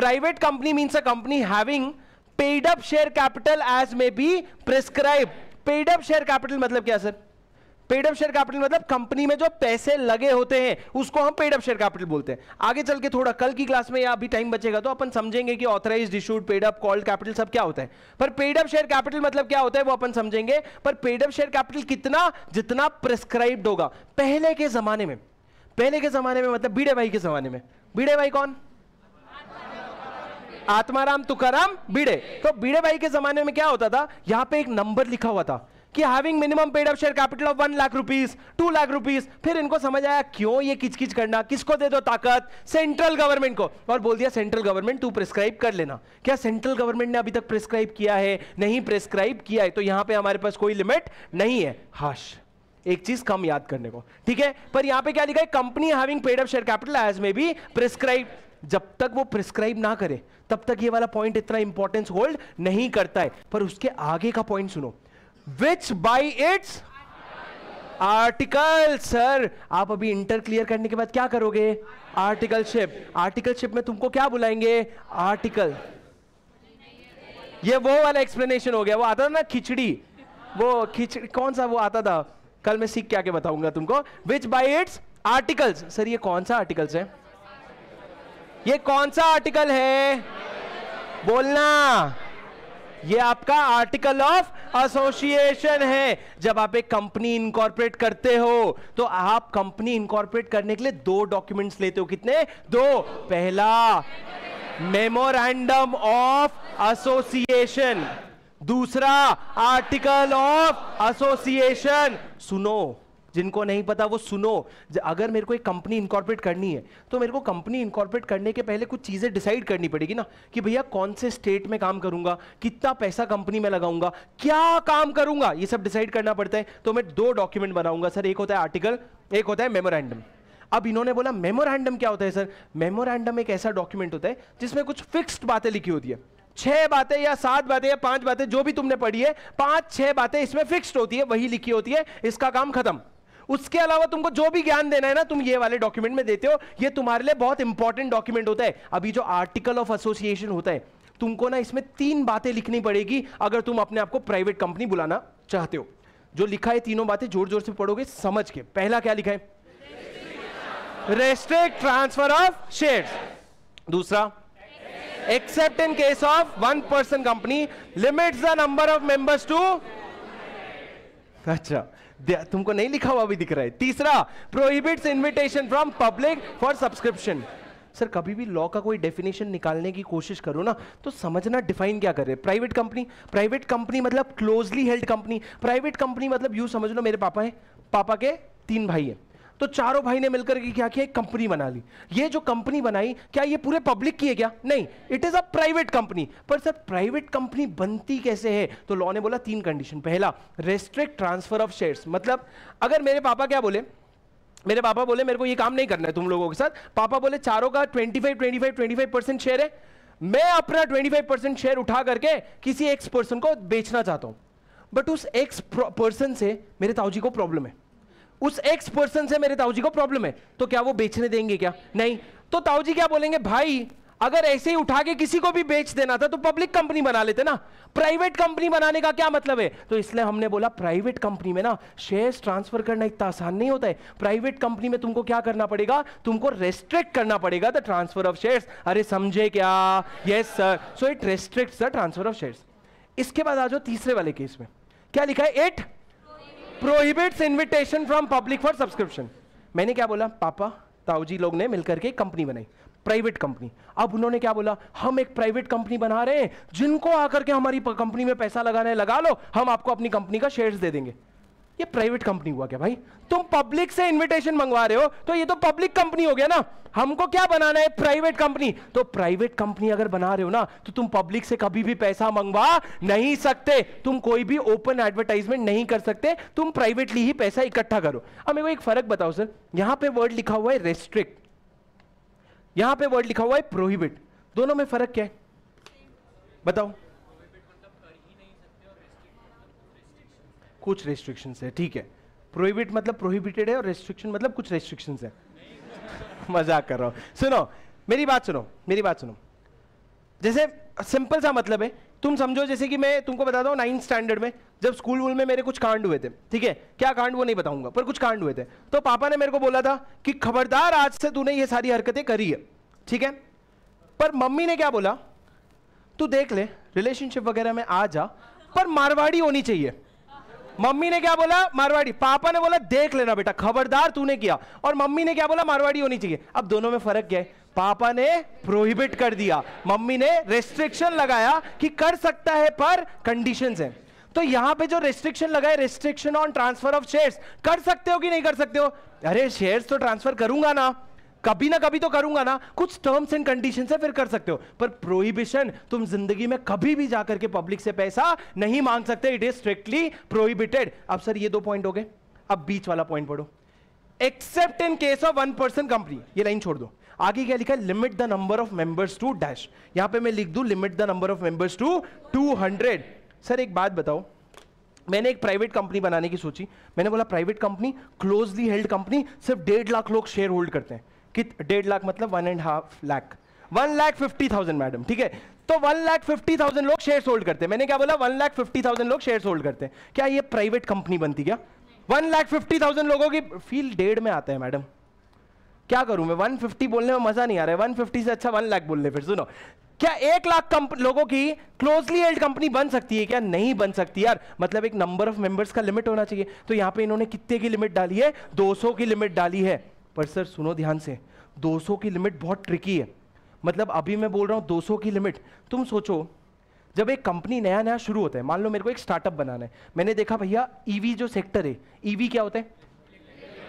Private company means a company having paid up share capital as may be prescribe. Paid up share capital मतलब क्या sir? Paid up share capital मतलब कंपनी में जो पैसे लगे होते हैं उसको हम पेड अप शेयर कैपिटल बोलते हैं। आगे चल के थोड़ा कल की क्लास में या अभी टाइम बचेगा तो अपन समझेंगे कि authorised, issued, paid up, called capital सब क्या होता है। पर पेड अप शेयर कैपिटल मतलब क्या होता है वो अपन समझेंगे। पर पेड अप शेयर कैपिटल कितना? जितना प्रिस्क्राइब्ड होगा। पहले के जमाने में, पहले के जमाने में मतलब भिड़े भाई के जमाने में। भिड़े भाई कौन? आत्माराम तुकाराम भिड़े। तो भिड़े भाई के जमाने में क्या होता था, यहां पे एक नंबर लिखा हुआ था कि having minimum paid up share capital of 1 lakh rupees, 2 lakh rupees. फिर इनको समझ आया क्यों ये किचकिच करना, किसको दे दो ताकत, सेंट्रल गवर्नमेंट को। और बोल दिया सेंट्रल गवर्नमेंट तू प्रिस्क्राइब कर लेना। क्या सेंट्रल गवर्नमेंट ने अभी तक प्रिस्क्राइब किया है? नहीं प्रिस्क्राइब किया है, तो यहां पे हमारे पास कोई लिमिट नहीं है। हाश, एक चीज कम याद करने को, ठीक है। पर यहां पर क्या लिखा है, company having paid up share capital as may be prescribe. जब तक वो प्रिस्क्राइब ना करे तब तक ये वाला पॉइंट इतना इंपॉर्टेंस होल्ड नहीं करता है। पर उसके आगे का पॉइंट सुनो, Which by its article. Sir आप अभी इंटर क्लियर करने के बाद क्या करोगे? आर्टिकलशिप। आर्टिकलशिप में तुमको क्या बुलाएंगे? आर्टिकल। ये वो वाला एक्सप्लेनेशन हो गया, वो आता था ना खिचड़ी, वो खिचड़ी कौन सा वो आता था, कल मैं सीख के आके बताऊंगा तुमको। Which by its articles. Sir ये कौन सा आर्टिकल्स है, ये कौन सा आर्टिकल है बोलना? ये आपका आर्टिकल ऑफ एसोसिएशन है। जब आप एक कंपनी इनकॉर्पोरेट करते हो तो आप कंपनी इनकॉर्पोरेट करने के लिए 2 डॉक्यूमेंट्स लेते हो। कितने? 2। पहला मेमोरेंडम ऑफ एसोसिएशन, दूसरा आर्टिकल ऑफ एसोसिएशन। सुनो, जिनको नहीं पता वो सुनो। अगर मेरे को एक कंपनी इनकॉर्पोरेट करनी है तो मेरे को कंपनी इनकॉर्पोरेट करने के पहले कुछ चीज़ें डिसाइड करनी पड़ेगी ना, कि भैया कौन से स्टेट में काम करूंगा, कितना पैसा कंपनी में लगाऊंगा, क्या काम करूंगा, ये सब डिसाइड करना पड़ता है। तो मैं 2 डॉक्यूमेंट बनाऊंगा सर, एक होता है आर्टिकल, एक होता है मेमोरेंडम। अब इन्होंने बोला मेमोरेंडम क्या होता है सर? मेमोरेंडम एक ऐसा डॉक्यूमेंट होता है जिसमें कुछ फिक्स्ड बातें लिखी होती है। 6 बातें या 7 बातें या 5 बातें, जो भी तुमने पढ़ी है, 5-6 बातें इसमें फिक्स्ड होती है, वही लिखी होती है, इसका काम खत्म। उसके अलावा तुमको जो भी ज्ञान देना है ना तुम ये वाले डॉक्यूमेंट में देते हो। ये तुम्हारे लिए बहुत इंपॉर्टेंट डॉक्यूमेंट होता है। अभी जो आर्टिकल ऑफ एसोसिएशन होता है तुमको ना इसमें 3 बातें लिखनी पड़ेगी अगर तुम अपने आप को प्राइवेट कंपनी बुलाना चाहते हो। जो लिखा है 3 बातें जोर जोर से पढ़ोगे समझ के। पहला क्या लिखा है? Restrict transfer of shares. दूसरा, except in case of 1 person company limits the number of members to. अच्छा, तुमको नहीं लिखा हुआ भी दिख रहा है। तीसरा, prohibits invitation from public for subscription. Sir कभी भी लॉ का कोई डेफिनेशन निकालने की कोशिश करो ना तो समझना डिफाइन क्या कर रहे हैं। प्राइवेट कंपनी, प्राइवेट कंपनी मतलब closely held company. Private company मतलब यूं समझ लो, मेरे पापा है, पापा के 3 भाई है, तो चारों भाई ने मिलकर के क्या किया, एक कंपनी बना ली। ये जो कंपनी बनाई क्या ये पूरे पब्लिक की है क्या? नहीं, it is a private company. पर सर प्राइवेट कंपनी बनती कैसे है? तो लॉ ने बोला 3 कंडीशन। पहला, रेस्ट्रिक्ट ट्रांसफर ऑफ शेयर्स। मतलब अगर मेरे पापा क्या बोले, मेरे पापा बोले मेरे को ये काम नहीं करना है तुम लोगों के साथ। पापा बोले चारों का 25% शेयर है, मैं अपना 25% शेयर उठा करके किसी एक्स पर्सन को बेचना चाहता हूँ। बट उस एक्स पर्सन से मेरे ताऊजी को प्रॉब्लम है, उस एक्स पर्सन से मेरे ताऊजी को प्रॉब्लम है, तो क्या वो बेचने देंगे क्या? नहीं। तो ताऊजी क्या बोलेंगे, भाई अगर ऐसे ही उठा के किसी को भी बेच देना था तो पब्लिक कंपनी बना लेते ना, प्राइवेट कंपनी बनाने का क्या मतलब है? तो इसलिए हमने बोला प्राइवेट कंपनी में ना शेयर्स ट्रांसफर करना इतना आसान नहीं होता है। प्राइवेट कंपनी में तुमको क्या करना पड़ेगा, तुमको रेस्ट्रिक्ट करना पड़ेगा द ट्रांसफर ऑफ शेयर्स। अरे समझे क्या? Yes sir. So it restricts the transfer of shares. इसके बाद आ जाओ तीसरे वाले केस में, क्या लिखा है? It prohibits invitation from public for subscription. मैंने क्या बोला, पापा ताऊजी लोग ने मिलकर के कंपनी बनाई, प्राइवेट कंपनी। अब उन्होंने क्या बोला, हम एक प्राइवेट कंपनी बना रहे हैं, जिनको आकर के हमारी कंपनी में पैसा लगाना है लगा लो, हम आपको अपनी कंपनी का शेयर्स दे देंगे। ये प्राइवेट कंपनी हुआ क्या भाई? तुम पब्लिक से इनविटेशन मंगवा रहे हो तो ये तो पब्लिक कंपनी हो गया ना। हमको क्या बनाना है? Private company. तो प्राइवेट कंपनी अगर बना रहे हो ना तो तुम पब्लिक से कभी भी पैसा मंगवा नहीं सकते, तुम कोई भी ओपन एडवर्टाइजमेंट नहीं कर सकते, तुम प्राइवेटली ही पैसा इकट्ठा करो। अब मेरे को एक फर्क बताओ सर, यहां पर वर्ड लिखा हुआ है रेस्ट्रिक्ट, यहां पर वर्ड लिखा हुआ है प्रोहिबिट, दोनों में फर्क क्या है बताओ? कुछ रेस्ट्रिक्शंस है, ठीक है। प्रोहिबिट मतलब प्रोहिबिटेड है और रेस्ट्रिक्शन मतलब कुछ रेस्ट्रिक्शंस है। मजाक कर रहा हूं। सुनो मेरी बात सुनो, मेरी बात सुनो। जैसे सिंपल सा मतलब है, तुम समझो जैसे कि मैं तुमको बताता हूँ 9th स्टैंडर्ड में जब स्कूल वूल में मेरे कुछ कांड हुए थे, ठीक है, क्या कांड वो नहीं बताऊंगा पर कुछ कांड हुए थे, तो पापा ने मेरे को बोला था कि खबरदार आज से तूने ये सारी हरकतें करी है, ठीक है। पर मम्मी ने क्या बोला, तू देख ले रिलेशनशिप वगैरह में आ जा पर मारवाड़ी होनी चाहिए। मम्मी ने क्या बोला? मारवाड़ी। पापा ने बोला देख लेना बेटा खबरदार तूने किया, और मम्मी ने क्या बोला? मारवाड़ी होनी चाहिए। अब दोनों में फर्क क्या है? पापा ने प्रोहिबिट कर दिया, मम्मी ने रेस्ट्रिक्शन लगाया कि कर सकता है पर कंडीशंस हैं। तो यहां पे जो रेस्ट्रिक्शन लगाए, restriction on transfer of shares, कर सकते हो कि नहीं कर सकते हो? अरे शेयर्स तो ट्रांसफर करूंगा ना, कभी ना कभी तो करूंगा ना, कुछ टर्म्स एंड कंडीशन है, फिर कर सकते हो। पर प्रोहिबिशन, तुम जिंदगी में कभी भी जाकर के पब्लिक से पैसा नहीं मांग सकते, इट इज स्ट्रिक्टली प्रोहिबिटेड। अब सर ये 2 पॉइंट हो गए, अब बीच वाला पॉइंट पढ़ो, except in case of 1 person company, ये लाइन छोड़ दो। आगे क्या लिखा है? Limit the number of members to dash, यहां पे मैं लिख दूं limit the number of members to 200। Sir एक बात बताओ, मैंने एक प्राइवेट कंपनी बनाने की सोची, मैंने बोला private company closely held company, सिर्फ 1.5 लाख लोग शेयर होल्ड करते हैं। 1.5 लाख मतलब 1.5 लाख, 1,50,000 मैडम, ठीक है। तो 1,50,000 लोग शेयर होल्ड करते हैं, मैंने क्या बोला? 1,50,000 लोग शेयर होल्ड करते हैं। क्या ये प्राइवेट कंपनी बनती क्या? 1,50,000 लोगों की फील 1.5 में आता है मैडम, क्या करूं मैं? 150 बोलने में मजा नहीं आ रहा है, 150 से अच्छा 1 लाख बोल ले। फिर सुनो, क्या 1 लाख लोगों की क्लोजली हेल्ड कंपनी बन सकती है क्या? नहीं बन सकती यार, मतलब एक नंबर ऑफ मेंबर्स का लिमिट होना चाहिए। तो यहां पे इन्होंने कितने की लिमिट डाली है? 200 की लिमिट डाली है। पर सर सुनो ध्यान से, 200 की लिमिट बहुत ट्रिकी है, मतलब अभी मैं बोल रहा हूँ 200 की लिमिट। तुम सोचो जब एक कंपनी नया नया शुरू होता है, मान लो मेरे को एक स्टार्टअप बनाना है, मैंने देखा भैया ईवी जो सेक्टर है, ईवी क्या होता है?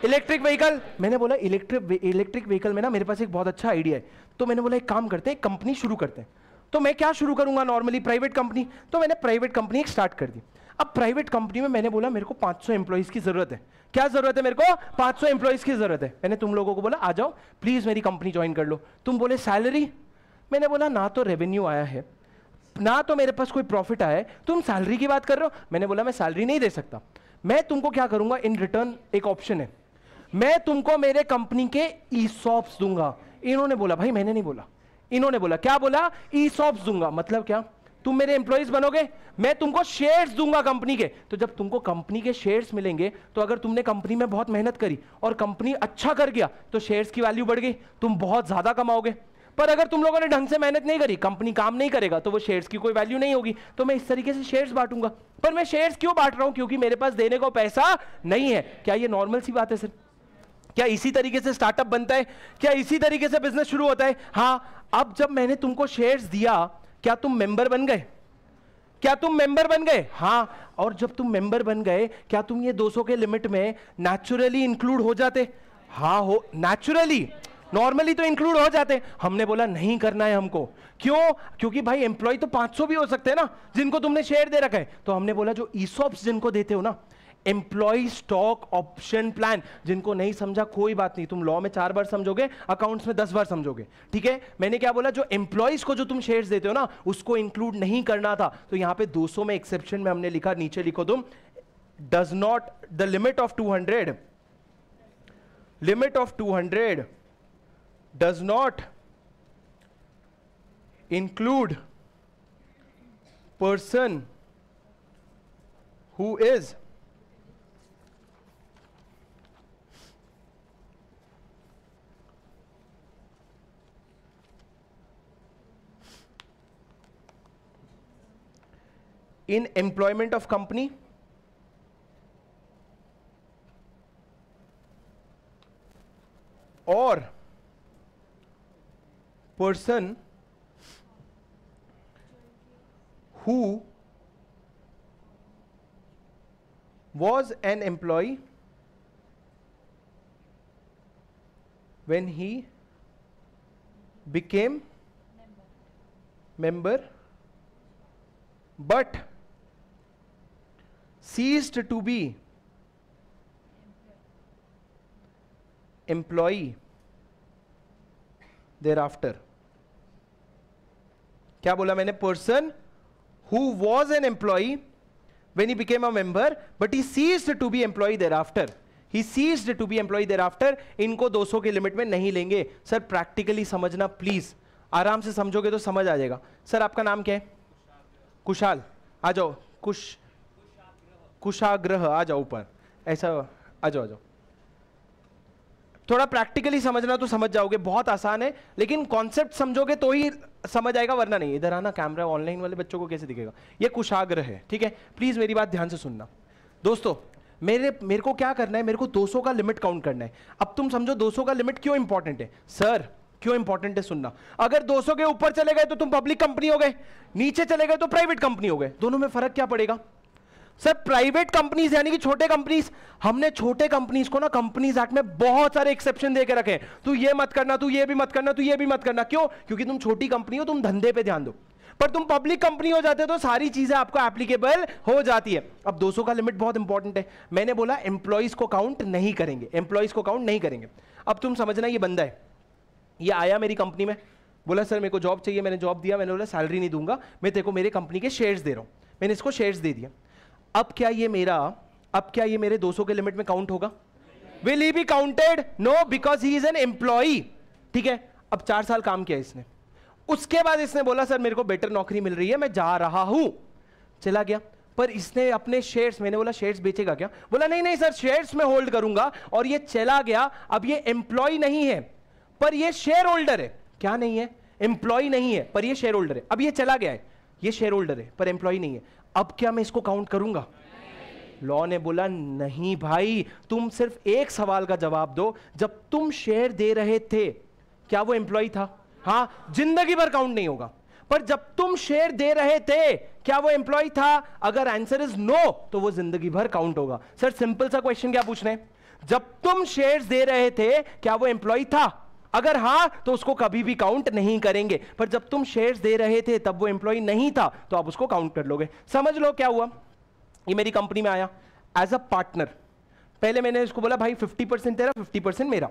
Electric vehicle. मैंने बोला इलेक्ट्रिक व्हीकल में ना मेरे पास एक बहुत अच्छा आइडिया है, तो मैंने बोला एक काम करते हैं कंपनी शुरू करते हैं। तो मैं क्या शुरू करूंगा? नॉर्मली प्राइवेट कंपनी, तो मैंने प्राइवेट कंपनी एक स्टार्ट कर दी। अब प्राइवेट कंपनी में मैंने बोला मेरे को 500 एम्प्लॉइज की जरूरत है। क्या जरूरत है मेरे को? 500 एम्प्लॉइज की जरूरत है। मैंने तुम लोगों को बोला आ जाओ प्लीज मेरी कंपनी ज्वाइन कर लो। तुम बोले सैलरी, मैंने बोला ना तो रेवेन्यू आया है ना तो मेरे पास कोई प्रॉफिट आया है, तुम सैलरी की बात कर रहे हो। मैंने बोला मैं सैलरी नहीं दे सकता, मैं तुमको क्या करूंगा इन रिटर्न, एक ऑप्शन है, मैं तुमको मेरे कंपनी के ईसॉप्स दूंगा। इन्होंने बोला, भाई मैंने नहीं बोला, इन्होंने बोला, क्या बोला? ईसॉप्स दूंगा। मतलब क्या? तुम मेरे एम्प्लॉइज बनोगे, मैं तुमको शेयर्स दूंगा कंपनी के। तो जब तुमको कंपनी के शेयर्स मिलेंगे तो अगर तुमने कंपनी में बहुत मेहनत करी और कंपनी अच्छा कर गया तो शेयर्स की वैल्यू बढ़ गई, तुम बहुत ज्यादा कमाओगे। पर अगर तुम लोगों ने ढंग से मेहनत नहीं करी, कंपनी काम नहीं करेगा, तो वो शेयर्स की कोई वैल्यू नहीं होगी। तो मैं इस तरीके से शेयर्स बांटूंगा। पर मैं शेयर्स क्यों बांट रहा हूं? क्योंकि मेरे पास देने को पैसा नहीं है। क्या ये नॉर्मल सी बात है सर? क्या इसी तरीके से स्टार्टअप बनता है? क्या इसी तरीके से बिजनेस शुरू होता है? हाँ। अब जब मैंने तुमको शेयर्स दिया, क्या तुम मेंबर बन गए? क्या तुम मेंबर बन गए? हाँ। और जब तुम मेंबर बन गए, क्या तुम ये 200 के लिमिट में नेचुरली इंक्लूड हो जाते? हाँ हो, नेचुरली, नॉर्मली तो इंक्लूड हो जाते। हमने बोला नहीं करना है हमको। क्यों? क्योंकि भाई एम्प्लॉय तो 500 भी हो सकते हैं ना जिनको तुमने शेयर दे रखा है। तो हमने बोला जो ईसॉप्स जिनको देते हो ना, एम्प्लॉय स्टॉक ऑप्शन प्लान, जिनको नहीं समझा कोई बात नहीं, तुम लॉ में 4 बार समझोगे, अकाउंट्स में 10 बार समझोगे, ठीक है। मैंने क्या बोला? जो एम्प्लॉयज को जो तुम शेयर्स देते हो ना, उसको इंक्लूड नहीं करना था। तो यहां पे 200 में एक्सेप्शन में हमने लिखा, नीचे लिखो तुम, does not the limit of 200, limit of 200 does not include person who is in employment of company or person who was an employee when he became member but ceased to be employee thereafter. क्या बोला मैंने? Person who was an employee when he became a member but he ceased to be employee thereafter. He ceased to be employee thereafter. इनको 200 के लिमिट में नहीं लेंगे सर. प्रैक्टिकली समझना प्लीज, आराम से समझोगे तो समझ आ जाएगा. सर आपका नाम क्या है? कुशाल. आ जाओ कुशाग्रह आ जाओ ऊपर. ऐसा आ जाओ आ जाओ. थोड़ा प्रैक्टिकली समझना तो समझ जाओगे, बहुत आसान है, लेकिन कॉन्सेप्ट समझोगे तो ही समझ आएगा, वरना नहीं. इधर आना, कैमरा ऑनलाइन वाले बच्चों को कैसे दिखेगा. ये कुशाग्र है, ठीक है. प्लीज मेरी बात ध्यान से सुनना दोस्तों. मेरे को क्या करना है? मेरे को 200 का लिमिट काउंट करना है. अब तुम समझो 200 का लिमिट क्यों इंपॉर्टेंट है. सर क्यों इंपॉर्टेंट है सुनना. अगर 200 के ऊपर चले गए तो तुम पब्लिक कंपनी हो गए, नीचे चले गए तो प्राइवेट कंपनी हो गए. दोनों में फर्क क्या पड़ेगा? सर प्राइवेट कंपनीज यानी कि छोटे कंपनीज, हमने छोटे कंपनीज को ना कंपनीज एक्ट में बहुत सारे एक्सेप्शन देके रखे हैं. तू ये मत करना, तू ये भी मत करना, तू ये भी मत करना. क्यों? क्योंकि तुम छोटी कंपनी हो, तुम धंधे पे ध्यान दो. पर तुम पब्लिक कंपनी हो जाते हो तो सारी चीजें आपको एप्लीकेबल हो जाती है. अब 200 का लिमिट बहुत इंपॉर्टेंट है. मैंने बोला एम्प्लॉइज को काउंट नहीं करेंगे, एम्प्लॉइज को काउंट नहीं करेंगे. अब तुम समझना, ये बंदा है, ये आया मेरी कंपनी में, बोला सर मेरे को जॉब चाहिए. मैंने जॉब दिया. मैंने बोला सैलरी नहीं दूंगा, मैं तेरे को मेरे कंपनी के शेयर्स दे रहा हूँ. मैंने इसको शेयर्स दे दिया. अब क्या ये मेरे 200 के लिमिट में काउंट होगा? Will he be counted? No, because he is an employee. ठीक है. अब 4 साल काम किया इसने. उसके बाद इसने बोला सर मेरे को बेटर नौकरी मिल रही है, मैं जा रहा हूं. चला गया. पर इसने अपने शेयर्स, मैंने बोला शेयर्स बेचेगा क्या? बोला नहीं नहीं सर, शेयर्स में होल्ड करूंगा. और ये चला गया. अब ये एम्प्लॉय नहीं है पर ये शेयर होल्डर है. क्या नहीं है? एम्प्लॉय नहीं है पर ये शेयर होल्डर है. अब ये चला गया है, ये शेयर होल्डर है पर एम्प्लॉय नहीं है. अब क्या मैं इसको काउंट करूंगा? लॉ ने बोला नहीं भाई, तुम सिर्फ एक सवाल का जवाब दो. जब तुम शेयर दे रहे थे क्या वो एम्प्लॉय था? हाँ, जिंदगी भर काउंट नहीं होगा. पर जब तुम शेयर दे रहे थे क्या वो एम्प्लॉय था? अगर आंसर इज नो तो वो जिंदगी भर काउंट होगा. सर सिंपल सा क्वेश्चन क्या पूछना है? जब तुम शेयर दे रहे थे क्या वो एम्प्लॉय था? अगर हां तो उसको कभी भी काउंट नहीं करेंगे. पर जब तुम शेयर्स दे रहे थे तब वो एम्प्लॉय नहीं था तो आप उसको काउंट कर लोगे. समझ लो क्या हुआ, ये मेरी कंपनी में आया एज अ पार्टनर. पहले मैंने इसको बोला भाई 50% तेरा 50% मेरा.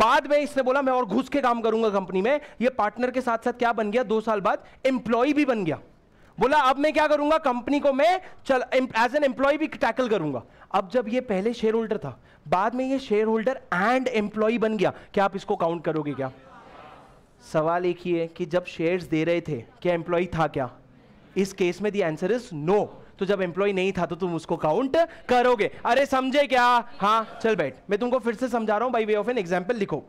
बाद में इसने बोला मैं और घुस के काम करूंगा कंपनी में. ये पार्टनर के साथ साथ क्या बन गया, 2 साल बाद एम्प्लॉय भी बन गया. बोला अब मैं क्या करूंगा, कंपनी को मैं एज एन एम्प्लॉय भी टैकल करूंगा. अब जब ये पहले शेयर होल्डर था, बाद में ये शेयर होल्डर एंड एम्प्लॉय बन गया, क्या आप इसको काउंट करोगे क्या? सवाल एक ही है कि जब शेयर्स दे रहे थे क्या एम्प्लॉय था क्या? इस केस में द आंसर इज नो. तो जब एम्प्लॉय नहीं था तो तुम उसको काउंट करोगे. अरे समझे क्या? हाँ चल बैठ, मैं तुमको फिर से समझा रहा हूं by way of an example. लिखो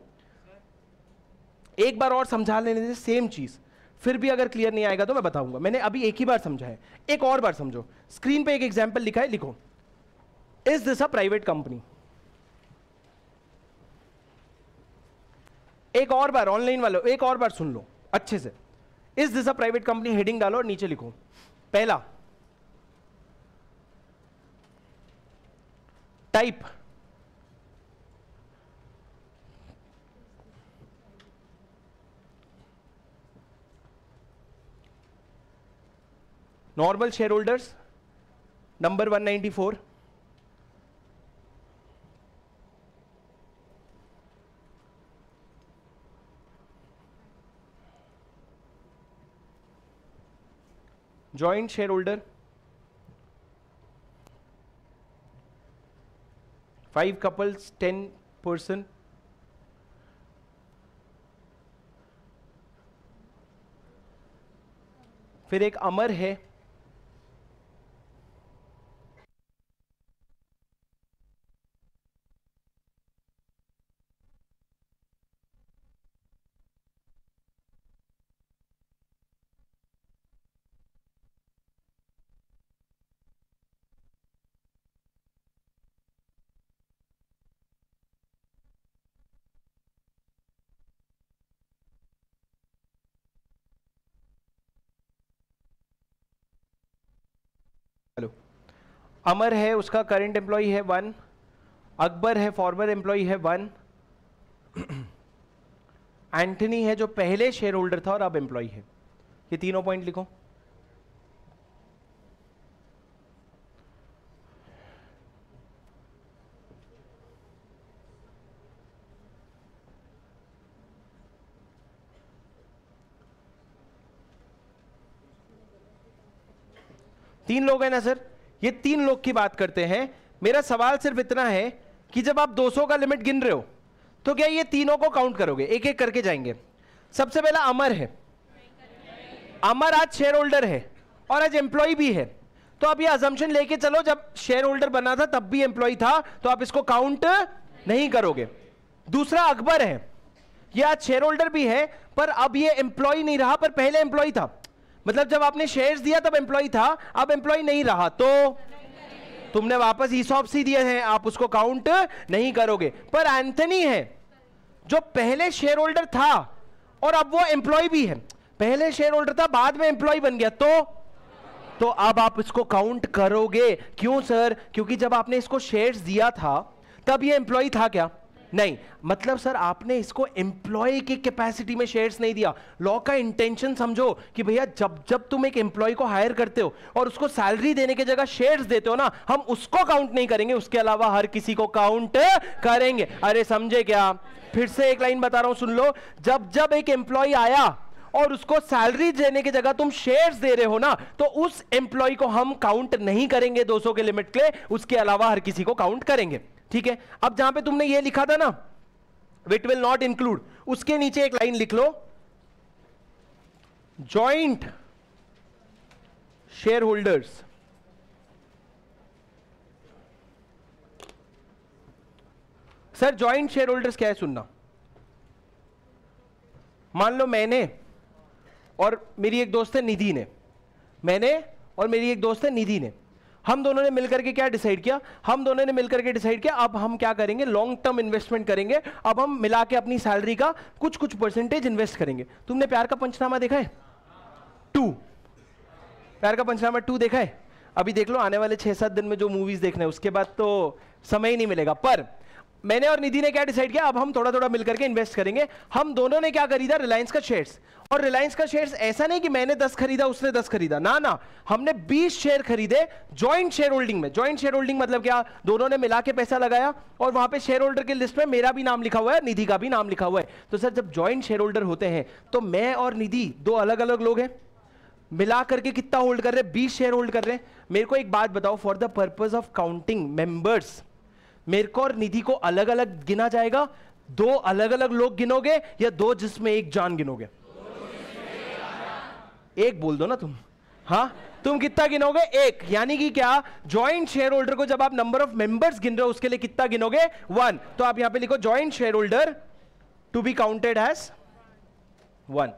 एक बार और समझा लेने से सेम चीज, फिर भी अगर क्लियर नहीं आएगा तो मैं बताऊंगा. मैंने अभी एक ही बार समझा है, एक और बार समझो. स्क्रीन पे एक एग्जाम्पल लिखा है, लिखो is this a private company. एक और बार ऑनलाइन वालों, एक और बार सुन लो अच्छे से. Is this a private company, heading डालो और नीचे लिखो. पहला type, normal share holders number 194. Joint share holder 5 couples 10 person. फिर एक अमर है, अमर है, उसका करंट एम्प्लॉई है 1, अकबर है फॉर्मर एम्प्लॉई है 1, एंटनी है जो पहले शेयर होल्डर था और अब एम्प्लॉई है। ये तीनों पॉइंट लिखो। तीन लोग हैं ना सर, ये तीन लोग की बात करते हैं। मेरा सवाल सिर्फ इतना है कि जब आप 200 का लिमिट गिन रहे हो तो क्या ये तीनों को काउंट करोगे? एक एक करके जाएंगे। सबसे पहला अमर है, अमर आज शेयर होल्डर है और आज एम्प्लॉय भी है, तो आप ये अजम्पशन लेके चलो जब शेयर होल्डर बना था तब भी एम्प्लॉय था, तो आप इसको काउंट नहीं करोगे। दूसरा अकबर है, ये आज शेयर होल्डर भी है पर अब ये एम्प्लॉय नहीं रहा, पर पहले एम्प्लॉय था। मतलब जब आपने शेयर्स दिया तब एम्प्लॉय था, अब एम्प्लॉय नहीं रहा, तो तुमने वापस ईसॉप्स ही दिए हैं, आप उसको काउंट नहीं करोगे। पर एंथनी है जो पहले शेयर होल्डर था और अब वो एम्प्लॉय भी है, पहले शेयर होल्डर था बाद में एम्प्लॉय बन गया, तो अब आप इसको काउंट करोगे। क्यों सर? क्योंकि जब आपने इसको शेयर्स दिया था तब ये एम्प्लॉय था क्या? नहीं। मतलब सर आपने इसको एम्प्लॉय की कैपेसिटी में शेयर्स नहीं दिया। लॉ का इंटेंशन समझो कि भैया जब जब तुम एक एम्प्लॉय को हायर करते हो और उसको सैलरी देने की जगह शेयर्स देते हो ना, हम उसको काउंट नहीं करेंगे, उसके अलावा हर किसी को काउंट करेंगे। अरे समझे क्या? फिर से एक लाइन बता रहा हूं, सुन लो। जब जब एक एम्प्लॉय आया और उसको सैलरी देने की जगह तुम शेयर्स दे रहे हो ना, तो उस एम्प्लॉय को हम काउंट नहीं करेंगे 200 के लिमिट के, उसके अलावा हर किसी को काउंट करेंगे। ठीक है? अब जहां पे तुमने ये लिखा था ना विट विल नॉट इंक्लूड, उसके नीचे एक लाइन लिख लो, joint share holders sir joint share holders क्या है सुनना। मान लो मैंने और मेरी एक दोस्त है निधि ने, हम दोनों ने मिलकर के क्या डिसाइड किया? अब हम क्या करेंगे? लॉन्ग टर्म इन्वेस्टमेंट करेंगे। अब हम मिला के अपनी सैलरी का कुछ कुछ परसेंटेज इन्वेस्ट करेंगे। तुमने प्यार का पंचनामा देखा है 2? प्यार का पंचनामा 2 देखा है? अभी देख लो, आने वाले 6-7 दिन में जो मूवीज देखना है उसके बाद तो समय ही नहीं मिलेगा। पर मैंने और निधि ने क्या डिसाइड किया? अब हम थोड़ा थोड़ा मिलकर के इन्वेस्ट करेंगे। हम दोनों ने क्या खरीदा? रिलायंस का शेयर्स। और रिलायंस का शेयर्स ऐसा नहीं कि मैंने 10 खरीदा उसने 10 खरीदा, ना ना, हमने 20 शेयर खरीदे जॉइंट शेयर होल्डिंग में। जॉइंट शेयर होल्डिंग मतलब क्या? दोनों ने मिला के पैसा लगाया और वहां पे शेयर होल्डर की लिस्ट में मेरा भी नाम लिखा हुआ है, निधि का भी नाम लिखा हुआ है। तो सर जब जॉइंट शेयर होल्डर होते हैं तो मैं और निधि दो अलग अलग लोग हैं, मिला करके कितना होल्ड कर रहे हैं? 20 शेयर होल्ड कर रहे हैं। मेरे को एक बात बताओ, for the purpose of counting members मेरे को और निधि को अलग अलग गिना जाएगा? दो अलग अलग लोग गिनोगे या दो जिसमें एक जान गिनोगे? एक बोल दो ना तुम। हाँ, तुम कितना गिनोगे? एक। यानी कि क्या, जॉइंट शेयर होल्डर को जब आप नंबर ऑफ मेंबर्स गिन रहे हो उसके लिए कितना गिनोगे? 1। तो आप यहां पे लिखो joint share holder to be counted as 1।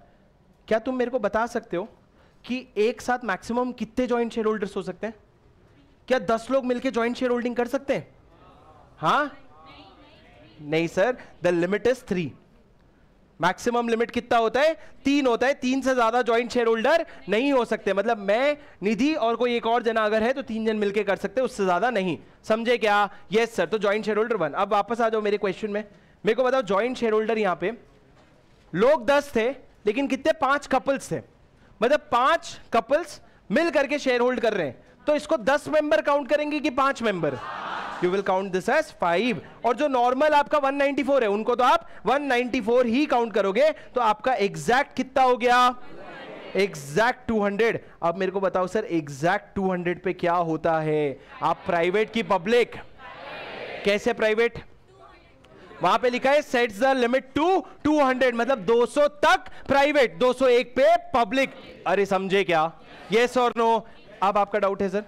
क्या तुम मेरे को बता सकते हो कि एक साथ मैक्सिमम कितने जॉइंट शेयर होल्डर्स हो सकते हैं? क्या 10 लोग मिलकर जॉइंट शेयर होल्डिंग कर सकते हैं? हाँ नहीं sir, the limit is 3। Maximum limit कितना होता है? 3 होता है। 3 से ज्यादा ज्वाइंट शेयर होल्डर नहीं हो सकते। मतलब मैं, निधि और कोई एक और जना अगर है तो 3 जन मिलकर कर सकते हैं, उससे ज्यादा नहीं। समझे क्या? Yes sir. तो ज्वाइंट शेयर होल्डर 1। अब वापस आ जाओ मेरे क्वेश्चन में, मेरे को बताओ ज्वाइंट शेयर होल्डर, यहाँ पे लोग 10 थे लेकिन कितने? 5 कपल्स थे। मतलब 5 कपल्स मिल करके शेयर होल्ड कर रहे हैं, तो इसको 10 मेंबर काउंट करेंगे कि 5 member? You will count this as 5। और जो नॉर्मल आपका 194 है उनको तो आप 194 ही काउंट करोगे, तो आपका एग्जैक्ट कितना हो गया? एग्जैक्ट 200। अब मेरे को बताओ सर एग्जैक्ट 200 पे क्या होता है? आप प्राइवेट की पब्लिक? कैसे प्राइवेट? वहां पे लिखा है सेट्स द लिमिट टू 200, मतलब 200 तक प्राइवेट, 201 पे पब्लिक। अरे समझे क्या? यस और नो? अब आपका डाउट है सर?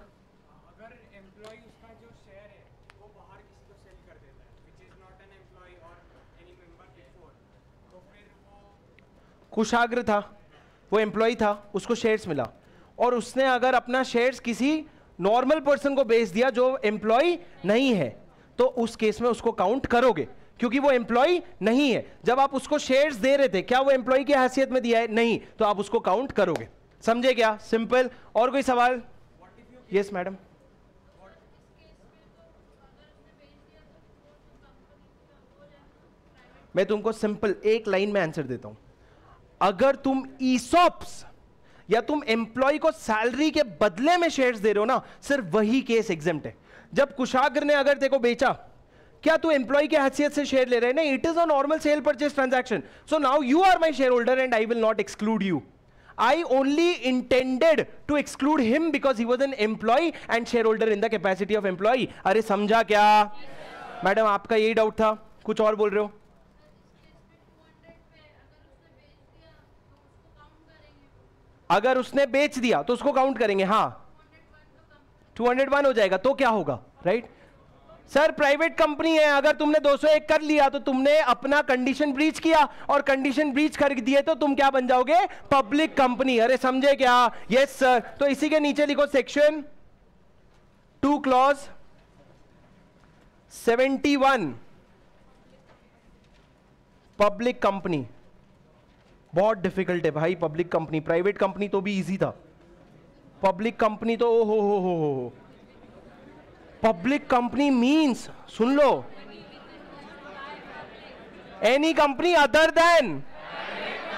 कुशाग्र था, वो एम्प्लॉय था, उसको शेयर्स मिला और उसने अगर अपना शेयर्स किसी नॉर्मल पर्सन को बेच दिया जो एम्प्लॉय नहीं है, तो उस केस में उसको काउंट करोगे क्योंकि वो एम्प्लॉय नहीं है। जब आप उसको शेयर्स दे रहे थे क्या वो एम्प्लॉय की हैसियत में दिया है? नहीं, तो आप उसको काउंट करोगे। समझे क्या? सिंपल। और कोई सवाल? Yes madam. मैं तुमको सिंपल एक लाइन में आंसर देता हूं। अगर तुम ईसॉप्स या तुम एम्प्लॉय को सैलरी के बदले में शेयर्स दे रहे हो ना, सिर्फ वही केस एग्जेम्प्ट है। जब कुशाग्र ने अगर तेको बेचा, क्या तू एम्प्लॉय की हैसियत से शेयर ले रहे हैं? नहीं, it is a normal sale purchase transaction. So now you are my share holder and I will not exclude you. I only intended to exclude him because he was an employee and shareholder in the capacity of employee. अरे समझा क्या? yes, मैडम आपका यही डाउट था, कुछ और बोल रहे हो? अगर उसने बेच दिया तो उसको काउंट करेंगे। हाँ, 201 हो जाएगा तो क्या होगा? राइट सर, प्राइवेट कंपनी है, अगर तुमने 201 कर लिया तो तुमने अपना कंडीशन ब्रीच किया और कंडीशन ब्रीच कर दिए तो तुम क्या बन जाओगे? Public company. अरे समझे क्या? Yes sir. तो इसी के नीचे लिखो सेक्शन 2 क्लॉज 71 पब्लिक कंपनी। बहुत डिफिकल्ट है भाई पब्लिक कंपनी। प्राइवेट कंपनी तो भी इजी था, पब्लिक कंपनी तो ओ हो। पब्लिक कंपनी मीन्स, सुन लो, any company other than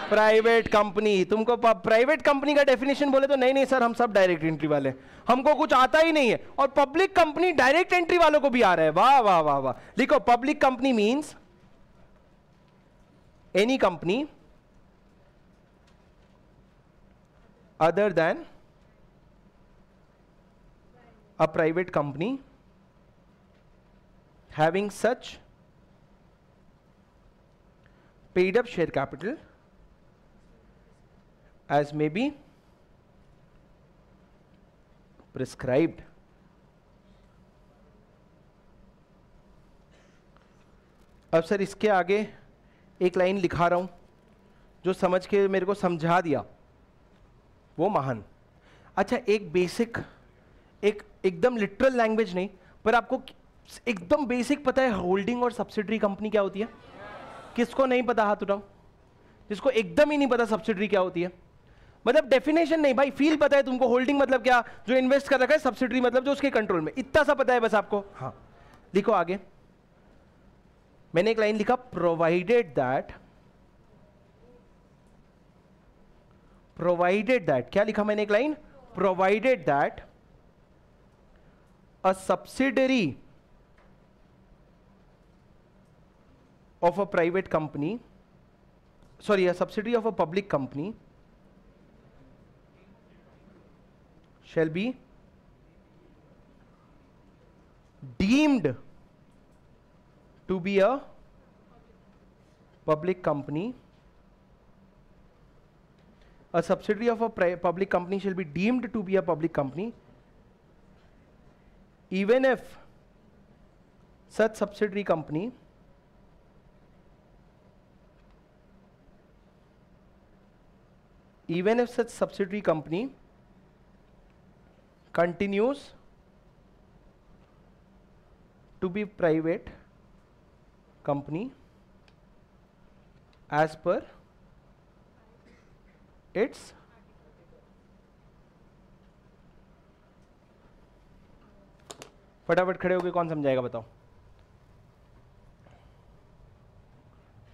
private company. तुमको प्राइवेट कंपनी का डेफिनेशन बोले तो नहीं नहीं सर हम सब डायरेक्ट एंट्री वाले, हमको कुछ आता ही नहीं है। और पब्लिक कंपनी डायरेक्ट एंट्री वालों को भी आ रहा है, वाह वाह वाह वाह। लिखो public company means any company other than a private company having such paid up share capital as may be prescribed अब सर इसके आगे एक लाइन लिखा रहा हूं, जो समझ के मेरे को समझा दिया वो महान। अच्छा, एक बेसिक, एक एकदम लिटरल लैंग्वेज नहीं पर आपको एकदम बेसिक पता है होल्डिंग और सब्सिडरी कंपनी क्या होती है? किसको नहीं पता? हाथ उठाओ। जिसको एकदम ही नहीं पता सब्सिडरी क्या होती है, मतलब डेफिनेशन नहीं भाई, फील पता है तुमको। होल्डिंग मतलब क्या? जो इन्वेस्ट कर रखा है, सब्सिडरी मतलब जो उसके कंट्रोल में, इतना सा पता है बस आपको। हाँ लिखो आगे, मैंने एक लाइन लिखा प्रोवाइडेड दैट। क्या लिखा मैंने? एक line provided that a subsidiary of a private company, sorry, a subsidiary of a public company shall be deemed to be a public company. A subsidiary of a public company shall be deemed to be a public company even if such subsidiary company continues to be private company as per its फटाफट खड़े होके कौन समझाएगा बताओ?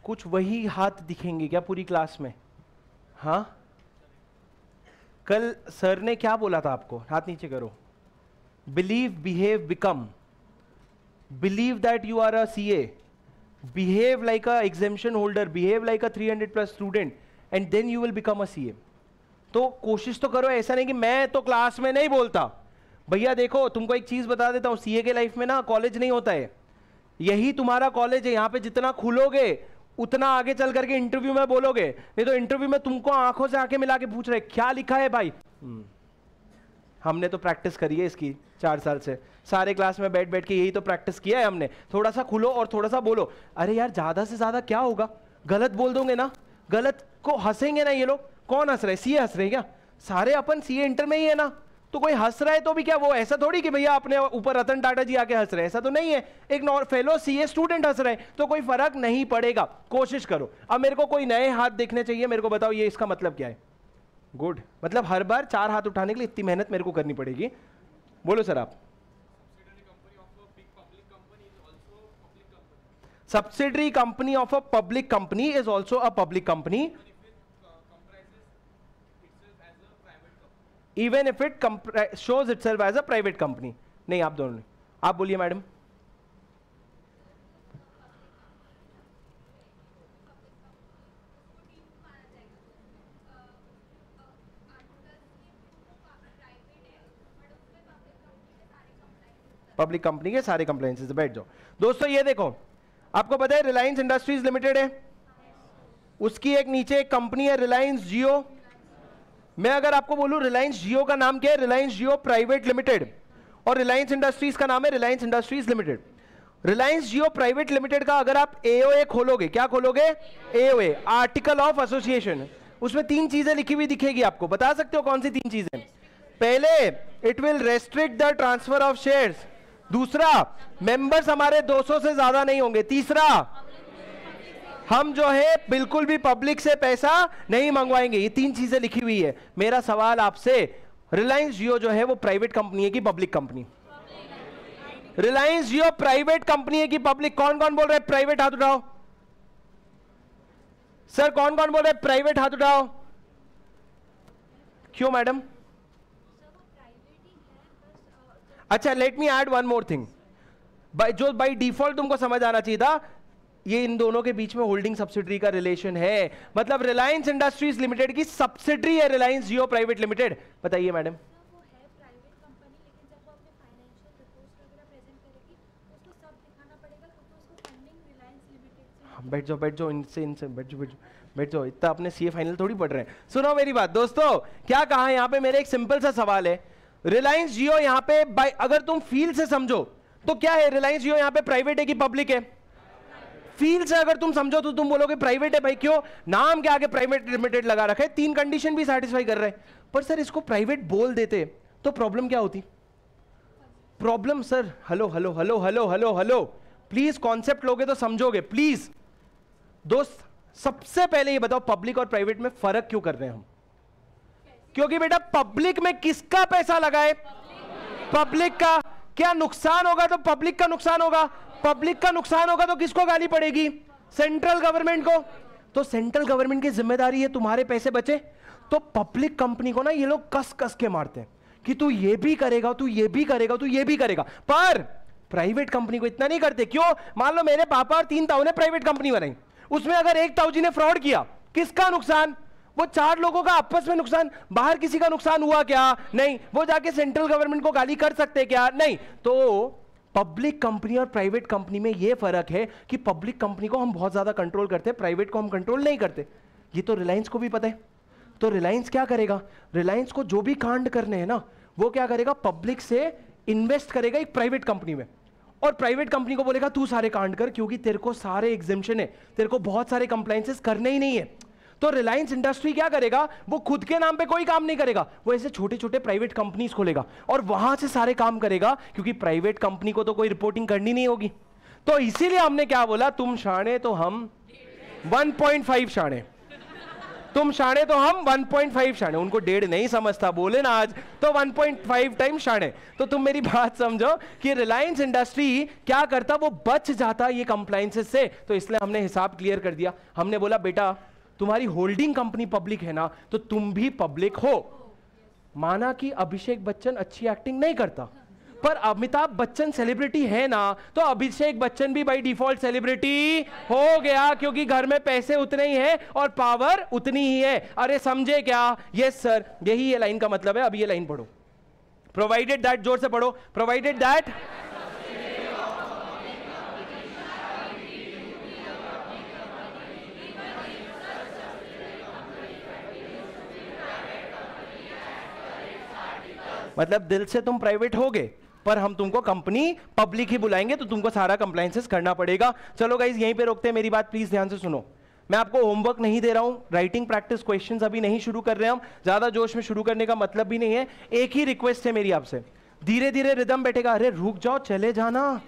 कुछ वही हाथ दिखेंगे क्या पूरी क्लास में? हाँ, कल सर ने क्या बोला था आपको? हाथ नीचे करो। Believe, behave, become. Believe that you are a CA, behave like a exemption holder, behave like a 300+ student and then you will become a CA. तो कोशिश तो करो, ऐसा नहीं कि मैं तो क्लास में नहीं बोलता। भैया देखो तुमको एक चीज बता देता हूँ, सीए के लाइफ में ना कॉलेज नहीं होता है, यही तुम्हारा कॉलेज है। यहाँ पे जितना खुलोगे उतना आगे चल करके इंटरव्यू में बोलोगे, नहीं तो इंटरव्यू में तुमको आंखों से आंखें मिला के पूछ रहे क्या लिखा है भाई। हमने तो प्रैक्टिस करी है इसकी 4 साल से, सारे क्लास में बैठ बैठ के यही तो प्रैक्टिस किया है हमने। थोड़ा सा खुलो और थोड़ा सा बोलो। अरे यार ज्यादा से ज्यादा क्या होगा? गलत बोल दोगे ना, गलत को हंसेंगे ना ये लोग। कौन हंस रहे? सीए हंस रहे हैं क्या? सारे अपन सीए इंटर में ही है ना, तो कोई हंस रहा है तो भी क्या वो ऐसा थोड़ी कि भैया अपने ऊपर रतन टाटा जी आके हंस रहे हैं, ऐसा तो नहीं है। एक फेलो सीए स्टूडेंट हंस रहे हैं तो कोई फर्क नहीं पड़ेगा। कोशिश करो। अब मेरे को कोई नए हाथ देखने चाहिए, मेरे को बताओ ये इसका मतलब क्या है? गुड, मतलब हर बार 4 हाथ उठाने के लिए इतनी मेहनत मेरे को करनी पड़ेगी। बोलो सर आप। Subsidiary company of a public company is also a public company. Even if it shows itself as a private company. नहीं आप दोनों ने, आप बोलिए मैडम. पब्लिक कंपनी के सारे कंप्लेंसेस बैठ जाओ. दोस्तों ये देखो, आपको पता है रिलायंस इंडस्ट्रीज लिमिटेड है, उसकी एक नीचे एक कंपनी है रिलायंस जियो. मैं अगर आपको बोलूं रिलायंस जियो का नाम क्या है, रिलायंस जियो प्राइवेट लिमिटेड, और रिलायंस इंडस्ट्रीज का नाम है Reliance industries limited. Reliance Jio private limited का अगर आप एओए खोलोगे, क्या खोलोगे, एओए, आर्टिकल ऑफ एसोसिएशन, उसमें तीन चीजें लिखी हुई दिखेगी आपको. बता सकते हो कौन सी तीन चीजें? पहले, it will restrict the transfer of shares. दूसरा, मेंबर्स हमारे 200 से ज्यादा नहीं होंगे. तीसरा, हम जो है बिल्कुल भी पब्लिक से पैसा नहीं मंगवाएंगे. ये तीन चीजें लिखी हुई है. मेरा सवाल आपसे, रिलायंस जियो जो है वो प्राइवेट कंपनी है कि public company? Reliance Jio private company है कि पब्लिक? कौन कौन बोल रहे हैं प्राइवेट, हाथ उठाओ. सर कौन कौन बोल रहे हैं प्राइवेट, हाथ उठाओ. क्यों मैडम? अच्छा, let me add one more thing, जो बाय डिफॉल्ट तुमको समझ आना चाहिए था, ये इन दोनों के बीच में होल्डिंग सब्सिडरी का रिलेशन है. मतलब रिलायंस इंडस्ट्रीज लिमिटेड की सब्सिडरी है रिलायंस जियो प्राइवेट लिमिटेड. बताइए मैडम. बैठ जाओ इनसे बैठ जाओ. इतना अपने सीए फाइनल थोड़ी पढ़ रहे हैं. सुनो मेरी बात दोस्तों, क्या कहा है यहाँ पे, मेरे एक सिंपल सा सवाल है. रिलायंस जियो यहां पे बाय, अगर तुम फील से समझो तो क्या है, रिलायंस जियो यहां पे प्राइवेट है कि पब्लिक है? फील से अगर तुम समझो तो तुम बोलोगे प्राइवेट है भाई, क्यों? नाम के आगे प्राइवेट लिमिटेड लगा रखे, तीन कंडीशन भी सैटिस्फाई कर रहे हैं. पर सर इसको प्राइवेट बोल देते तो प्रॉब्लम क्या होती? Problem sir, hello please, concept लोगे तो समझोगे प्लीज. दोस्त सबसे पहले ये बताओ, पब्लिक और प्राइवेट में फर्क क्यों कर रहे हैं हम? क्योंकि बेटा पब्लिक में किसका पैसा लगाए? पब्लिक का. क्या नुकसान होगा तो पब्लिक का नुकसान होगा. पब्लिक का नुकसान होगा तो किसको गाली पड़ेगी? सेंट्रल गवर्नमेंट को. तो सेंट्रल गवर्नमेंट की जिम्मेदारी है तुम्हारे पैसे बचे. तो पब्लिक कंपनी को ना ये लोग कस कस के मारते हैं कि तू ये भी करेगा, तू ये भी करेगा, तू ये भी करेगा. पर प्राइवेट कंपनी को इतना नहीं करते. क्यों? मान लो मेरे पापा और 3 ताऊ ने प्राइवेट कंपनी बनाई, उसमें अगर 1 ताऊ जी ने फ्रॉड किया, किसका नुकसान? वो 4 लोगों का आपस में नुकसान. बाहर किसी का नुकसान हुआ क्या? नहीं. वो जाके सेंट्रल गवर्नमेंट को गाली कर सकते क्या? नहीं. तो पब्लिक कंपनी और प्राइवेट कंपनी में ये फर्क है कि पब्लिक कंपनी को हम बहुत ज्यादा कंट्रोल करते हैं, प्राइवेट को हम कंट्रोल नहीं करते. ये तो रिलायंस को भी पता है. तो रिलायंस क्या करेगा? रिलायंस को जो भी कांड करने हैं ना, वो क्या करेगा, पब्लिक से इन्वेस्ट करेगा एक प्राइवेट कंपनी में, और प्राइवेट कंपनी को बोलेगा तू सारे कांड कर, क्योंकि तेरे को सारे एग्जेम्पशन है, तेरे को बहुत सारे कंप्लाइंसेस करने ही नहीं है. तो रिलायंस इंडस्ट्री क्या करेगा, वो खुद के नाम पे कोई काम नहीं करेगा, वो ऐसे छोटे छोटे प्राइवेट कंपनीज खोलेगा और वहां से सारे काम करेगा, क्योंकि प्राइवेट कंपनी को तो कोई रिपोर्टिंग करनी नहीं होगी. तो इसीलिए हमने क्या बोला, तुम शाणे तो हम 1.5 शाणे, तुम शाणे तो हम 1.5 शाणे. उनको 1.5 नहीं समझता, बोले ना आज तो 1.5 टाइम शाणे. तो तुम मेरी बात समझो कि रिलायंस इंडस्ट्री क्या करता, वो बच जाता ये कंप्लाइंसेस से. तो इसलिए हमने हिसाब क्लियर कर दिया. हमने बोला बेटा तुम्हारी होल्डिंग कंपनी पब्लिक है ना, तो तुम भी पब्लिक हो. माना कि अभिषेक बच्चन अच्छी एक्टिंग नहीं करता, पर अमिताभ बच्चन सेलिब्रिटी है ना, तो अभिषेक बच्चन भी बाय डिफॉल्ट सेलिब्रिटी हो गया, क्योंकि घर में पैसे उतने ही हैं और पावर उतनी ही है. अरे समझे क्या? यस सर, यही ये लाइन का मतलब है. अब ये लाइन पढ़ो, प्रोवाइडेड दैट, जोर से पढ़ो, प्रोवाइडेड दैट. मतलब दिल से तुम प्राइवेट होगे, पर हम तुमको कंपनी पब्लिक ही बुलाएंगे, तो तुमको सारा कंप्लाइंसेस करना पड़ेगा. चलो गाइज यहीं पे रोकते हैं. मेरी बात प्लीज ध्यान से सुनो, मैं आपको होमवर्क नहीं दे रहा हूँ, राइटिंग प्रैक्टिस क्वेश्चंस अभी नहीं शुरू कर रहे हैं हम, ज्यादा जोश में शुरू करने का मतलब भी नहीं है. एक ही रिक्वेस्ट है मेरी आपसे, धीरे धीरे रिदम बैठेगा. अरे रुक जाओ, चले जाना,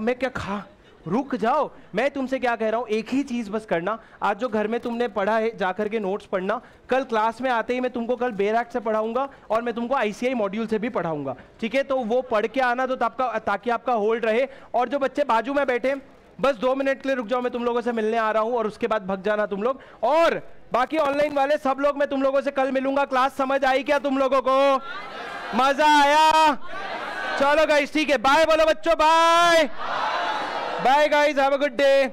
मैं क्या खा, रुक जाओ. मैं तुमसे क्या कह रहा हूँ, एक ही चीज बस करना, आज जो घर में तुमने पढ़ा है जाकर के नोट्स पढ़ना. कल क्लास में आते ही मैं तुमको कल बेयर एक्ट से पढ़ाऊंगा, और मैं तुमको आईसीआई मॉड्यूल से भी पढ़ाऊंगा, ठीक है? तो वो पढ़ के आना, तो ताकि आपका होल्ड रहे. और जो बच्चे बाजू में बैठे, बस 2 मिनट के लिए रुक जाओ, मैं तुम लोगों से मिलने आ रहा हूं और उसके बाद भाग जाना तुम लोग। और बाकी ऑनलाइन वाले सब लोग, मैं तुम लोगों से कल मिलूंगा। क्लास समझ आई क्या तुम लोगों को? मजा आया? चलो गाइस ठीक है, बाय बोलो बच्चों, bye bye guys, have a good day.